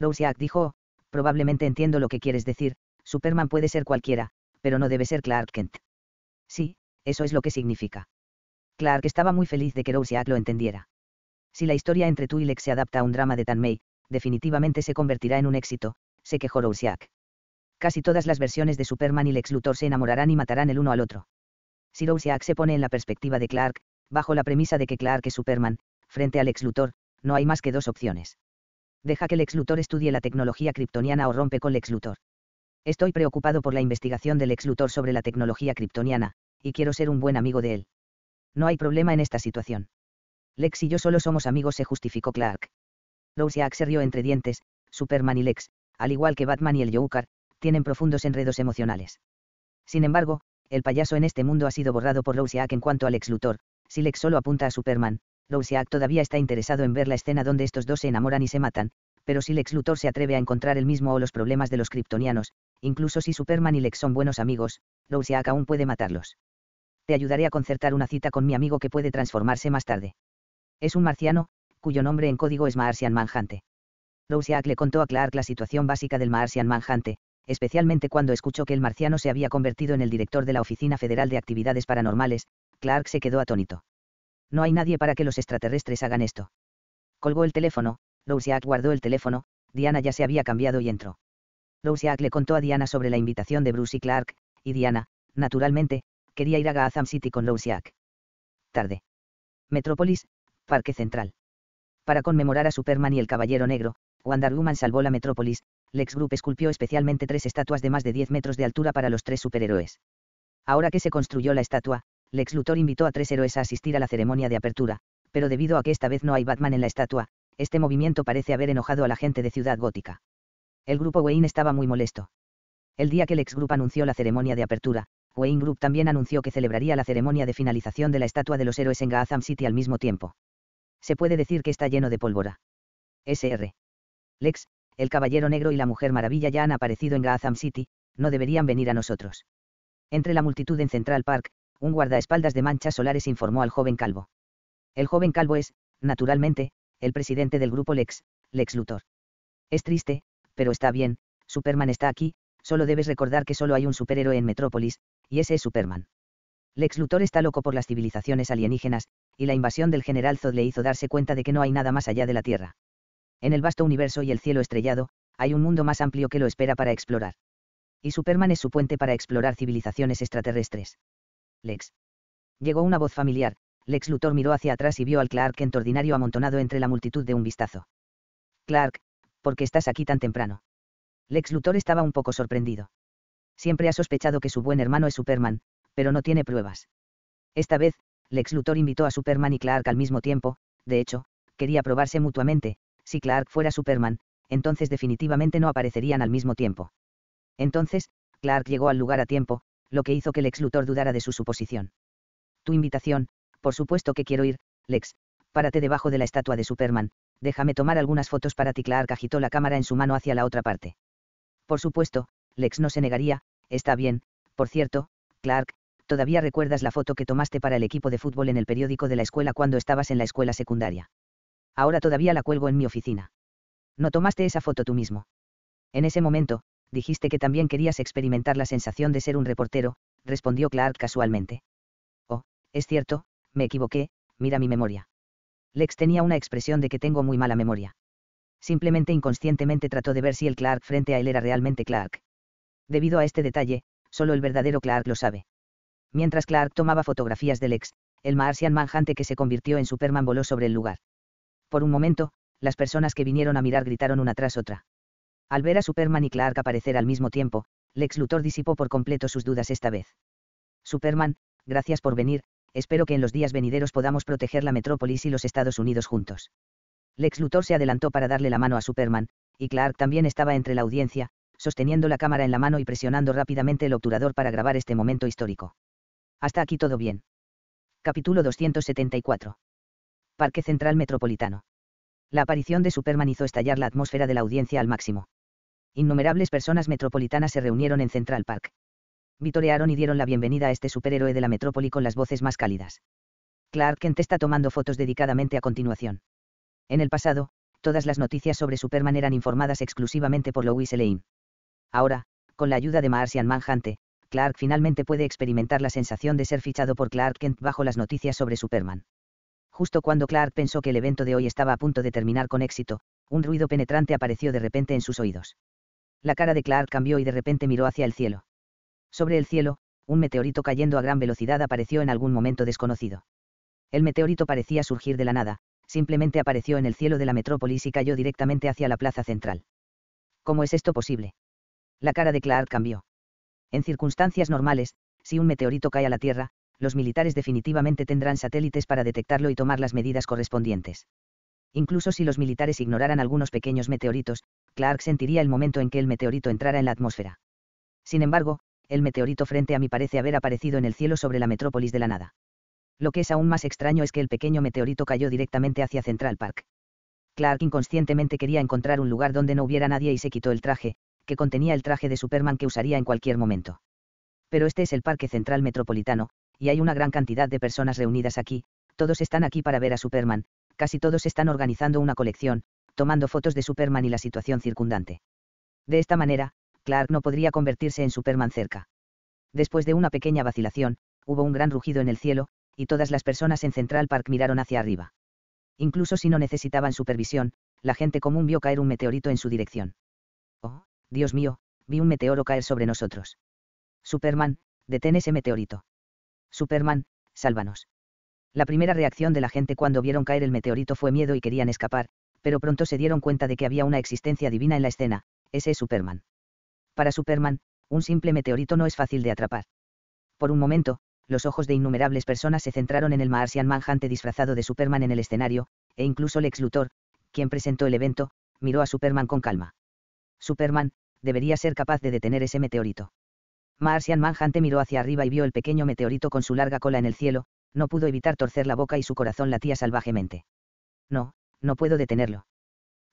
Rousiac dijo, probablemente entiendo lo que quieres decir. Superman puede ser cualquiera, pero no debe ser Clark Kent. Sí, eso es lo que significa. Clark estaba muy feliz de que Rousiac lo entendiera. Si la historia entre tú y Lex se adapta a un drama de Tan May, definitivamente se convertirá en un éxito, se quejó Rousiac. Casi todas las versiones de Superman y Lex Luthor se enamorarán y matarán el uno al otro. Si Rousiac se pone en la perspectiva de Clark, bajo la premisa de que Clark es Superman, frente a Lex Luthor, no hay más que dos opciones. Deja que Lex Luthor estudie la tecnología kryptoniana o rompe con Lex Luthor. Estoy preocupado por la investigación del Lex Luthor sobre la tecnología kryptoniana, y quiero ser un buen amigo de él. No hay problema en esta situación. Lex y yo solo somos amigos, se justificó Clark. Rouseac se rió entre dientes. Superman y Lex, al igual que Batman y el Joker, tienen profundos enredos emocionales. Sin embargo, el payaso en este mundo ha sido borrado por Rouseac en cuanto a Lex Luthor. Si Lex solo apunta a Superman, Rouseac todavía está interesado en ver la escena donde estos dos se enamoran y se matan, pero si Lex Luthor se atreve a encontrar el mismo o los problemas de los kryptonianos, incluso si Superman y Lex son buenos amigos, Rouseac aún puede matarlos. Te ayudaré a concertar una cita con mi amigo que puede transformarse más tarde. Es un marciano, cuyo nombre en código es Martian Manhunter. Rouseac le contó a Clark la situación básica del Martian Manhunter, especialmente cuando escuchó que el marciano se había convertido en el director de la Oficina Federal de Actividades Paranormales. Clark se quedó atónito. No hay nadie para que los extraterrestres hagan esto. Colgó el teléfono, Rouseac guardó el teléfono, Diana ya se había cambiado y entró. Rouseac le contó a Diana sobre la invitación de Bruce y Clark, y Diana, naturalmente, quería ir a Gotham City con Rouseac. Tarde. Metrópolis, Parque Central. Para conmemorar a Superman y el Caballero Negro, Wonder Woman salvó la Metrópolis. Lex Group esculpió especialmente tres estatuas de más de diez metros de altura para los tres superhéroes. Ahora que se construyó la estatua, Lex Luthor invitó a tres héroes a asistir a la ceremonia de apertura, pero debido a que esta vez no hay Batman en la estatua, este movimiento parece haber enojado a la gente de Ciudad Gótica. El grupo Wayne estaba muy molesto. El día que Lex Group anunció la ceremonia de apertura, Wayne Group también anunció que celebraría la ceremonia de finalización de la estatua de los héroes en Gotham City al mismo tiempo. Se puede decir que está lleno de pólvora. señor Lex, el Caballero Negro y la Mujer Maravilla ya han aparecido en Gotham City, no deberían venir a nosotros. Entre la multitud en Central Park, un guardaespaldas de manchas solares informó al joven calvo. El joven calvo es, naturalmente, el presidente del grupo Lex, Lex Luthor. Es triste, pero está bien, Superman está aquí, solo debes recordar que solo hay un superhéroe en Metrópolis, y ese es Superman. Lex Luthor está loco por las civilizaciones alienígenas, y la invasión del general Zod le hizo darse cuenta de que no hay nada más allá de la Tierra. En el vasto universo y el cielo estrellado, hay un mundo más amplio que lo espera para explorar. Y Superman es su puente para explorar civilizaciones extraterrestres. Lex. Llegó una voz familiar. Lex Luthor miró hacia atrás y vio al Clark Kent ordinario amontonado entre la multitud de un vistazo. Clark, ¿por qué estás aquí tan temprano? Lex Luthor estaba un poco sorprendido. Siempre ha sospechado que su buen hermano es Superman, pero no tiene pruebas. Esta vez, Lex Luthor invitó a Superman y Clark al mismo tiempo, de hecho, quería probarse mutuamente. Si Clark fuera Superman, entonces definitivamente no aparecerían al mismo tiempo. Entonces, Clark llegó al lugar a tiempo, lo que hizo que Lex Luthor dudara de su suposición. Tu invitación, por supuesto que quiero ir, Lex, párate debajo de la estatua de Superman, déjame tomar algunas fotos para ti. Clark agitó la cámara en su mano hacia la otra parte. Por supuesto, Lex no se negaría. Está bien, por cierto, Clark, ¿todavía recuerdas la foto que tomaste para el equipo de fútbol en el periódico de la escuela cuando estabas en la escuela secundaria? Ahora todavía la cuelgo en mi oficina. ¿No tomaste esa foto tú mismo? En ese momento, dijiste que también querías experimentar la sensación de ser un reportero, respondió Clark casualmente. Oh, es cierto, me equivoqué, mira mi memoria. Lex tenía una expresión de que tengo muy mala memoria. Simplemente inconscientemente trató de ver si el Clark frente a él era realmente Clark. Debido a este detalle, solo el verdadero Clark lo sabe. Mientras Clark tomaba fotografías de Lex, el Martian Manhunter que se convirtió en Superman voló sobre el lugar. Por un momento, las personas que vinieron a mirar gritaron una tras otra. Al ver a Superman y Clark aparecer al mismo tiempo, Lex Luthor disipó por completo sus dudas esta vez. Superman, gracias por venir, espero que en los días venideros podamos proteger la Metrópolis y los Estados Unidos juntos. Lex Luthor se adelantó para darle la mano a Superman, y Clark también estaba entre la audiencia, sosteniendo la cámara en la mano y presionando rápidamente el obturador para grabar este momento histórico. Hasta aquí todo bien. Capítulo doscientos setenta y cuatro. Parque Central Metropolitano. La aparición de Superman hizo estallar la atmósfera de la audiencia al máximo. Innumerables personas metropolitanas se reunieron en Central Park. Vitorearon y dieron la bienvenida a este superhéroe de la metrópoli con las voces más cálidas. Clark Kent está tomando fotos dedicadamente a continuación. En el pasado, todas las noticias sobre Superman eran informadas exclusivamente por Lois Lane. Ahora, con la ayuda de Martian Manhunter, Clark finalmente puede experimentar la sensación de ser fichado por Clark Kent bajo las noticias sobre Superman. Justo cuando Clark pensó que el evento de hoy estaba a punto de terminar con éxito, un ruido penetrante apareció de repente en sus oídos. La cara de Clark cambió y de repente miró hacia el cielo. Sobre el cielo, un meteorito cayendo a gran velocidad apareció en algún momento desconocido. El meteorito parecía surgir de la nada, simplemente apareció en el cielo de la metrópolis y cayó directamente hacia la plaza central. ¿Cómo es esto posible? La cara de Clark cambió. En circunstancias normales, Si un meteorito cae a la Tierra, los militares definitivamente tendrán satélites para detectarlo y tomar las medidas correspondientes. Incluso si los militares ignoraran algunos pequeños meteoritos, Clark sentiría el momento en que el meteorito entrara en la atmósfera. Sin embargo, el meteorito frente a mí parece haber aparecido en el cielo sobre la metrópolis de la nada. Lo que es aún más extraño es que el pequeño meteorito cayó directamente hacia Central Park. Clark inconscientemente quería encontrar un lugar donde no hubiera nadie y se quitó el traje, que contenía el traje de Superman que usaría en cualquier momento. Pero este es el Parque Central Metropolitano, y hay una gran cantidad de personas reunidas aquí, todos están aquí para ver a Superman, casi todos están organizando una colección, tomando fotos de Superman y la situación circundante. De esta manera, Clark no podría convertirse en Superman cerca. Después de una pequeña vacilación, hubo un gran rugido en el cielo, y todas las personas en Central Park miraron hacia arriba. Incluso si no necesitaban supervisión, la gente común vio caer un meteorito en su dirección. Oh, Dios mío, vi un meteoro caer sobre nosotros. Superman, detén ese meteorito. Superman, sálvanos. La primera reacción de la gente cuando vieron caer el meteorito fue miedo y querían escapar, pero pronto se dieron cuenta de que había una existencia divina en la escena, ese es Superman. Para Superman, un simple meteorito no es fácil de atrapar. Por un momento, los ojos de innumerables personas se centraron en el Martian Manhunter disfrazado de Superman en el escenario, e incluso Lex Luthor, quien presentó el evento, miró a Superman con calma. Superman, debería ser capaz de detener ese meteorito. Martian Manhunter miró hacia arriba y vio el pequeño meteorito con su larga cola en el cielo, no pudo evitar torcer la boca y su corazón latía salvajemente. No, no puedo detenerlo.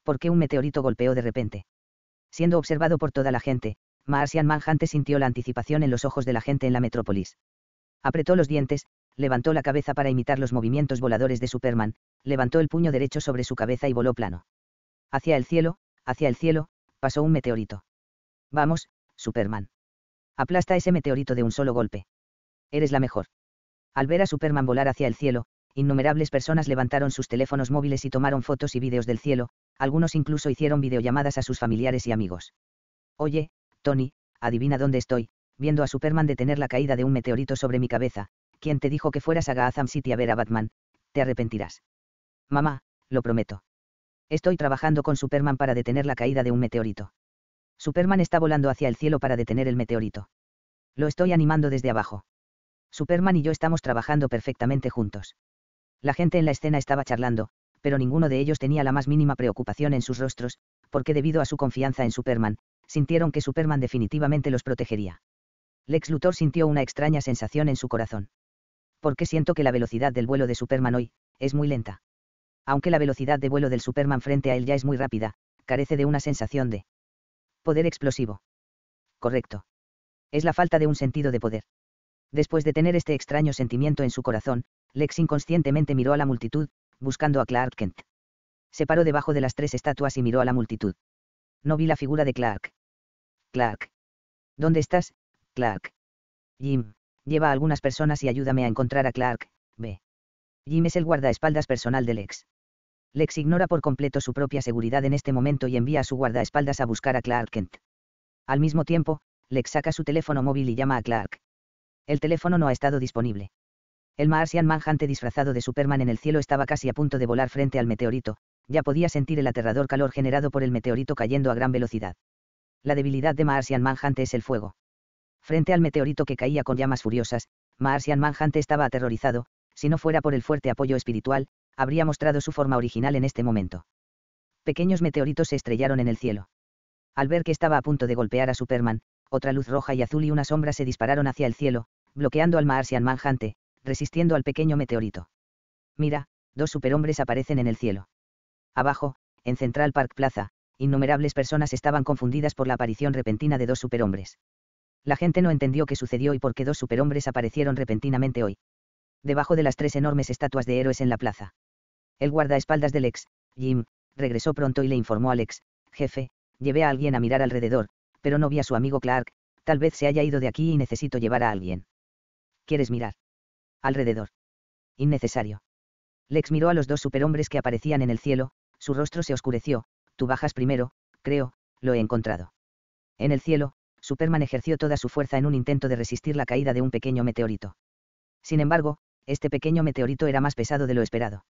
¿Por qué un meteorito golpeó de repente? Siendo observado por toda la gente, Martian Manhunter sintió la anticipación en los ojos de la gente en la metrópolis. Apretó los dientes, levantó la cabeza para imitar los movimientos voladores de Superman, levantó el puño derecho sobre su cabeza y voló plano. Hacia el cielo, hacia el cielo, pasó un meteorito. Vamos, Superman. Aplasta ese meteorito de un solo golpe. Eres la mejor. Al ver a Superman volar hacia el cielo, innumerables personas levantaron sus teléfonos móviles y tomaron fotos y vídeos del cielo, algunos incluso hicieron videollamadas a sus familiares y amigos. Oye, Tony, adivina dónde estoy, viendo a Superman detener la caída de un meteorito sobre mi cabeza. ¿Quién te dijo que fueras a Gotham City a ver a Batman? Te arrepentirás. Mamá, lo prometo. Estoy trabajando con Superman para detener la caída de un meteorito. Superman está volando hacia el cielo para detener el meteorito. Lo estoy animando desde abajo. Superman y yo estamos trabajando perfectamente juntos. La gente en la escena estaba charlando, pero ninguno de ellos tenía la más mínima preocupación en sus rostros, porque debido a su confianza en Superman, sintieron que Superman definitivamente los protegería. Lex Luthor sintió una extraña sensación en su corazón. ¿Por qué siento que la velocidad del vuelo de Superman hoy es muy lenta? Aunque la velocidad de vuelo del Superman frente a él ya es muy rápida, carece de una sensación de poder explosivo. Correcto. Es la falta de un sentido de poder. Después de tener este extraño sentimiento en su corazón, Lex inconscientemente miró a la multitud, buscando a Clark Kent. Se paró debajo de las tres estatuas y miró a la multitud. No vi la figura de Clark. Clark. ¿Dónde estás, Clark? Jim, lleva a algunas personas y ayúdame a encontrar a Clark, ve. Jim es el guardaespaldas personal de Lex. Lex ignora por completo su propia seguridad en este momento y envía a su guardaespaldas a buscar a Clark Kent. Al mismo tiempo, Lex saca su teléfono móvil y llama a Clark. El teléfono no ha estado disponible. El Martian Manhunter disfrazado de Superman en el cielo estaba casi a punto de volar frente al meteorito, ya podía sentir el aterrador calor generado por el meteorito cayendo a gran velocidad. La debilidad de Martian Manhunter es el fuego. Frente al meteorito que caía con llamas furiosas, Martian Manhunter estaba aterrorizado, si no fuera por el fuerte apoyo espiritual, habría mostrado su forma original en este momento. Pequeños meteoritos se estrellaron en el cielo. Al ver que estaba a punto de golpear a Superman, otra luz roja y azul y una sombra se dispararon hacia el cielo, bloqueando al Martian Manhunter, resistiendo al pequeño meteorito. Mira, dos superhombres aparecen en el cielo. Abajo, en Central Park Plaza, innumerables personas estaban confundidas por la aparición repentina de dos superhombres. La gente no entendió qué sucedió y por qué dos superhombres aparecieron repentinamente hoy. Debajo de las tres enormes estatuas de héroes en la plaza. El guardaespaldas de Lex, Jim, regresó pronto y le informó a Lex, jefe, llevé a alguien a mirar alrededor, pero no vi a su amigo Clark, tal vez se haya ido de aquí y necesito llevar a alguien. ¿Quieres mirar? Alrededor. Innecesario. Lex miró a los dos superhombres que aparecían en el cielo, su rostro se oscureció, tú bajas primero, creo, lo he encontrado. En el cielo, Superman ejerció toda su fuerza en un intento de resistir la caída de un pequeño meteorito. Sin embargo, este pequeño meteorito era más pesado de lo esperado.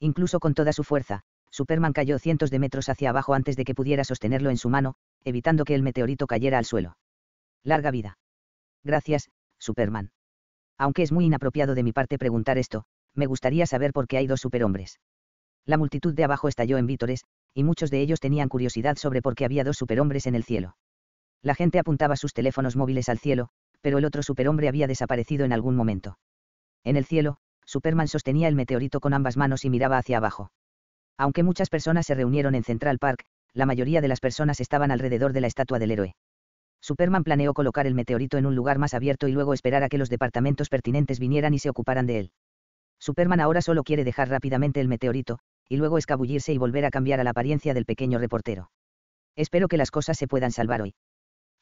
Incluso con toda su fuerza, Superman cayó cientos de metros hacia abajo antes de que pudiera sostenerlo en su mano, evitando que el meteorito cayera al suelo. Larga vida. Gracias, Superman. Aunque es muy inapropiado de mi parte preguntar esto, me gustaría saber por qué hay dos superhombres. La multitud de abajo estalló en vítores, y muchos de ellos tenían curiosidad sobre por qué había dos superhombres en el cielo. La gente apuntaba sus teléfonos móviles al cielo, pero el otro superhombre había desaparecido en algún momento. En el cielo, Superman sostenía el meteorito con ambas manos y miraba hacia abajo. Aunque muchas personas se reunieron en Central Park, la mayoría de las personas estaban alrededor de la estatua del héroe. Superman planeó colocar el meteorito en un lugar más abierto y luego esperar a que los departamentos pertinentes vinieran y se ocuparan de él. Superman ahora solo quiere dejar rápidamente el meteorito, y luego escabullirse y volver a cambiar a la apariencia del pequeño reportero. Espero que las cosas se puedan salvar hoy.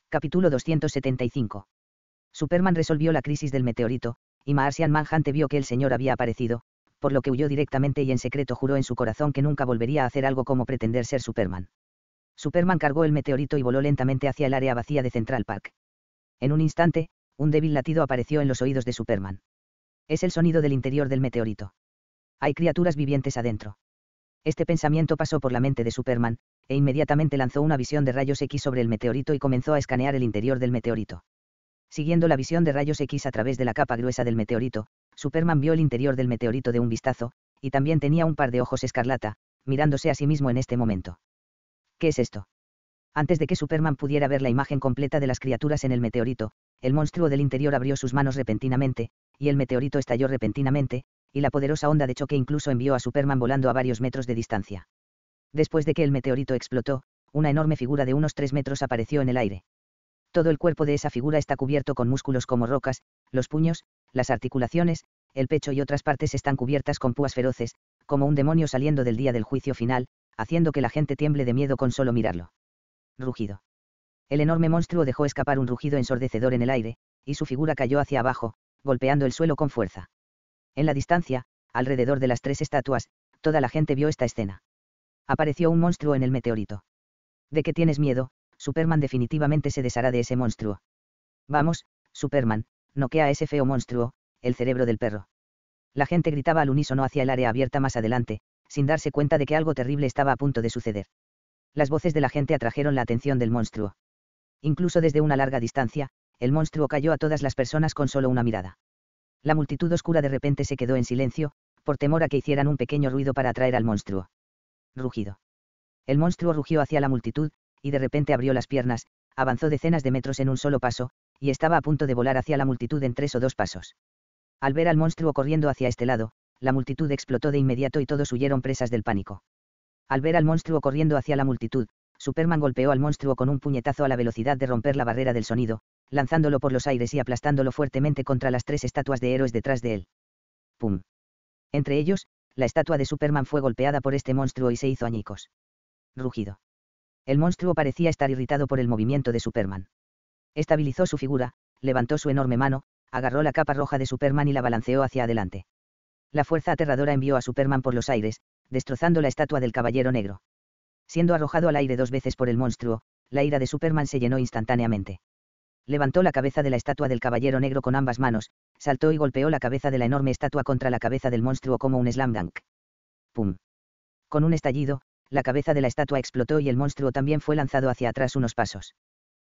Capítulo doscientos setenta y cinco. Superman resolvió la crisis del meteorito, y Martian Manhunter vio que el señor había aparecido, por lo que huyó directamente y en secreto juró en su corazón que nunca volvería a hacer algo como pretender ser Superman. Superman cargó el meteorito y voló lentamente hacia el área vacía de Central Park. En un instante, un débil latido apareció en los oídos de Superman. Es el sonido del interior del meteorito. Hay criaturas vivientes adentro. Este pensamiento pasó por la mente de Superman, e inmediatamente lanzó una visión de rayos X sobre el meteorito y comenzó a escanear el interior del meteorito. Siguiendo la visión de rayos X a través de la capa gruesa del meteorito, Superman vio el interior del meteorito de un vistazo, y también tenía un par de ojos escarlata, mirándose a sí mismo en este momento. ¿Qué es esto? Antes de que Superman pudiera ver la imagen completa de las criaturas en el meteorito, el monstruo del interior abrió sus manos repentinamente, y el meteorito estalló repentinamente, y la poderosa onda de choque incluso envió a Superman volando a varios metros de distancia. Después de que el meteorito explotó, una enorme figura de unos tres metros apareció en el aire. Todo el cuerpo de esa figura está cubierto con músculos como rocas, los puños, las articulaciones, el pecho y otras partes están cubiertas con púas feroces, como un demonio saliendo del día del juicio final, haciendo que la gente tiemble de miedo con solo mirarlo. Rugido. El enorme monstruo dejó escapar un rugido ensordecedor en el aire, y su figura cayó hacia abajo, golpeando el suelo con fuerza. En la distancia, alrededor de las tres estatuas, toda la gente vio esta escena. Apareció un monstruo en el meteorito. ¿De qué tienes miedo? Superman definitivamente se deshará de ese monstruo. Vamos, Superman, noquea a ese feo monstruo, el cerebro del perro. La gente gritaba al unísono hacia el área abierta más adelante, sin darse cuenta de que algo terrible estaba a punto de suceder. Las voces de la gente atrajeron la atención del monstruo. Incluso desde una larga distancia, el monstruo cayó a todas las personas con solo una mirada. La multitud oscura de repente se quedó en silencio, por temor a que hicieran un pequeño ruido para atraer al monstruo. Rugido. El monstruo rugió hacia la multitud, y de repente abrió las piernas, avanzó decenas de metros en un solo paso, y estaba a punto de volar hacia la multitud en tres o dos pasos. Al ver al monstruo corriendo hacia este lado, la multitud explotó de inmediato y todos huyeron presas del pánico. Al ver al monstruo corriendo hacia la multitud, Superman golpeó al monstruo con un puñetazo a la velocidad de romper la barrera del sonido, lanzándolo por los aires y aplastándolo fuertemente contra las tres estatuas de héroes detrás de él. ¡Pum! Entre ellos, la estatua de Superman fue golpeada por este monstruo y se hizo añicos. Rugido. El monstruo parecía estar irritado por el movimiento de Superman. Estabilizó su figura, levantó su enorme mano, agarró la capa roja de Superman y la balanceó hacia adelante. La fuerza aterradora envió a Superman por los aires, destrozando la estatua del Caballero Negro. Siendo arrojado al aire dos veces por el monstruo, la ira de Superman se llenó instantáneamente. Levantó la cabeza de la estatua del Caballero Negro con ambas manos, saltó y golpeó la cabeza de la enorme estatua contra la cabeza del monstruo como un slam dunk. ¡Pum! Con un estallido, la cabeza de la estatua explotó y el monstruo también fue lanzado hacia atrás unos pasos.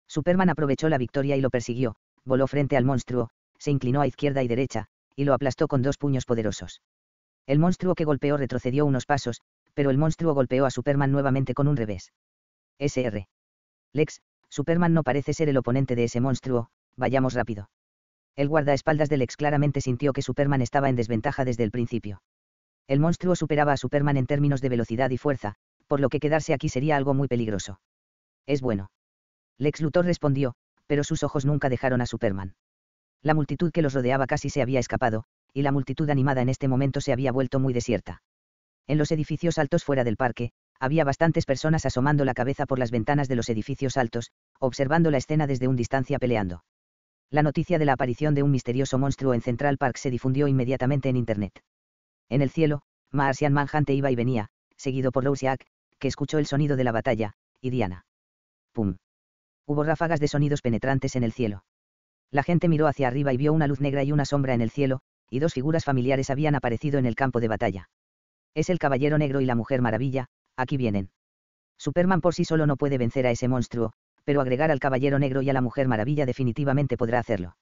Superman aprovechó la victoria y lo persiguió, voló frente al monstruo, se inclinó a izquierda y derecha, y lo aplastó con dos puños poderosos. El monstruo que golpeó retrocedió unos pasos, pero el monstruo golpeó a Superman nuevamente con un revés. señor Lex, Superman no parece ser el oponente de ese monstruo, vayamos rápido. El guardaespaldas de Lex claramente sintió que Superman estaba en desventaja desde el principio. El monstruo superaba a Superman en términos de velocidad y fuerza, por lo que quedarse aquí sería algo muy peligroso. Es bueno. Lex Luthor respondió, pero sus ojos nunca dejaron a Superman. La multitud que los rodeaba casi se había escapado, y la multitud animada en este momento se había vuelto muy desierta. En los edificios altos fuera del parque, había bastantes personas asomando la cabeza por las ventanas de los edificios altos, observando la escena desde una distancia peleando. La noticia de la aparición de un misterioso monstruo en Central Park se difundió inmediatamente en Internet. En el cielo, Martian Manhunter iba y venía, seguido por Lousiak, que escuchó el sonido de la batalla, y Diana. ¡Pum! Hubo ráfagas de sonidos penetrantes en el cielo. La gente miró hacia arriba y vio una luz negra y una sombra en el cielo, y dos figuras familiares habían aparecido en el campo de batalla. Es el Caballero Negro y la Mujer Maravilla, aquí vienen. Superman por sí solo no puede vencer a ese monstruo, pero agregar al Caballero Negro y a la Mujer Maravilla definitivamente podrá hacerlo.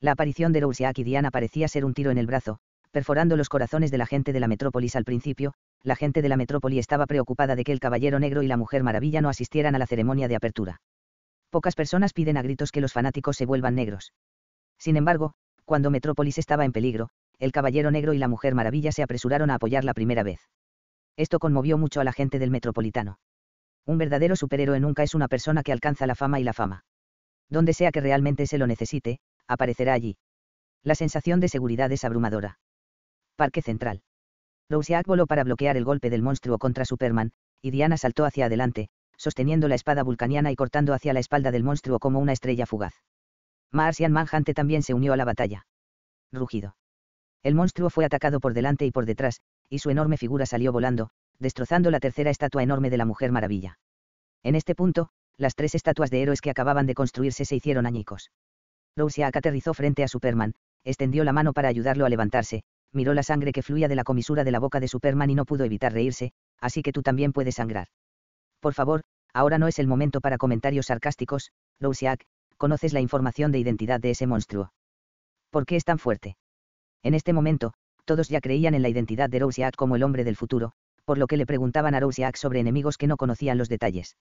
La aparición de Rousiak y Diana parecía ser un tiro en el brazo, perforando los corazones de la gente de la metrópolis al principio. La gente de la metrópoli estaba preocupada de que el Caballero Negro y la Mujer Maravilla no asistieran a la ceremonia de apertura. Pocas personas piden a gritos que los fanáticos se vuelvan negros. Sin embargo, cuando Metrópolis estaba en peligro, el Caballero Negro y la Mujer Maravilla se apresuraron a apoyar la primera vez. Esto conmovió mucho a la gente del Metropolitano. Un verdadero superhéroe nunca es una persona que alcanza la fama y la fama. Donde sea que realmente se lo necesite, aparecerá allí. La sensación de seguridad es abrumadora. Parque Central. Rousiak voló para bloquear el golpe del monstruo contra Superman, y Diana saltó hacia adelante, sosteniendo la espada vulcaniana y cortando hacia la espalda del monstruo como una estrella fugaz. Martian Manhunter también se unió a la batalla. Rugido. El monstruo fue atacado por delante y por detrás, y su enorme figura salió volando, destrozando la tercera estatua enorme de la Mujer Maravilla. En este punto, las tres estatuas de héroes que acababan de construirse se hicieron añicos. Rousiak aterrizó frente a Superman, extendió la mano para ayudarlo a levantarse, miró la sangre que fluía de la comisura de la boca de Superman y no pudo evitar reírse. Así que tú también puedes sangrar. Por favor, ahora no es el momento para comentarios sarcásticos, Rousiak, conoces la información de identidad de ese monstruo. ¿Por qué es tan fuerte? En este momento, todos ya creían en la identidad de Rousiak como el hombre del futuro, por lo que le preguntaban a Rousiak sobre enemigos que no conocían los detalles.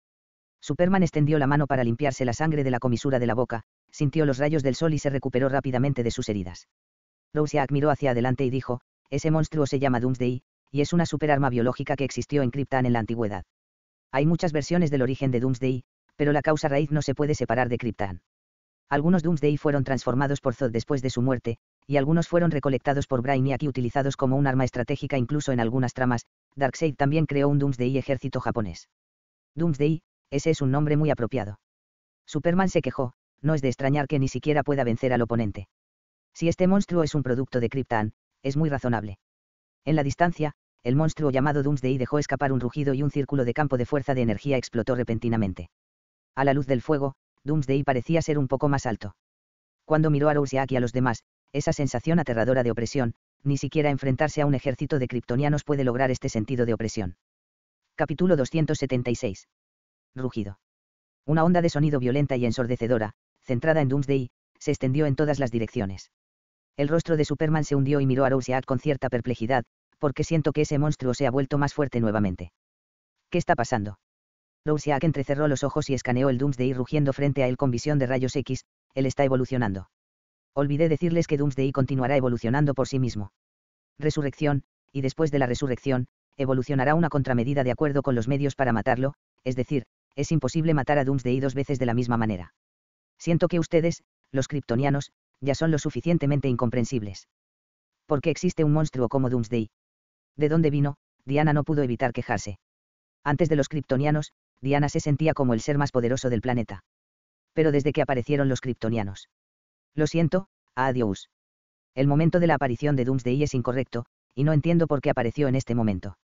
Superman extendió la mano para limpiarse la sangre de la comisura de la boca, sintió los rayos del sol y se recuperó rápidamente de sus heridas. Rousiak miró hacia adelante y dijo, ese monstruo se llama Doomsday, y es una superarma biológica que existió en Krypton en la antigüedad. Hay muchas versiones del origen de Doomsday, pero la causa raíz no se puede separar de Krypton. Algunos Doomsday fueron transformados por Zod después de su muerte, y algunos fueron recolectados por Brainiac y utilizados como un arma estratégica incluso en algunas tramas. Darkseid también creó un Doomsday ejército japonés. Doomsday, ese es un nombre muy apropiado. Superman se quejó, no es de extrañar que ni siquiera pueda vencer al oponente. Si este monstruo es un producto de Krypton, es muy razonable. En la distancia, el monstruo llamado Doomsday dejó escapar un rugido y un círculo de campo de fuerza de energía explotó repentinamente. A la luz del fuego, Doomsday parecía ser un poco más alto. Cuando miró a Rousiak y a los demás, esa sensación aterradora de opresión, ni siquiera enfrentarse a un ejército de kryptonianos puede lograr este sentido de opresión. Capítulo doscientos setenta y seis. Rugido. Una onda de sonido violenta y ensordecedora, centrada en Doomsday, se extendió en todas las direcciones. El rostro de Superman se hundió y miró a Rousiak con cierta perplejidad, porque siento que ese monstruo se ha vuelto más fuerte nuevamente. ¿Qué está pasando? Rousiak entrecerró los ojos y escaneó el Doomsday rugiendo frente a él con visión de rayos X. Él está evolucionando. Olvidé decirles que Doomsday continuará evolucionando por sí mismo. Resurrección, y después de la resurrección, evolucionará una contramedida de acuerdo con los medios para matarlo, es decir, es imposible matar a Doomsday dos veces de la misma manera. Siento que ustedes, los kryptonianos, ya son lo suficientemente incomprensibles. ¿Por qué existe un monstruo como Doomsday? ¿De dónde vino? Diana no pudo evitar quejarse. Antes de los kryptonianos, Diana se sentía como el ser más poderoso del planeta. Pero desde que aparecieron los kryptonianos. Lo siento, adiós. El momento de la aparición de Doomsday es incorrecto, y no entiendo por qué apareció en este momento.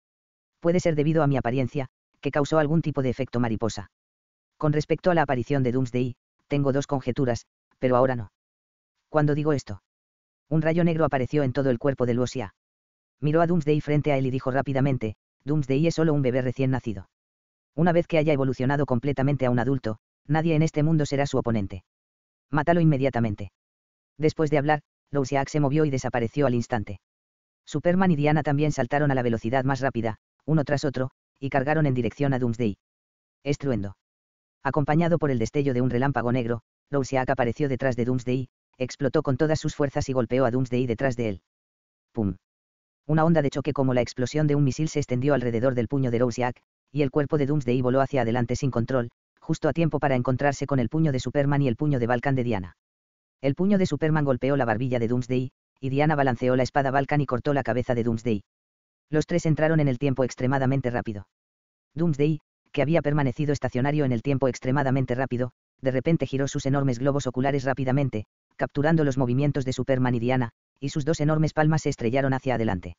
Puede ser debido a mi apariencia, que causó algún tipo de efecto mariposa. Con respecto a la aparición de Doomsday, tengo dos conjeturas, pero ahora no. Cuando digo esto, un rayo negro apareció en todo el cuerpo de Rousiak. Miró a Doomsday frente a él y dijo rápidamente, Doomsday es solo un bebé recién nacido. Una vez que haya evolucionado completamente a un adulto, nadie en este mundo será su oponente. Mátalo inmediatamente. Después de hablar, Rousiak se movió y desapareció al instante. Superman y Diana también saltaron a la velocidad más rápida, uno tras otro, y cargaron en dirección a Doomsday. Estruendo. Acompañado por el destello de un relámpago negro, Rousiak apareció detrás de Doomsday, explotó con todas sus fuerzas y golpeó a Doomsday detrás de él. ¡Pum! Una onda de choque como la explosión de un misil se extendió alrededor del puño de Rousiak, y el cuerpo de Doomsday voló hacia adelante sin control, justo a tiempo para encontrarse con el puño de Superman y el puño de Vulcan de Diana. El puño de Superman golpeó la barbilla de Doomsday, y Diana balanceó la espada Vulcan y cortó la cabeza de Doomsday. Los tres entraron en el tiempo extremadamente rápido. Doomsday, que había permanecido estacionario en el tiempo extremadamente rápido, de repente giró sus enormes globos oculares rápidamente, capturando los movimientos de Superman y Diana, y sus dos enormes palmas se estrellaron hacia adelante.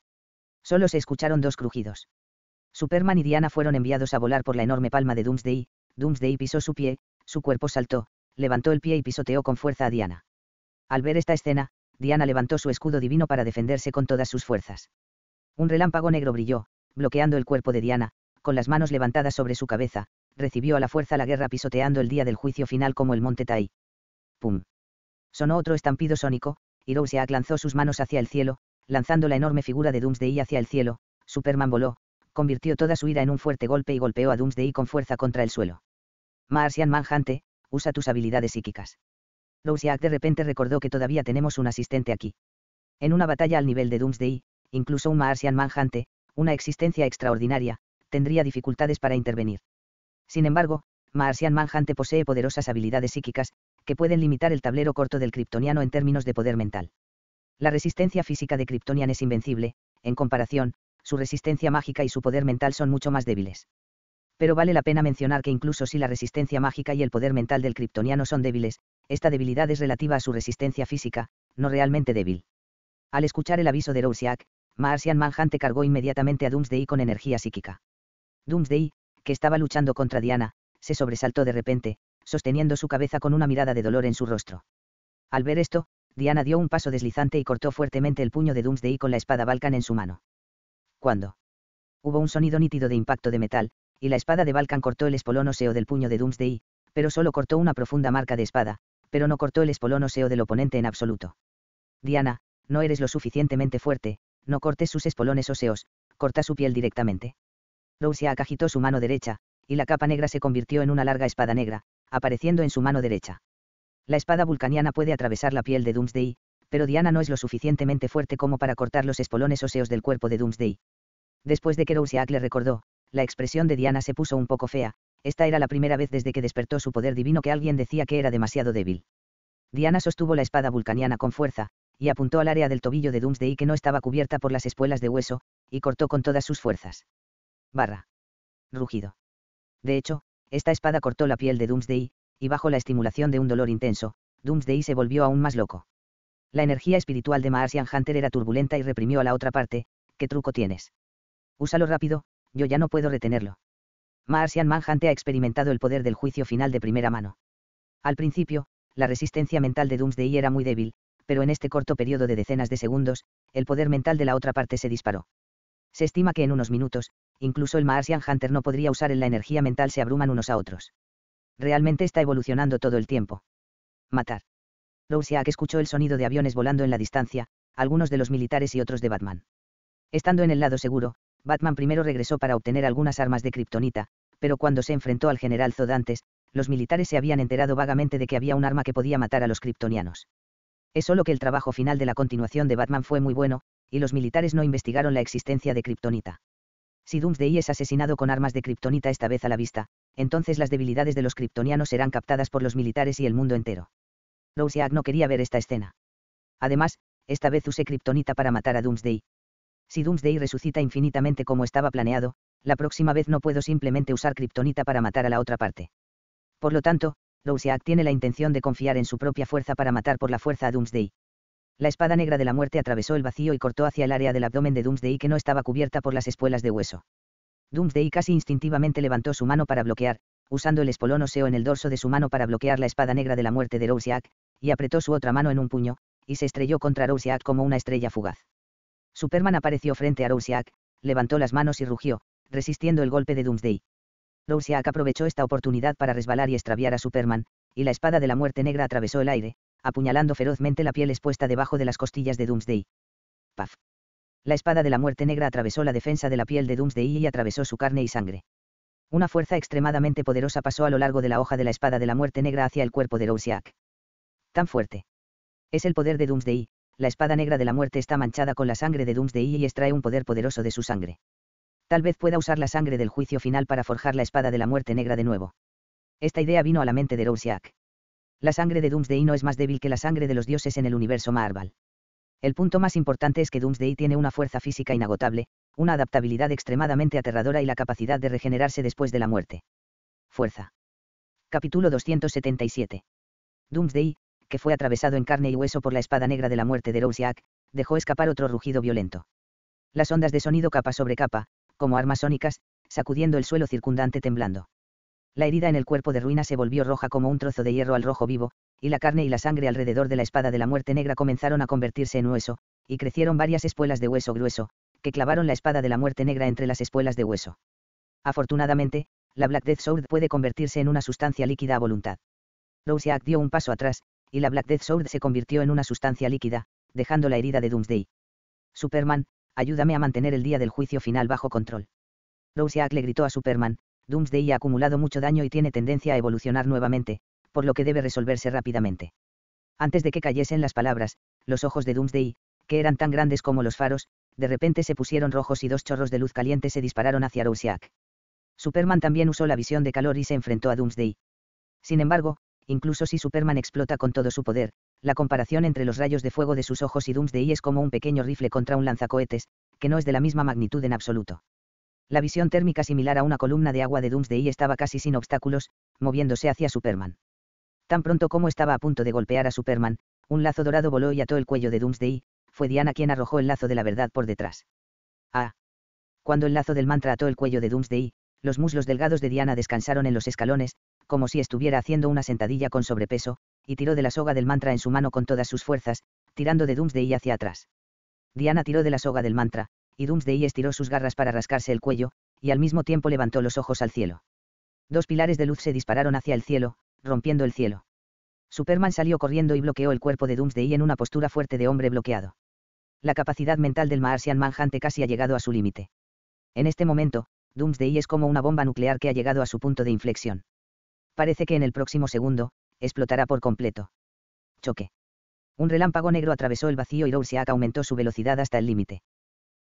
Solo se escucharon dos crujidos. Superman y Diana fueron enviados a volar por la enorme palma de Doomsday. Doomsday pisó su pie, su cuerpo saltó, levantó el pie y pisoteó con fuerza a Diana. Al ver esta escena, Diana levantó su escudo divino para defenderse con todas sus fuerzas. Un relámpago negro brilló, bloqueando el cuerpo de Diana, con las manos levantadas sobre su cabeza, recibió a la fuerza la guerra pisoteando el día del juicio final como el monte Tai. ¡Pum! Sonó otro estampido sónico, y Rouseach lanzó sus manos hacia el cielo, lanzando la enorme figura de Doomsday hacia el cielo. Superman voló, convirtió toda su ira en un fuerte golpe y golpeó a Doomsday con fuerza contra el suelo. Martian Manhunter, usa tus habilidades psíquicas. Rouseach de repente recordó que todavía tenemos un asistente aquí. En una batalla al nivel de Doomsday, incluso un Martian Manhunter, una existencia extraordinaria, tendría dificultades para intervenir. Sin embargo, Martian Manhunter posee poderosas habilidades psíquicas, que pueden limitar el tablero corto del kryptoniano en términos de poder mental. La resistencia física de Kryptonian es invencible, en comparación, su resistencia mágica y su poder mental son mucho más débiles. Pero vale la pena mencionar que incluso si la resistencia mágica y el poder mental del kryptoniano son débiles, esta debilidad es relativa a su resistencia física, no realmente débil. Al escuchar el aviso de Rouseach, Martian Manhunter cargó inmediatamente a Doomsday con energía psíquica. Doomsday, que estaba luchando contra Diana, se sobresaltó de repente, sosteniendo su cabeza con una mirada de dolor en su rostro. Al ver esto, Diana dio un paso deslizante y cortó fuertemente el puño de Doomsday con la espada Vulcan en su mano. Cuando hubo un sonido nítido de impacto de metal, y la espada de Vulcan cortó el espolón óseo del puño de Doomsday, pero solo cortó una profunda marca de espada, pero no cortó el espolón óseo del oponente en absoluto. Diana, no eres lo suficientemente fuerte, no cortes sus espolones óseos, corta su piel directamente. Rouseach agitó su mano derecha, y la capa negra se convirtió en una larga espada negra, apareciendo en su mano derecha. La espada vulcaniana puede atravesar la piel de Doomsday, pero Diana no es lo suficientemente fuerte como para cortar los espolones óseos del cuerpo de Doomsday. Después de que Rouseach le recordó, la expresión de Diana se puso un poco fea, esta era la primera vez desde que despertó su poder divino que alguien decía que era demasiado débil. Diana sostuvo la espada vulcaniana con fuerza, y apuntó al área del tobillo de Doomsday que no estaba cubierta por las espuelas de hueso, y cortó con todas sus fuerzas. Barra. Rugido. De hecho, esta espada cortó la piel de Doomsday, y bajo la estimulación de un dolor intenso, Doomsday se volvió aún más loco. La energía espiritual de Martian Manhunter era turbulenta y reprimió a la otra parte. ¿Qué truco tienes? Úsalo rápido, yo ya no puedo retenerlo. Martian Manhunter ha experimentado el poder del juicio final de primera mano. Al principio, la resistencia mental de Doomsday era muy débil, pero en este corto periodo de decenas de segundos, el poder mental de la otra parte se disparó. Se estima que en unos minutos, incluso el Martian Manhunter no podría usar en la energía mental, se abruman unos a otros. Realmente está evolucionando todo el tiempo. Matar. Rouseach escuchó el sonido de aviones volando en la distancia, algunos de los militares y otros de Batman. Estando en el lado seguro, Batman primero regresó para obtener algunas armas de kriptonita, pero cuando se enfrentó al general Zod antes, los militares se habían enterado vagamente de que había un arma que podía matar a los kriptonianos. Es solo que el trabajo final de la continuación de Batman fue muy bueno, y los militares no investigaron la existencia de kriptonita. Si Doomsday es asesinado con armas de kriptonita esta vez a la vista, entonces las debilidades de los kriptonianos serán captadas por los militares y el mundo entero. Rouseach no quería ver esta escena. Además, esta vez usé kriptonita para matar a Doomsday. Si Doomsday resucita infinitamente como estaba planeado, la próxima vez no puedo simplemente usar kriptonita para matar a la otra parte. Por lo tanto, Rouseach tiene la intención de confiar en su propia fuerza para matar por la fuerza a Doomsday. La espada negra de la muerte atravesó el vacío y cortó hacia el área del abdomen de Doomsday que no estaba cubierta por las espuelas de hueso. Doomsday casi instintivamente levantó su mano para bloquear, usando el espolón óseo en el dorso de su mano para bloquear la espada negra de la muerte de Rouseach, y apretó su otra mano en un puño, y se estrelló contra Rouseach como una estrella fugaz. Superman apareció frente a Rouseach, levantó las manos y rugió, resistiendo el golpe de Doomsday. Rouseach aprovechó esta oportunidad para resbalar y extraviar a Superman, y la espada de la muerte negra atravesó el aire, apuñalando ferozmente la piel expuesta debajo de las costillas de Doomsday. Paf. La espada de la muerte negra atravesó la defensa de la piel de Doomsday y atravesó su carne y sangre. Una fuerza extremadamente poderosa pasó a lo largo de la hoja de la espada de la muerte negra hacia el cuerpo de Rouseach. Tan fuerte es el poder de Doomsday, la espada negra de la muerte está manchada con la sangre de Doomsday y extrae un poder poderoso de su sangre. Tal vez pueda usar la sangre del juicio final para forjar la espada de la muerte negra de nuevo. Esta idea vino a la mente de Rouseach. La sangre de Doomsday no es más débil que la sangre de los dioses en el universo Marvel. El punto más importante es que Doomsday tiene una fuerza física inagotable, una adaptabilidad extremadamente aterradora y la capacidad de regenerarse después de la muerte. Fuerza. Capítulo doscientos setenta y siete. Doomsday, que fue atravesado en carne y hueso por la espada negra de la muerte de Rouseach, dejó escapar otro rugido violento. Las ondas de sonido capa sobre capa, como armas sónicas, sacudiendo el suelo circundante temblando. La herida en el cuerpo de Ruina se volvió roja como un trozo de hierro al rojo vivo, y la carne y la sangre alrededor de la espada de la muerte negra comenzaron a convertirse en hueso, y crecieron varias espuelas de hueso grueso, que clavaron la espada de la muerte negra entre las espuelas de hueso. Afortunadamente, la Black Death Sword puede convertirse en una sustancia líquida a voluntad. Rouseach dio un paso atrás, y la Black Death Sword se convirtió en una sustancia líquida, dejando la herida de Doomsday. Superman, ayúdame a mantener el día del juicio final bajo control. Rorschach le gritó a Superman: Doomsday ha acumulado mucho daño y tiene tendencia a evolucionar nuevamente, por lo que debe resolverse rápidamente. Antes de que cayesen las palabras, los ojos de Doomsday, que eran tan grandes como los faros, de repente se pusieron rojos y dos chorros de luz caliente se dispararon hacia Rorschach. Superman también usó la visión de calor y se enfrentó a Doomsday. Sin embargo, incluso si Superman explota con todo su poder, la comparación entre los rayos de fuego de sus ojos y Doomsday es como un pequeño rifle contra un lanzacohetes, que no es de la misma magnitud en absoluto. La visión térmica similar a una columna de agua de Doomsday estaba casi sin obstáculos, moviéndose hacia Superman. Tan pronto como estaba a punto de golpear a Superman, un lazo dorado voló y ató el cuello de Doomsday. Fue Diana quien arrojó el lazo de la verdad por detrás. Ah. Cuando el lazo del mantra ató el cuello de Doomsday, los muslos delgados de Diana descansaron en los escalones, como si estuviera haciendo una sentadilla con sobrepeso, y tiró de la soga del mantra en su mano con todas sus fuerzas, tirando de Doomsday hacia atrás. Diana tiró de la soga del mantra, y Doomsday estiró sus garras para rascarse el cuello, y al mismo tiempo levantó los ojos al cielo. Dos pilares de luz se dispararon hacia el cielo, rompiendo el cielo. Superman salió corriendo y bloqueó el cuerpo de Doomsday en una postura fuerte de hombre bloqueado. La capacidad mental del Martian Manhunter casi ha llegado a su límite. En este momento, Doomsday es como una bomba nuclear que ha llegado a su punto de inflexión. Parece que en el próximo segundo, explotará por completo. Choque. Un relámpago negro atravesó el vacío y Rorschach aumentó su velocidad hasta el límite.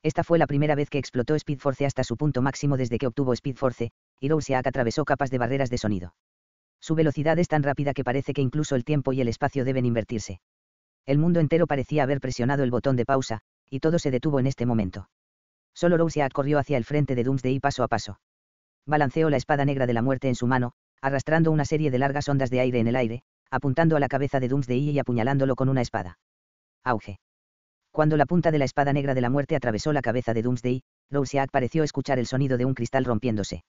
Esta fue la primera vez que explotó Speed Force hasta su punto máximo desde que obtuvo Speed Force, y Rorschach atravesó capas de barreras de sonido. Su velocidad es tan rápida que parece que incluso el tiempo y el espacio deben invertirse. El mundo entero parecía haber presionado el botón de pausa, y todo se detuvo en este momento. Solo Rorschach corrió hacia el frente de Doomsday paso a paso. Balanceó la espada negra de la muerte en su mano, arrastrando una serie de largas ondas de aire en el aire, apuntando a la cabeza de Doomsday y apuñalándolo con una espada. Auge. Cuando la punta de la espada negra de la muerte atravesó la cabeza de Doomsday, Rorschach pareció escuchar el sonido de un cristal rompiéndose.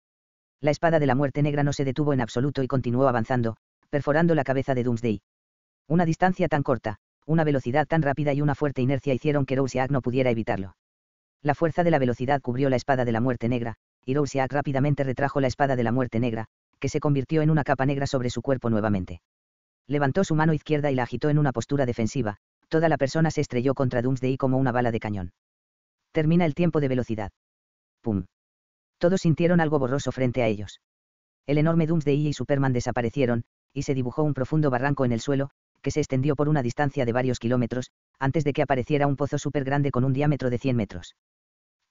La espada de la muerte negra no se detuvo en absoluto y continuó avanzando, perforando la cabeza de Doomsday. Una distancia tan corta, una velocidad tan rápida y una fuerte inercia hicieron que Rorschach no pudiera evitarlo. La fuerza de la velocidad cubrió la espada de la muerte negra, y Rorschach rápidamente retrajo la espada de la muerte negra, que se convirtió en una capa negra sobre su cuerpo nuevamente. Levantó su mano izquierda y la agitó en una postura defensiva, toda la persona se estrelló contra Doomsday como una bala de cañón. Termina el tiempo de velocidad. ¡Pum! Todos sintieron algo borroso frente a ellos. El enorme Doomsday y Superman desaparecieron, y se dibujó un profundo barranco en el suelo, que se extendió por una distancia de varios kilómetros, antes de que apareciera un pozo súper grande con un diámetro de cien metros.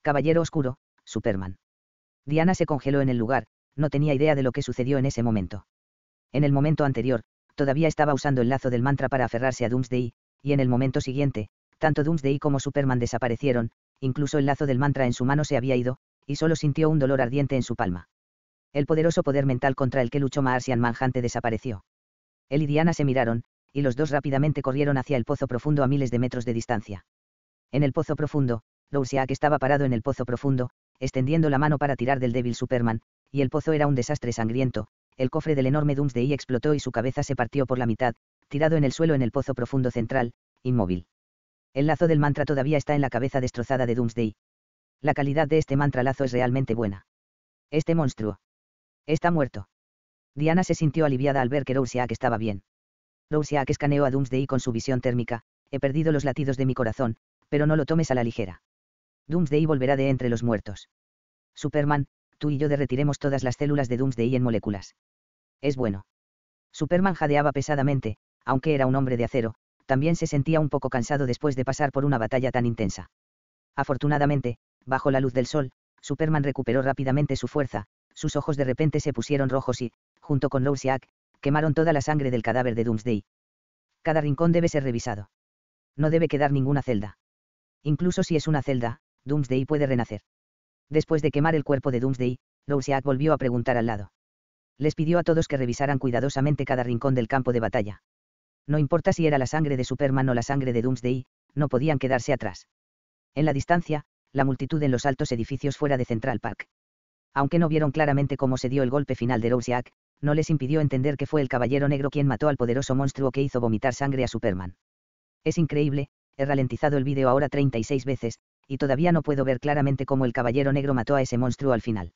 Caballero Oscuro, Superman. Diana se congeló en el lugar, no tenía idea de lo que sucedió en ese momento. En el momento anterior, todavía estaba usando el lazo del mantra para aferrarse a Doomsday, y en el momento siguiente, tanto Doomsday como Superman desaparecieron, incluso el lazo del mantra en su mano se había ido, y solo sintió un dolor ardiente en su palma. El poderoso poder mental contra el que luchó Martian Manhunter desapareció. Él y Diana se miraron, y los dos rápidamente corrieron hacia el pozo profundo a miles de metros de distancia. En el pozo profundo, Rorschach estaba parado en el pozo profundo, extendiendo la mano para tirar del débil Superman, y el pozo era un desastre sangriento, el cofre del enorme Doomsday explotó y su cabeza se partió por la mitad, tirado en el suelo en el pozo profundo central, inmóvil. El lazo del mantra todavía está en la cabeza destrozada de Doomsday. La calidad de este mantra lazo es realmente buena. Este monstruo está muerto. Diana se sintió aliviada al ver que Rorschach estaba bien. Rorschach escaneó a Doomsday con su visión térmica: he perdido los latidos de mi corazón, pero no lo tomes a la ligera. Doomsday volverá de entre los muertos. Superman, tú y yo derretiremos todas las células de Doomsday en moléculas. Es bueno. Superman jadeaba pesadamente, aunque era un hombre de acero, también se sentía un poco cansado después de pasar por una batalla tan intensa. Afortunadamente, bajo la luz del sol, Superman recuperó rápidamente su fuerza, sus ojos de repente se pusieron rojos y, junto con Rorschach, quemaron toda la sangre del cadáver de Doomsday. Cada rincón debe ser revisado. No debe quedar ninguna celda. Incluso si es una celda, Doomsday puede renacer. Después de quemar el cuerpo de Doomsday, Rorschach volvió a preguntar al lado. Les pidió a todos que revisaran cuidadosamente cada rincón del campo de batalla. No importa si era la sangre de Superman o la sangre de Doomsday, no podían quedarse atrás. En la distancia, la multitud en los altos edificios fuera de Central Park. Aunque no vieron claramente cómo se dio el golpe final de Rorschach, no les impidió entender que fue el Caballero Negro quien mató al poderoso monstruo que hizo vomitar sangre a Superman. Es increíble, he ralentizado el vídeo ahora treinta y seis veces, y todavía no puedo ver claramente cómo el Caballero Negro mató a ese monstruo al final.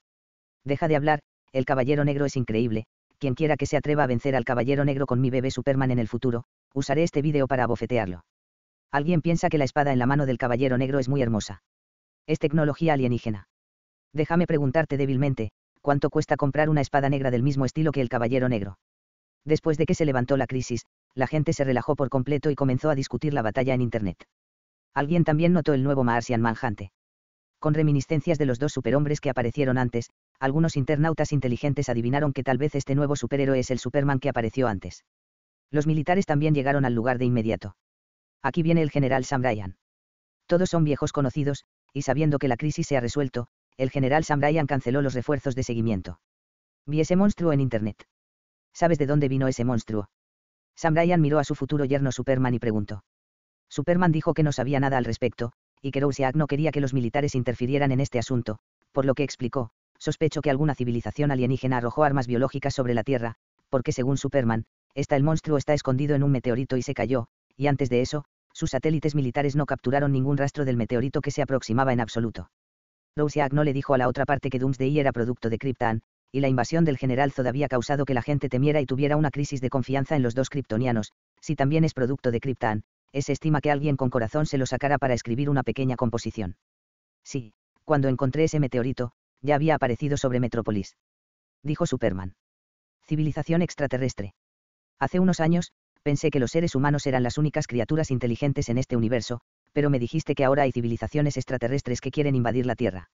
Deja de hablar, el Caballero Negro es increíble, quien quiera que se atreva a vencer al Caballero Negro con mi bebé Superman en el futuro, usaré este vídeo para abofetearlo. Alguien piensa que la espada en la mano del Caballero Negro es muy hermosa. Es tecnología alienígena. Déjame preguntarte débilmente, ¿cuánto cuesta comprar una espada negra del mismo estilo que el Caballero Negro? Después de que se levantó la crisis, la gente se relajó por completo y comenzó a discutir la batalla en internet. Alguien también notó el nuevo Martian Manhunter. Con reminiscencias de los dos superhombres que aparecieron antes, algunos internautas inteligentes adivinaron que tal vez este nuevo superhéroe es el Superman que apareció antes. Los militares también llegaron al lugar de inmediato. Aquí viene el general Sam Ryan. Todos son viejos conocidos, y sabiendo que la crisis se ha resuelto, el general Sam Ryan canceló los refuerzos de seguimiento. Vi ese monstruo en internet. ¿Sabes de dónde vino ese monstruo? Sam Ryan miró a su futuro yerno Superman y preguntó. Superman dijo que no sabía nada al respecto, y que Rouseak no quería que los militares interfirieran en este asunto, por lo que explicó, sospecho que alguna civilización alienígena arrojó armas biológicas sobre la Tierra, porque según Superman, esta el monstruo está escondido en un meteorito y se cayó, y antes de eso, sus satélites militares no capturaron ningún rastro del meteorito que se aproximaba en absoluto. Rouseak no le dijo a la otra parte que Doomsday era producto de Krypton, y la invasión del general Zod había causado que la gente temiera y tuviera una crisis de confianza en los dos kryptonianos. Si también es producto de Krypton, es estima que alguien con corazón se lo sacara para escribir una pequeña composición. Sí, cuando encontré ese meteorito, ya había aparecido sobre Metrópolis. Dijo Superman. Civilización extraterrestre. Hace unos años, pensé que los seres humanos eran las únicas criaturas inteligentes en este universo, pero me dijiste que ahora hay civilizaciones extraterrestres que quieren invadir la Tierra.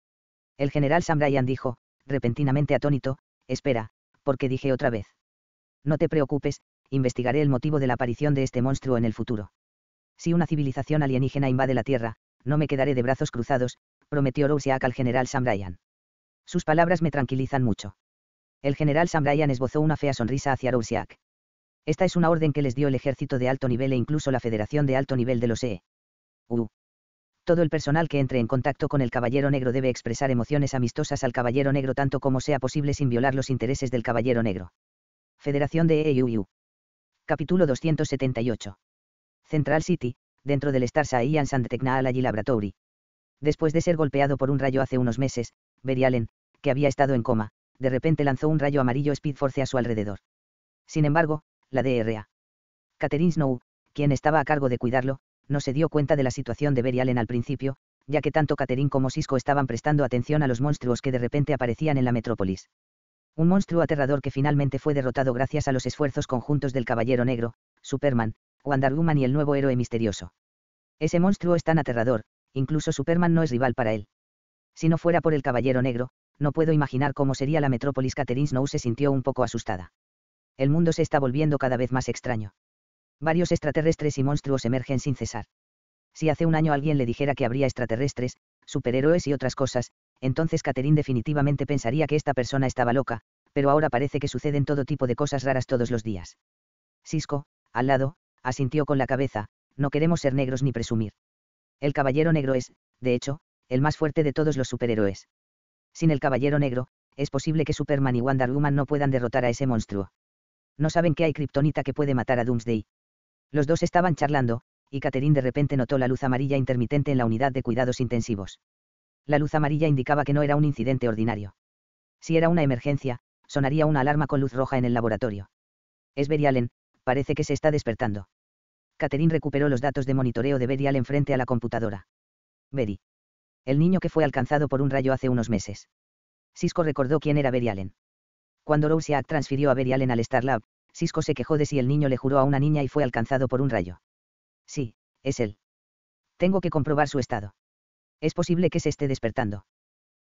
El general Sam Ryan dijo, repentinamente atónito, espera, porque dije otra vez. No te preocupes, investigaré el motivo de la aparición de este monstruo en el futuro. Si una civilización alienígena invade la Tierra, no me quedaré de brazos cruzados, prometió Rouseak al general Sam Ryan. Sus palabras me tranquilizan mucho. El general Sam Ryan esbozó una fea sonrisa hacia Rouseak. Esta es una orden que les dio el ejército de alto nivel e incluso la Federación de Alto Nivel de los E U. Todo el personal que entre en contacto con el Caballero Negro debe expresar emociones amistosas al Caballero Negro tanto como sea posible sin violar los intereses del Caballero Negro. Federación de E U. Capítulo doscientos setenta y ocho. Central City, dentro del Star Science and Technology Laboratory. Después de ser golpeado por un rayo hace unos meses, Barry Allen, que había estado en coma, de repente lanzó un rayo amarillo Speed Force a su alrededor. Sin embargo, la doctora Catherine Snow, quien estaba a cargo de cuidarlo, no se dio cuenta de la situación de Barry Allen al principio, ya que tanto Catherine como Cisco estaban prestando atención a los monstruos que de repente aparecían en la metrópolis. Un monstruo aterrador que finalmente fue derrotado gracias a los esfuerzos conjuntos del Caballero Negro, Superman, Wonder Woman y el nuevo héroe misterioso. Ese monstruo es tan aterrador, incluso Superman no es rival para él. Si no fuera por el Caballero Negro, no puedo imaginar cómo sería la metrópolis. Catherine Snow se sintió un poco asustada. El mundo se está volviendo cada vez más extraño. Varios extraterrestres y monstruos emergen sin cesar. Si hace un año alguien le dijera que habría extraterrestres, superhéroes y otras cosas, entonces Catherine definitivamente pensaría que esta persona estaba loca, pero ahora parece que suceden todo tipo de cosas raras todos los días. Cisco, al lado, asintió con la cabeza, no queremos ser negros ni presumir. El Caballero Negro es, de hecho, el más fuerte de todos los superhéroes. Sin el Caballero Negro, es posible que Superman y Wonder Woman no puedan derrotar a ese monstruo. No saben que hay kriptonita que puede matar a Doomsday. Los dos estaban charlando, y Catherine de repente notó la luz amarilla intermitente en la unidad de cuidados intensivos. La luz amarilla indicaba que no era un incidente ordinario. Si era una emergencia, sonaría una alarma con luz roja en el laboratorio. Es Barry Allen, parece que se está despertando. Catherine recuperó los datos de monitoreo de Barry Allen frente a la computadora. Barry. El niño que fue alcanzado por un rayo hace unos meses. Cisco recordó quién era Barry Allen. Cuando Rouseak transfirió a Barry Allen al Star Lab, Cisco se quejó de si el niño le juró a una niña y fue alcanzado por un rayo. Sí, es él. Tengo que comprobar su estado. Es posible que se esté despertando.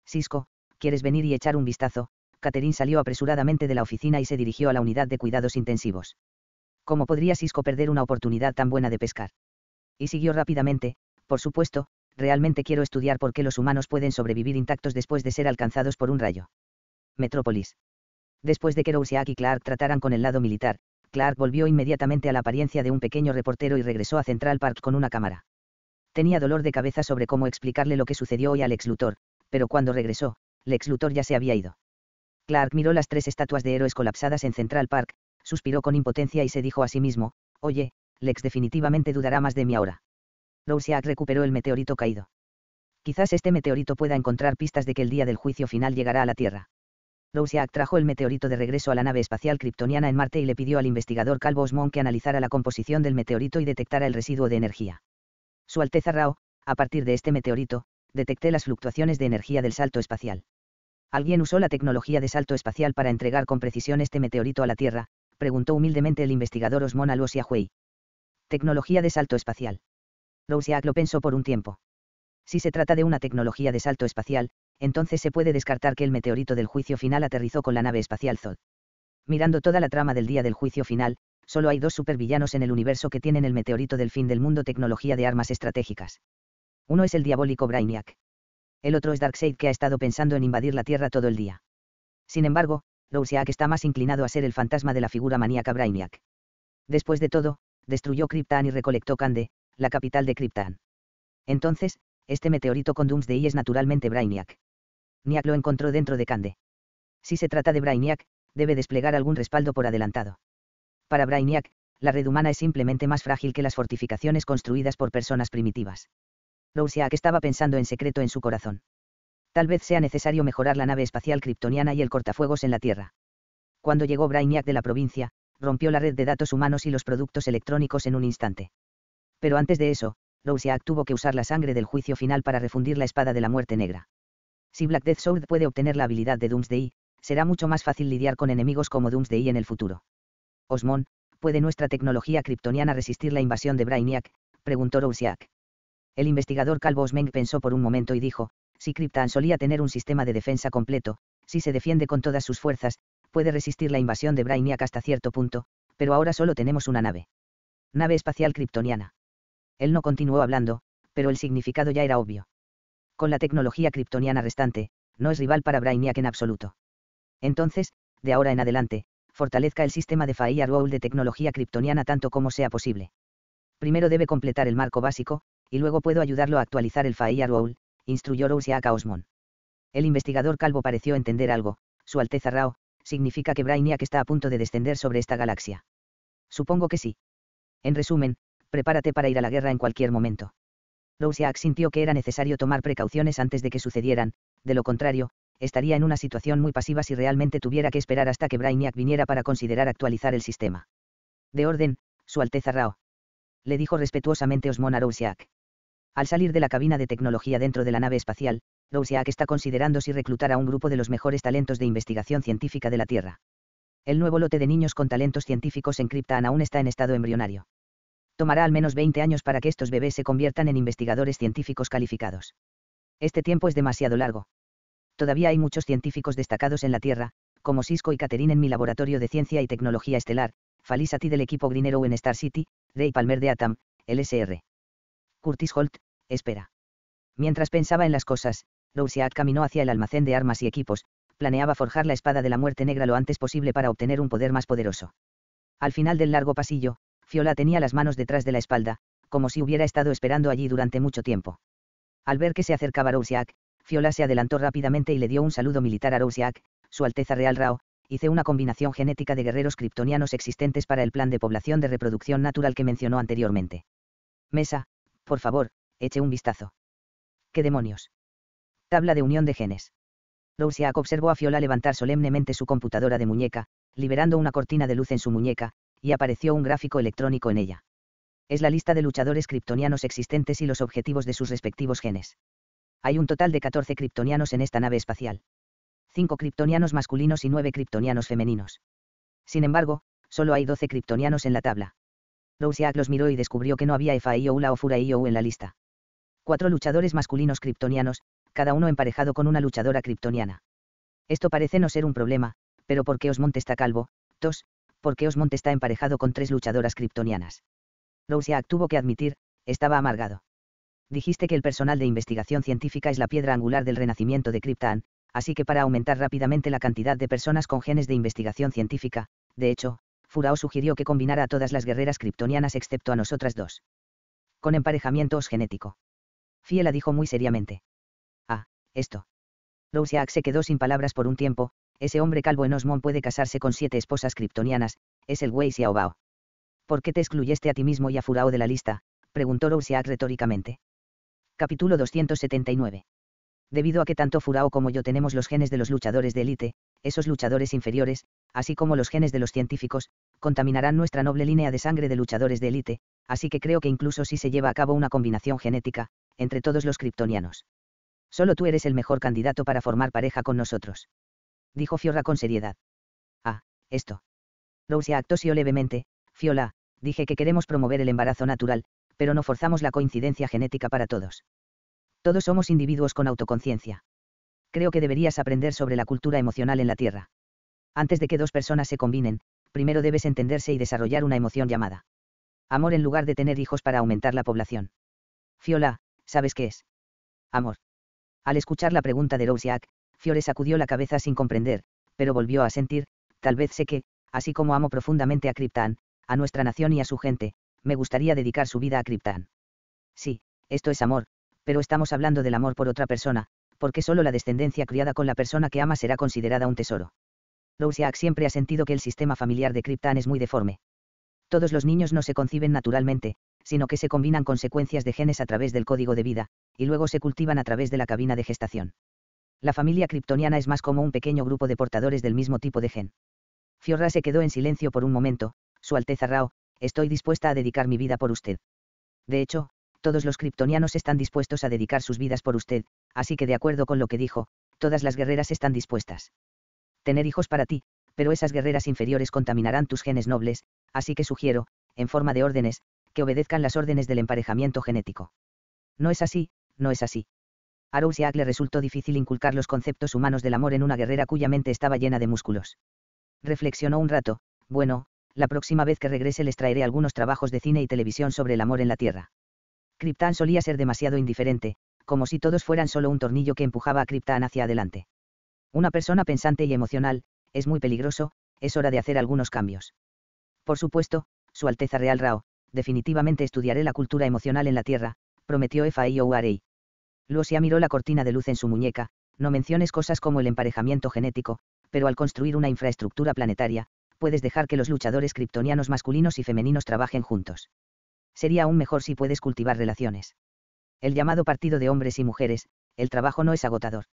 Cisco, ¿quieres venir y echar un vistazo? Catherine salió apresuradamente de la oficina y se dirigió a la unidad de cuidados intensivos. ¿Cómo podría Cisco perder una oportunidad tan buena de pescar? Y siguió rápidamente, por supuesto, realmente quiero estudiar por qué los humanos pueden sobrevivir intactos después de ser alcanzados por un rayo. Metrópolis. Después de que Rouseak y Clark trataran con el lado militar, Clark volvió inmediatamente a la apariencia de un pequeño reportero y regresó a Central Park con una cámara. Tenía dolor de cabeza sobre cómo explicarle lo que sucedió hoy a Lex Luthor, pero cuando regresó, Lex Luthor ya se había ido. Clark miró las tres estatuas de héroes colapsadas en Central Park, suspiró con impotencia y se dijo a sí mismo, oye, Lex definitivamente dudará más de mí ahora. Rouseak recuperó el meteorito caído. Quizás este meteorito pueda encontrar pistas de que el día del juicio final llegará a la Tierra. Dousiak trajo el meteorito de regreso a la nave espacial kryptoniana en Marte y le pidió al investigador Cal Bosmont que analizara la composición del meteorito y detectara el residuo de energía. Su Alteza Rao, a partir de este meteorito, detecté las fluctuaciones de energía del salto espacial. ¿Alguien usó la tecnología de salto espacial para entregar con precisión este meteorito a la Tierra?, preguntó humildemente el investigador Osmond a Luo Xiaohui. Tecnología de salto espacial. Dousiak lo pensó por un tiempo. Si se trata de una tecnología de salto espacial, entonces se puede descartar que el meteorito del juicio final aterrizó con la nave espacial Zod. Mirando toda la trama del día del juicio final, solo hay dos supervillanos en el universo que tienen el meteorito del fin del mundo tecnología de armas estratégicas. Uno es el diabólico Brainiac. El otro es Darkseid, que ha estado pensando en invadir la Tierra todo el día. Sin embargo, Dousiak está más inclinado a ser el fantasma de la figura maníaca Brainiac. Después de todo, destruyó Krypton y recolectó Kande, la capital de Krypton. Entonces, este meteorito con Doomsday es naturalmente Brainiac. Niak lo encontró dentro de Kande. Si se trata de Brainiac, debe desplegar algún respaldo por adelantado. Para Brainiac, la red humana es simplemente más frágil que las fortificaciones construidas por personas primitivas. Dousiak estaba pensando en secreto en su corazón. Tal vez sea necesario mejorar la nave espacial kryptoniana y el cortafuegos en la Tierra. Cuando llegó Brainiac de la provincia, rompió la red de datos humanos y los productos electrónicos en un instante. Pero antes de eso, Dousiak tuvo que usar la sangre del juicio final para refundir la espada de la muerte negra. Si Black Death Sword puede obtener la habilidad de Doomsday, será mucho más fácil lidiar con enemigos como Doomsday en el futuro. Osmond, ¿puede nuestra tecnología kryptoniana resistir la invasión de Brainiac?, preguntó Dousiak. El investigador Cal Bosmont pensó por un momento y dijo, si Krypton solía tener un sistema de defensa completo, si se defiende con todas sus fuerzas, puede resistir la invasión de Brainiac hasta cierto punto, pero ahora solo tenemos una nave. Nave espacial kryptoniana. Él no continuó hablando, pero el significado ya era obvio. Con la tecnología kryptoniana restante, no es rival para Brainiac en absoluto. Entonces, de ahora en adelante, fortalezca el sistema de firewall de tecnología kryptoniana tanto como sea posible. Primero debe completar el marco básico, y luego puedo ayudarlo a actualizar el firewall, instruyó Dousiak a Osmond. El investigador calvo pareció entender algo. Su Alteza Rao, significa que Brainiac está a punto de descender sobre esta galaxia. Supongo que sí. En resumen, prepárate para ir a la guerra en cualquier momento. Dousiak sintió que era necesario tomar precauciones antes de que sucedieran, de lo contrario, estaría en una situación muy pasiva si realmente tuviera que esperar hasta que Brainiac viniera para considerar actualizar el sistema. De orden, Su Alteza Rao, le dijo respetuosamente Osmond a Dousiak. Al salir de la cabina de tecnología dentro de la nave espacial, Dousiak está considerando si reclutar a un grupo de los mejores talentos de investigación científica de la Tierra. El nuevo lote de niños con talentos científicos en Krypton aún está en estado embrionario. Tomará al menos veinte años para que estos bebés se conviertan en investigadores científicos calificados. Este tiempo es demasiado largo. Todavía hay muchos científicos destacados en la Tierra, como Sisko y Catherine en mi laboratorio de ciencia y tecnología estelar, Fali Sati del equipo Green Arrow en Star City, Ray Palmer de Atom, L S R. Curtis Holt, espera. Mientras pensaba en las cosas, Dousiak caminó hacia el almacén de armas y equipos, planeaba forjar la espada de la muerte negra lo antes posible para obtener un poder más poderoso. Al final del largo pasillo, Fiola tenía las manos detrás de la espalda, como si hubiera estado esperando allí durante mucho tiempo. Al ver que se acercaba Dousiak, Fiola se adelantó rápidamente y le dio un saludo militar a Dousiak. Su Alteza Real Rao, hice una combinación genética de guerreros kryptonianos existentes para el plan de población de reproducción natural que mencionó anteriormente. Mesa, por favor, eche un vistazo. ¿Qué demonios? Tabla de unión de genes. Dousiak observó a Fiola levantar solemnemente su computadora de muñeca, liberando una cortina de luz en su muñeca, y apareció un gráfico electrónico en ella. Es la lista de luchadores kryptonianos existentes y los objetivos de sus respectivos genes. Hay un total de catorce kryptonianos en esta nave espacial. cinco kryptonianos masculinos y nueve kryptonianos femeninos. Sin embargo, solo hay doce kryptonianos en la tabla. Dousiak los miró y descubrió que no había F A I O U L A o F U R A I O U en la lista. Cuatro luchadores masculinos kryptonianos, cada uno emparejado con una luchadora kryptoniana. Esto parece no ser un problema, pero ¿por qué Osmond está calvo? Tos. ¿Por qué Osmond está emparejado con tres luchadoras kryptonianas? Dousiak tuvo que admitir, estaba amargado. Dijiste que el personal de investigación científica es la piedra angular del renacimiento de Krypton, así que para aumentar rápidamente la cantidad de personas con genes de investigación científica, de hecho, Furao sugirió que combinara a todas las guerreras kryptonianas excepto a nosotras dos. Con emparejamiento genético. Fiela dijo muy seriamente. Ah, esto. Dousiak se quedó sin palabras por un tiempo. Ese hombre calvo en Osmond puede casarse con siete esposas kryptonianas, es el Wei Xiaobao. ¿Por qué te excluyeste a ti mismo y a Furao de la lista?, preguntó Dousiak retóricamente. Capítulo doscientos setenta y nueve. Debido a que tanto Furao como yo tenemos los genes de los luchadores de élite, esos luchadores inferiores, así como los genes de los científicos, contaminarán nuestra noble línea de sangre de luchadores de élite, así que creo que incluso si se lleva a cabo una combinación genética, entre todos los kryptonianos. Solo tú eres el mejor candidato para formar pareja con nosotros. Dijo Fiorra con seriedad. Ah, esto. Rousea actosió levemente. Fiola, dije que queremos promover el embarazo natural, pero no forzamos la coincidencia genética para todos. Todos somos individuos con autoconciencia. Creo que deberías aprender sobre la cultura emocional en la Tierra. Antes de que dos personas se combinen, primero debes entenderse y desarrollar una emoción llamada amor en lugar de tener hijos para aumentar la población. Fiola, ¿sabes qué es amor? Al escuchar la pregunta de Rousiak, Fiore sacudió la cabeza sin comprender, pero volvió a sentir, tal vez sé que, así como amo profundamente a Kryptan, a nuestra nación y a su gente, me gustaría dedicar su vida a Kryptan. Sí, esto es amor, pero estamos hablando del amor por otra persona, porque solo la descendencia criada con la persona que ama será considerada un tesoro. Rousiak siempre ha sentido que el sistema familiar de Kryptan es muy deforme. Todos los niños no se conciben naturalmente, sino que se combinan con secuencias de genes a través del código de vida, y luego se cultivan a través de la cabina de gestación. La familia kryptoniana es más como un pequeño grupo de portadores del mismo tipo de gen. Fiorra se quedó en silencio por un momento. Su Alteza Rao, estoy dispuesta a dedicar mi vida por usted. De hecho, todos los kryptonianos están dispuestos a dedicar sus vidas por usted, así que de acuerdo con lo que dijo, todas las guerreras están dispuestas. Tener hijos para ti, pero esas guerreras inferiores contaminarán tus genes nobles, así que sugiero, en forma de órdenes, que obedezcan las órdenes del emparejamiento genético. No es así, no es así. A Rousiak le resultó difícil inculcar los conceptos humanos del amor en una guerrera cuya mente estaba llena de músculos. Reflexionó un rato. Bueno, la próxima vez que regrese les traeré algunos trabajos de cine y televisión sobre el amor en la Tierra. Kryptan solía ser demasiado indiferente, como si todos fueran solo un tornillo que empujaba a Kryptan hacia adelante. Una persona pensante y emocional, es muy peligroso, es hora de hacer algunos cambios. Por supuesto, Su Alteza Real Rao, definitivamente estudiaré la cultura emocional en la Tierra, prometió Fiorei. Luosia miró la cortina de luz en su muñeca. No menciones cosas como el emparejamiento genético, pero al construir una infraestructura planetaria, puedes dejar que los luchadores kryptonianos masculinos y femeninos trabajen juntos. Sería aún mejor si puedes cultivar relaciones. El llamado partido de hombres y mujeres, el trabajo no es agotador.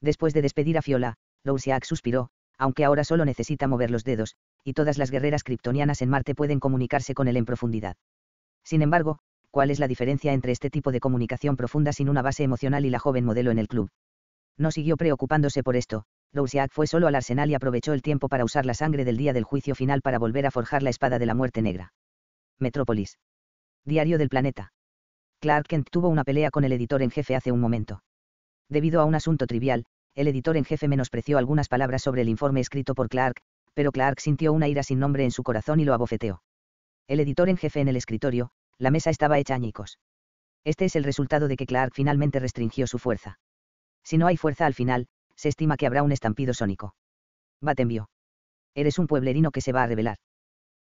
Después de despedir a Fiola, Rousiak suspiró, aunque ahora solo necesita mover los dedos, y todas las guerreras kryptonianas en Marte pueden comunicarse con él en profundidad. Sin embargo, ¿cuál es la diferencia entre este tipo de comunicación profunda sin una base emocional y la joven modelo en el club? No siguió preocupándose por esto. Rousiak fue solo al arsenal y aprovechó el tiempo para usar la sangre del día del juicio final para volver a forjar la espada de la muerte negra. Metrópolis. Diario del planeta. Clark Kent tuvo una pelea con el editor en jefe hace un momento. Debido a un asunto trivial, el editor en jefe menospreció algunas palabras sobre el informe escrito por Clark, pero Clark sintió una ira sin nombre en su corazón y lo abofeteó. El editor en jefe en el escritorio, la mesa estaba hecha añicos. Este es el resultado de que Clark finalmente restringió su fuerza. Si no hay fuerza al final, se estima que habrá un estampido sónico. Bat envió. Eres un pueblerino que se va a rebelar.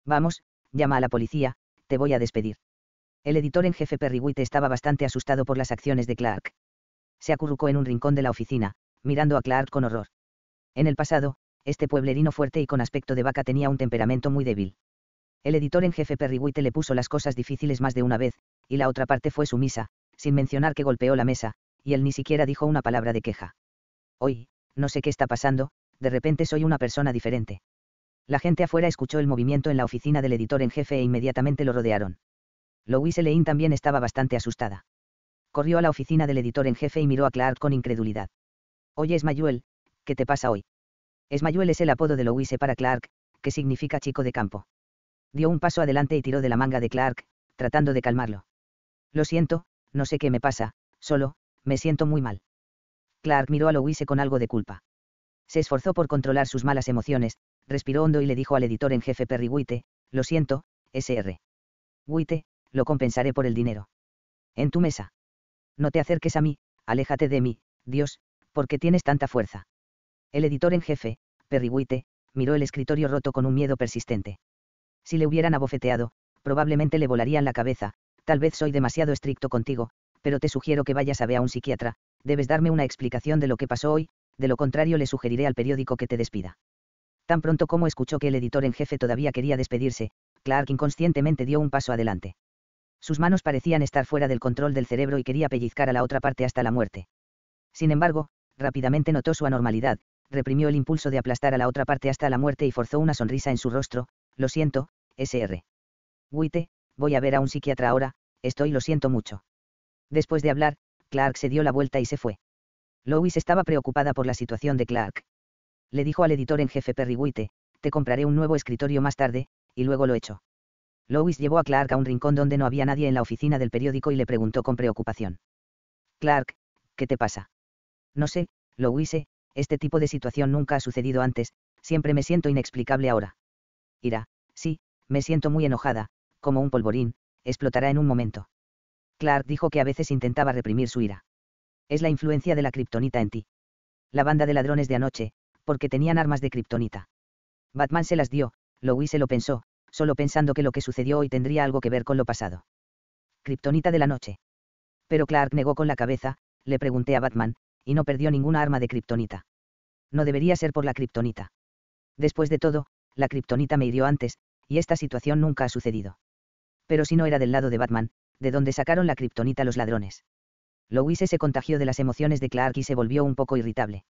Vamos, llama a la policía, te voy a despedir. El editor en jefe Perry White estaba bastante asustado por las acciones de Clark. Se acurrucó en un rincón de la oficina, mirando a Clark con horror. En el pasado, este pueblerino fuerte y con aspecto de vaca tenía un temperamento muy débil. El editor en jefe Perry White le puso las cosas difíciles más de una vez, y la otra parte fue sumisa, sin mencionar que golpeó la mesa, y él ni siquiera dijo una palabra de queja. Hoy, no sé qué está pasando, de repente soy una persona diferente. La gente afuera escuchó el movimiento en la oficina del editor en jefe e inmediatamente lo rodearon. Louise Lane también estaba bastante asustada. Corrió a la oficina del editor en jefe y miró a Clark con incredulidad. Oye Esmayuel, ¿qué te pasa hoy? Esmayuel es el apodo de Louise para Clark, que significa chico de campo. Dio un paso adelante y tiró de la manga de Clark, tratando de calmarlo. Lo siento, no sé qué me pasa, solo, me siento muy mal. Clark miró a Louise con algo de culpa. Se esforzó por controlar sus malas emociones, respiró hondo y le dijo al editor en jefe Perry White, lo siento, señor White, lo compensaré por el dinero. En tu mesa. No te acerques a mí, aléjate de mí, Dios, ¿por qué tienes tanta fuerza? El editor en jefe, Perry White, miró el escritorio roto con un miedo persistente. Si le hubieran abofeteado, probablemente le volarían la cabeza. Tal vez soy demasiado estricto contigo, pero te sugiero que vayas a ver a un psiquiatra. Debes darme una explicación de lo que pasó hoy, de lo contrario le sugeriré al periódico que te despida. Tan pronto como escuchó que el editor en jefe todavía quería despedirse, Clark inconscientemente dio un paso adelante. Sus manos parecían estar fuera del control del cerebro y quería pellizcar a la otra parte hasta la muerte. Sin embargo, rápidamente notó su anormalidad, reprimió el impulso de aplastar a la otra parte hasta la muerte y forzó una sonrisa en su rostro. Lo siento, señor White, voy a ver a un psiquiatra ahora, estoy lo siento mucho. Después de hablar, Clark se dio la vuelta y se fue. Lois estaba preocupada por la situación de Clark. Le dijo al editor en jefe Perry White, te compraré un nuevo escritorio más tarde, y luego lo echó. Lois llevó a Clark a un rincón donde no había nadie en la oficina del periódico y le preguntó con preocupación. Clark, ¿qué te pasa? No sé, Lois, este tipo de situación nunca ha sucedido antes, siempre me siento inexplicable ahora. Ira, sí, me siento muy enojada, como un polvorín, explotará en un momento. Clark dijo que a veces intentaba reprimir su ira. Es la influencia de la kriptonita en ti. La banda de ladrones de anoche, porque tenían armas de kriptonita. Batman se las dio, Lois se lo pensó, solo pensando que lo que sucedió hoy tendría algo que ver con lo pasado. Kriptonita de la noche. Pero Clark negó con la cabeza, le pregunté a Batman, y no perdió ninguna arma de kriptonita. No debería ser por la kriptonita. Después de todo, la kriptonita me hirió antes, y esta situación nunca ha sucedido. Pero si no era del lado de Batman, ¿de dónde sacaron la kriptonita los ladrones? Lois se contagió de las emociones de Clark y se volvió un poco irritable.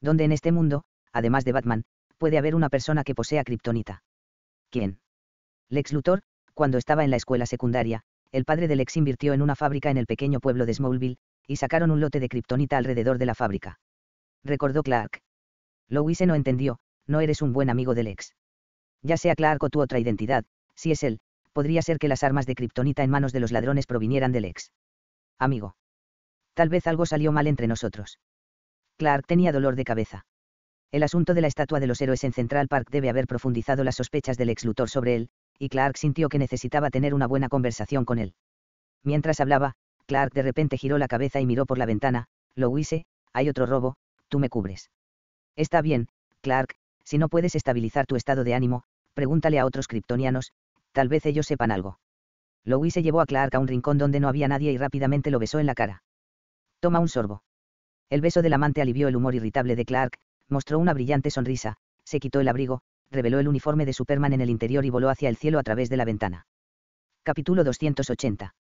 ¿Dónde en este mundo, además de Batman, puede haber una persona que posea kriptonita? ¿Quién? Lex Luthor, cuando estaba en la escuela secundaria, el padre de Lex invirtió en una fábrica en el pequeño pueblo de Smallville, y sacaron un lote de kriptonita alrededor de la fábrica. Recordó Clark. Lois no entendió, no eres un buen amigo de Lex. Ya sea Clark o tu otra identidad, si es él, podría ser que las armas de kriptonita en manos de los ladrones provinieran de Lex. Amigo. Tal vez algo salió mal entre nosotros. Clark tenía dolor de cabeza. El asunto de la estatua de los héroes en Central Park debe haber profundizado las sospechas del ex Luthor sobre él, y Clark sintió que necesitaba tener una buena conversación con él. Mientras hablaba, Clark de repente giró la cabeza y miró por la ventana. Lois, hay otro robo, tú me cubres. Está bien, Clark, si no puedes estabilizar tu estado de ánimo, pregúntale a otros kriptonianos, tal vez ellos sepan algo. Lois llevó a Clark a un rincón donde no había nadie y rápidamente lo besó en la cara. Toma un sorbo. El beso del amante alivió el humor irritable de Clark, mostró una brillante sonrisa, se quitó el abrigo, reveló el uniforme de Superman en el interior y voló hacia el cielo a través de la ventana. Capítulo doscientos ochenta.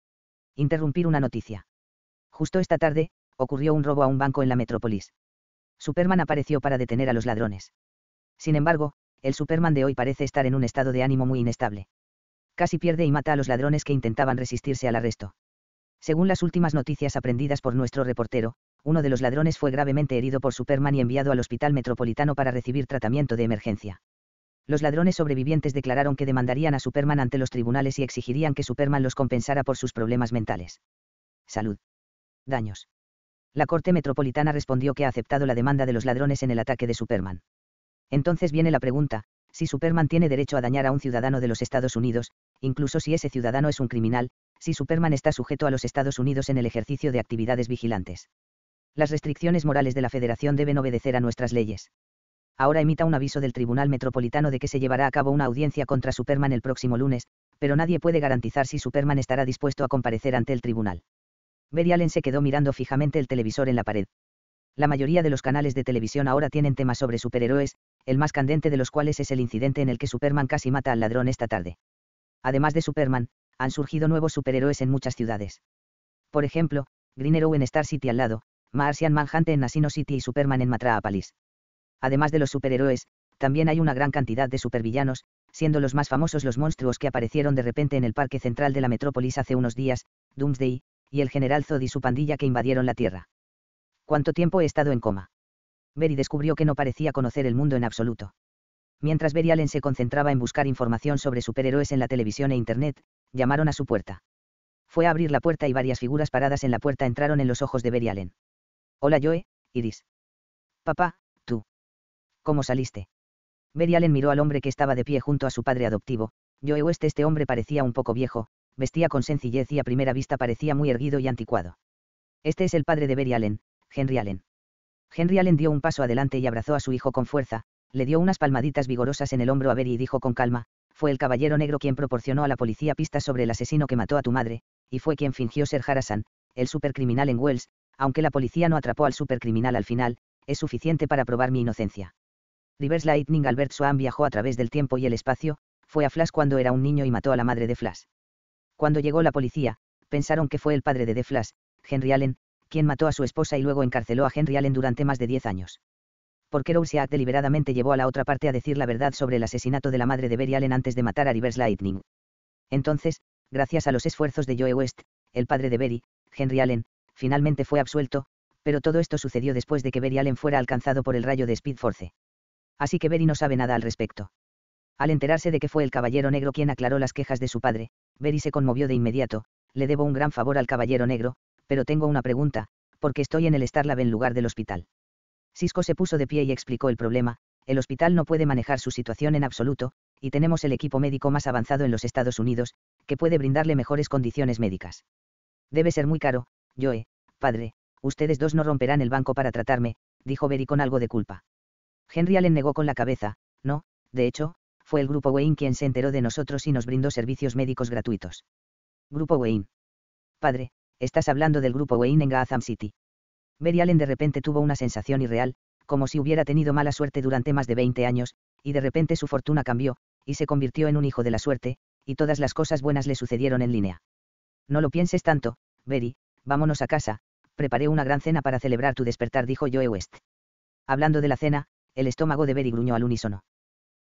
Interrumpir una noticia. Justo esta tarde, ocurrió un robo a un banco en la metrópolis. Superman apareció para detener a los ladrones. Sin embargo, el Superman de hoy parece estar en un estado de ánimo muy inestable. Casi pierde y mata a los ladrones que intentaban resistirse al arresto. Según las últimas noticias aprendidas por nuestro reportero, uno de los ladrones fue gravemente herido por Superman y enviado al hospital metropolitano para recibir tratamiento de emergencia. Los ladrones sobrevivientes declararon que demandarían a Superman ante los tribunales y exigirían que Superman los compensara por sus problemas mentales. Salud. Daños. La Corte Metropolitana respondió que ha aceptado la demanda de los ladrones en el ataque de Superman. Entonces viene la pregunta, si Superman tiene derecho a dañar a un ciudadano de los Estados Unidos, incluso si ese ciudadano es un criminal, si Superman está sujeto a los Estados Unidos en el ejercicio de actividades vigilantes. Las restricciones morales de la Federación deben obedecer a nuestras leyes. Ahora emita un aviso del Tribunal Metropolitano de que se llevará a cabo una audiencia contra Superman el próximo lunes, pero nadie puede garantizar si Superman estará dispuesto a comparecer ante el tribunal. Barry Allen se quedó mirando fijamente el televisor en la pared. La mayoría de los canales de televisión ahora tienen temas sobre superhéroes, el más candente de los cuales es el incidente en el que Superman casi mata al ladrón esta tarde. Además de Superman, han surgido nuevos superhéroes en muchas ciudades. Por ejemplo, Green Arrow en Star City al lado, Martian Manhunter en Asino City y Superman en Metropolis. Además de los superhéroes, también hay una gran cantidad de supervillanos, siendo los más famosos los monstruos que aparecieron de repente en el parque central de la metrópolis hace unos días, Doomsday, y el General Zod y su pandilla que invadieron la Tierra. ¿Cuánto tiempo he estado en coma? Barry descubrió que no parecía conocer el mundo en absoluto. Mientras Barry Allen se concentraba en buscar información sobre superhéroes en la televisión e internet, llamaron a su puerta. Fue a abrir la puerta y varias figuras paradas en la puerta entraron en los ojos de Barry Allen. Hola Joe, Iris. Papá, tú. ¿Cómo saliste? Barry Allen miró al hombre que estaba de pie junto a su padre adoptivo, Joe West. Este hombre parecía un poco viejo, vestía con sencillez y a primera vista parecía muy erguido y anticuado. Este es el padre de Barry Allen, Henry Allen. Henry Allen dio un paso adelante y abrazó a su hijo con fuerza, le dio unas palmaditas vigorosas en el hombro a Barry y dijo con calma, fue el caballero negro quien proporcionó a la policía pistas sobre el asesino que mató a tu madre, y fue quien fingió ser Harasan, el supercriminal en Wells. Aunque la policía no atrapó al supercriminal al final, es suficiente para probar mi inocencia. Reverse Lightning Albert Swan viajó a través del tiempo y el espacio, fue a Flash cuando era un niño y mató a la madre de Flash. Cuando llegó la policía, pensaron que fue el padre de The Flash, Henry Allen, quien mató a su esposa y luego encarceló a Henry Allen durante más de diez años. porque Rouseat deliberadamente llevó a la otra parte a decir la verdad sobre el asesinato de la madre de Barry Allen antes de matar a Rivers Lightning. Entonces, gracias a los esfuerzos de Joe West, el padre de Barry, Henry Allen, finalmente fue absuelto, pero todo esto sucedió después de que Barry Allen fuera alcanzado por el rayo de Speed Force. Así que Barry no sabe nada al respecto. Al enterarse de que fue el Caballero Negro quien aclaró las quejas de su padre, Barry se conmovió de inmediato. Le debo un gran favor al Caballero Negro, pero tengo una pregunta, porque estoy en el Star Lab en lugar del hospital. Sisko se puso de pie y explicó el problema. El hospital no puede manejar su situación en absoluto, y tenemos el equipo médico más avanzado en los Estados Unidos, que puede brindarle mejores condiciones médicas. Debe ser muy caro, Joe, padre, ustedes dos no romperán el banco para tratarme, dijo Barry con algo de culpa. Henry Allen negó con la cabeza. No, de hecho, fue el Grupo Wayne quien se enteró de nosotros y nos brindó servicios médicos gratuitos. Grupo Wayne. Padre, estás hablando del Grupo Wayne en Gotham City. Barry Allen de repente tuvo una sensación irreal, como si hubiera tenido mala suerte durante más de veinte años, y de repente su fortuna cambió, y se convirtió en un hijo de la suerte, y todas las cosas buenas le sucedieron en línea. No lo pienses tanto, Barry, vámonos a casa, preparé una gran cena para celebrar tu despertar, dijo Joe West. Hablando de la cena, el estómago de Barry gruñó al unísono.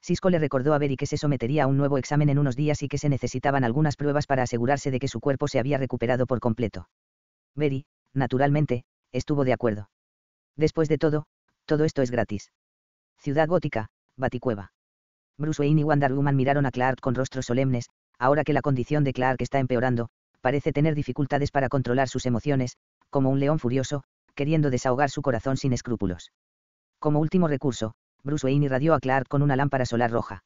Sisko le recordó a Barry que se sometería a un nuevo examen en unos días y que se necesitaban algunas pruebas para asegurarse de que su cuerpo se había recuperado por completo. Barry, naturalmente, estuvo de acuerdo. Después de todo, todo esto es gratis. Ciudad Gótica, Baticueva. Bruce Wayne y Wonder Woman miraron a Clark con rostros solemnes. Ahora que la condición de Clark está empeorando, parece tener dificultades para controlar sus emociones, como un león furioso, queriendo desahogar su corazón sin escrúpulos. Como último recurso, Bruce Wayne irradió a Clark con una lámpara solar roja.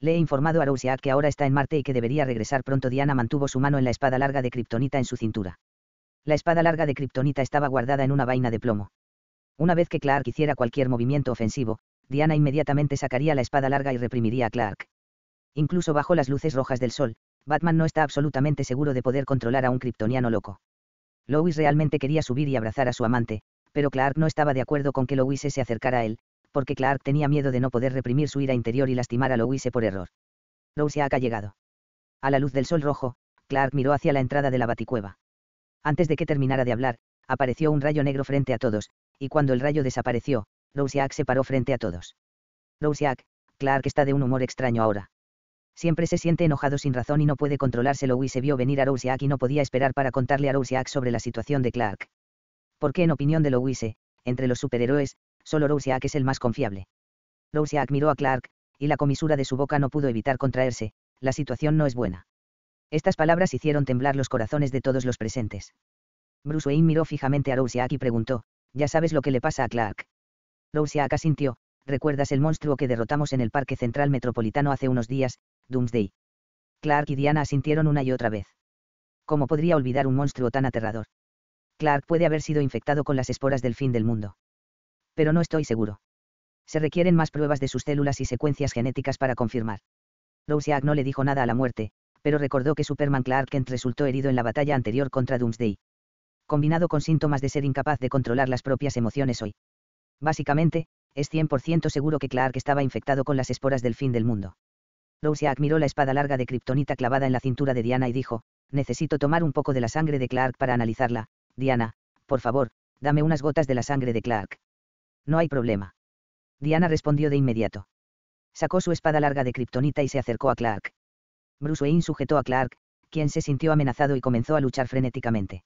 Le he informado a Rouseat que ahora está en Marte y que debería regresar pronto. Diana mantuvo su mano en la espada larga de kriptonita en su cintura. La espada larga de kriptonita estaba guardada en una vaina de plomo. Una vez que Clark hiciera cualquier movimiento ofensivo, Diana inmediatamente sacaría la espada larga y reprimiría a Clark. Incluso bajo las luces rojas del sol, Batman no está absolutamente seguro de poder controlar a un kriptoniano loco. Lois realmente quería subir y abrazar a su amante, pero Clark no estaba de acuerdo con que Lois se acercara a él, porque Clark tenía miedo de no poder reprimir su ira interior y lastimar a Lois por error. Rouseat ha llegado. A la luz del sol rojo, Clark miró hacia la entrada de la Baticueva. Antes de que terminara de hablar, apareció un rayo negro frente a todos, y cuando el rayo desapareció, Rouseat se paró frente a todos. Rouseat, Clark está de un humor extraño ahora. Siempre se siente enojado sin razón y no puede controlarse. Lois se vio venir a Rouseat y no podía esperar para contarle a Rouseat sobre la situación de Clark. Porque en opinión de Lois, entre los superhéroes, solo Rouseat es el más confiable. Rouseat miró a Clark, y la comisura de su boca no pudo evitar contraerse. La situación no es buena. Estas palabras hicieron temblar los corazones de todos los presentes. Bruce Wayne miró fijamente a Rouseat y preguntó, ¿ya sabes lo que le pasa a Clark? Rouseat asintió. ¿Recuerdas el monstruo que derrotamos en el Parque Central Metropolitano hace unos días, Doomsday? Clark y Diana asintieron una y otra vez. ¿Cómo podría olvidar un monstruo tan aterrador? Clark puede haber sido infectado con las esporas del fin del mundo. Pero no estoy seguro. Se requieren más pruebas de sus células y secuencias genéticas para confirmar. Rouseat no le dijo nada a la muerte, pero recordó que Superman Clark Kent resultó herido en la batalla anterior contra Doomsday. Combinado con síntomas de ser incapaz de controlar las propias emociones hoy. Básicamente, es cien por ciento seguro que Clark estaba infectado con las esporas del fin del mundo. Rouseat miró la espada larga de kriptonita clavada en la cintura de Diana y dijo, necesito tomar un poco de la sangre de Clark para analizarla. Diana, por favor, dame unas gotas de la sangre de Clark. No hay problema. Diana respondió de inmediato. Sacó su espada larga de kriptonita y se acercó a Clark. Bruce Wayne sujetó a Clark, quien se sintió amenazado y comenzó a luchar frenéticamente.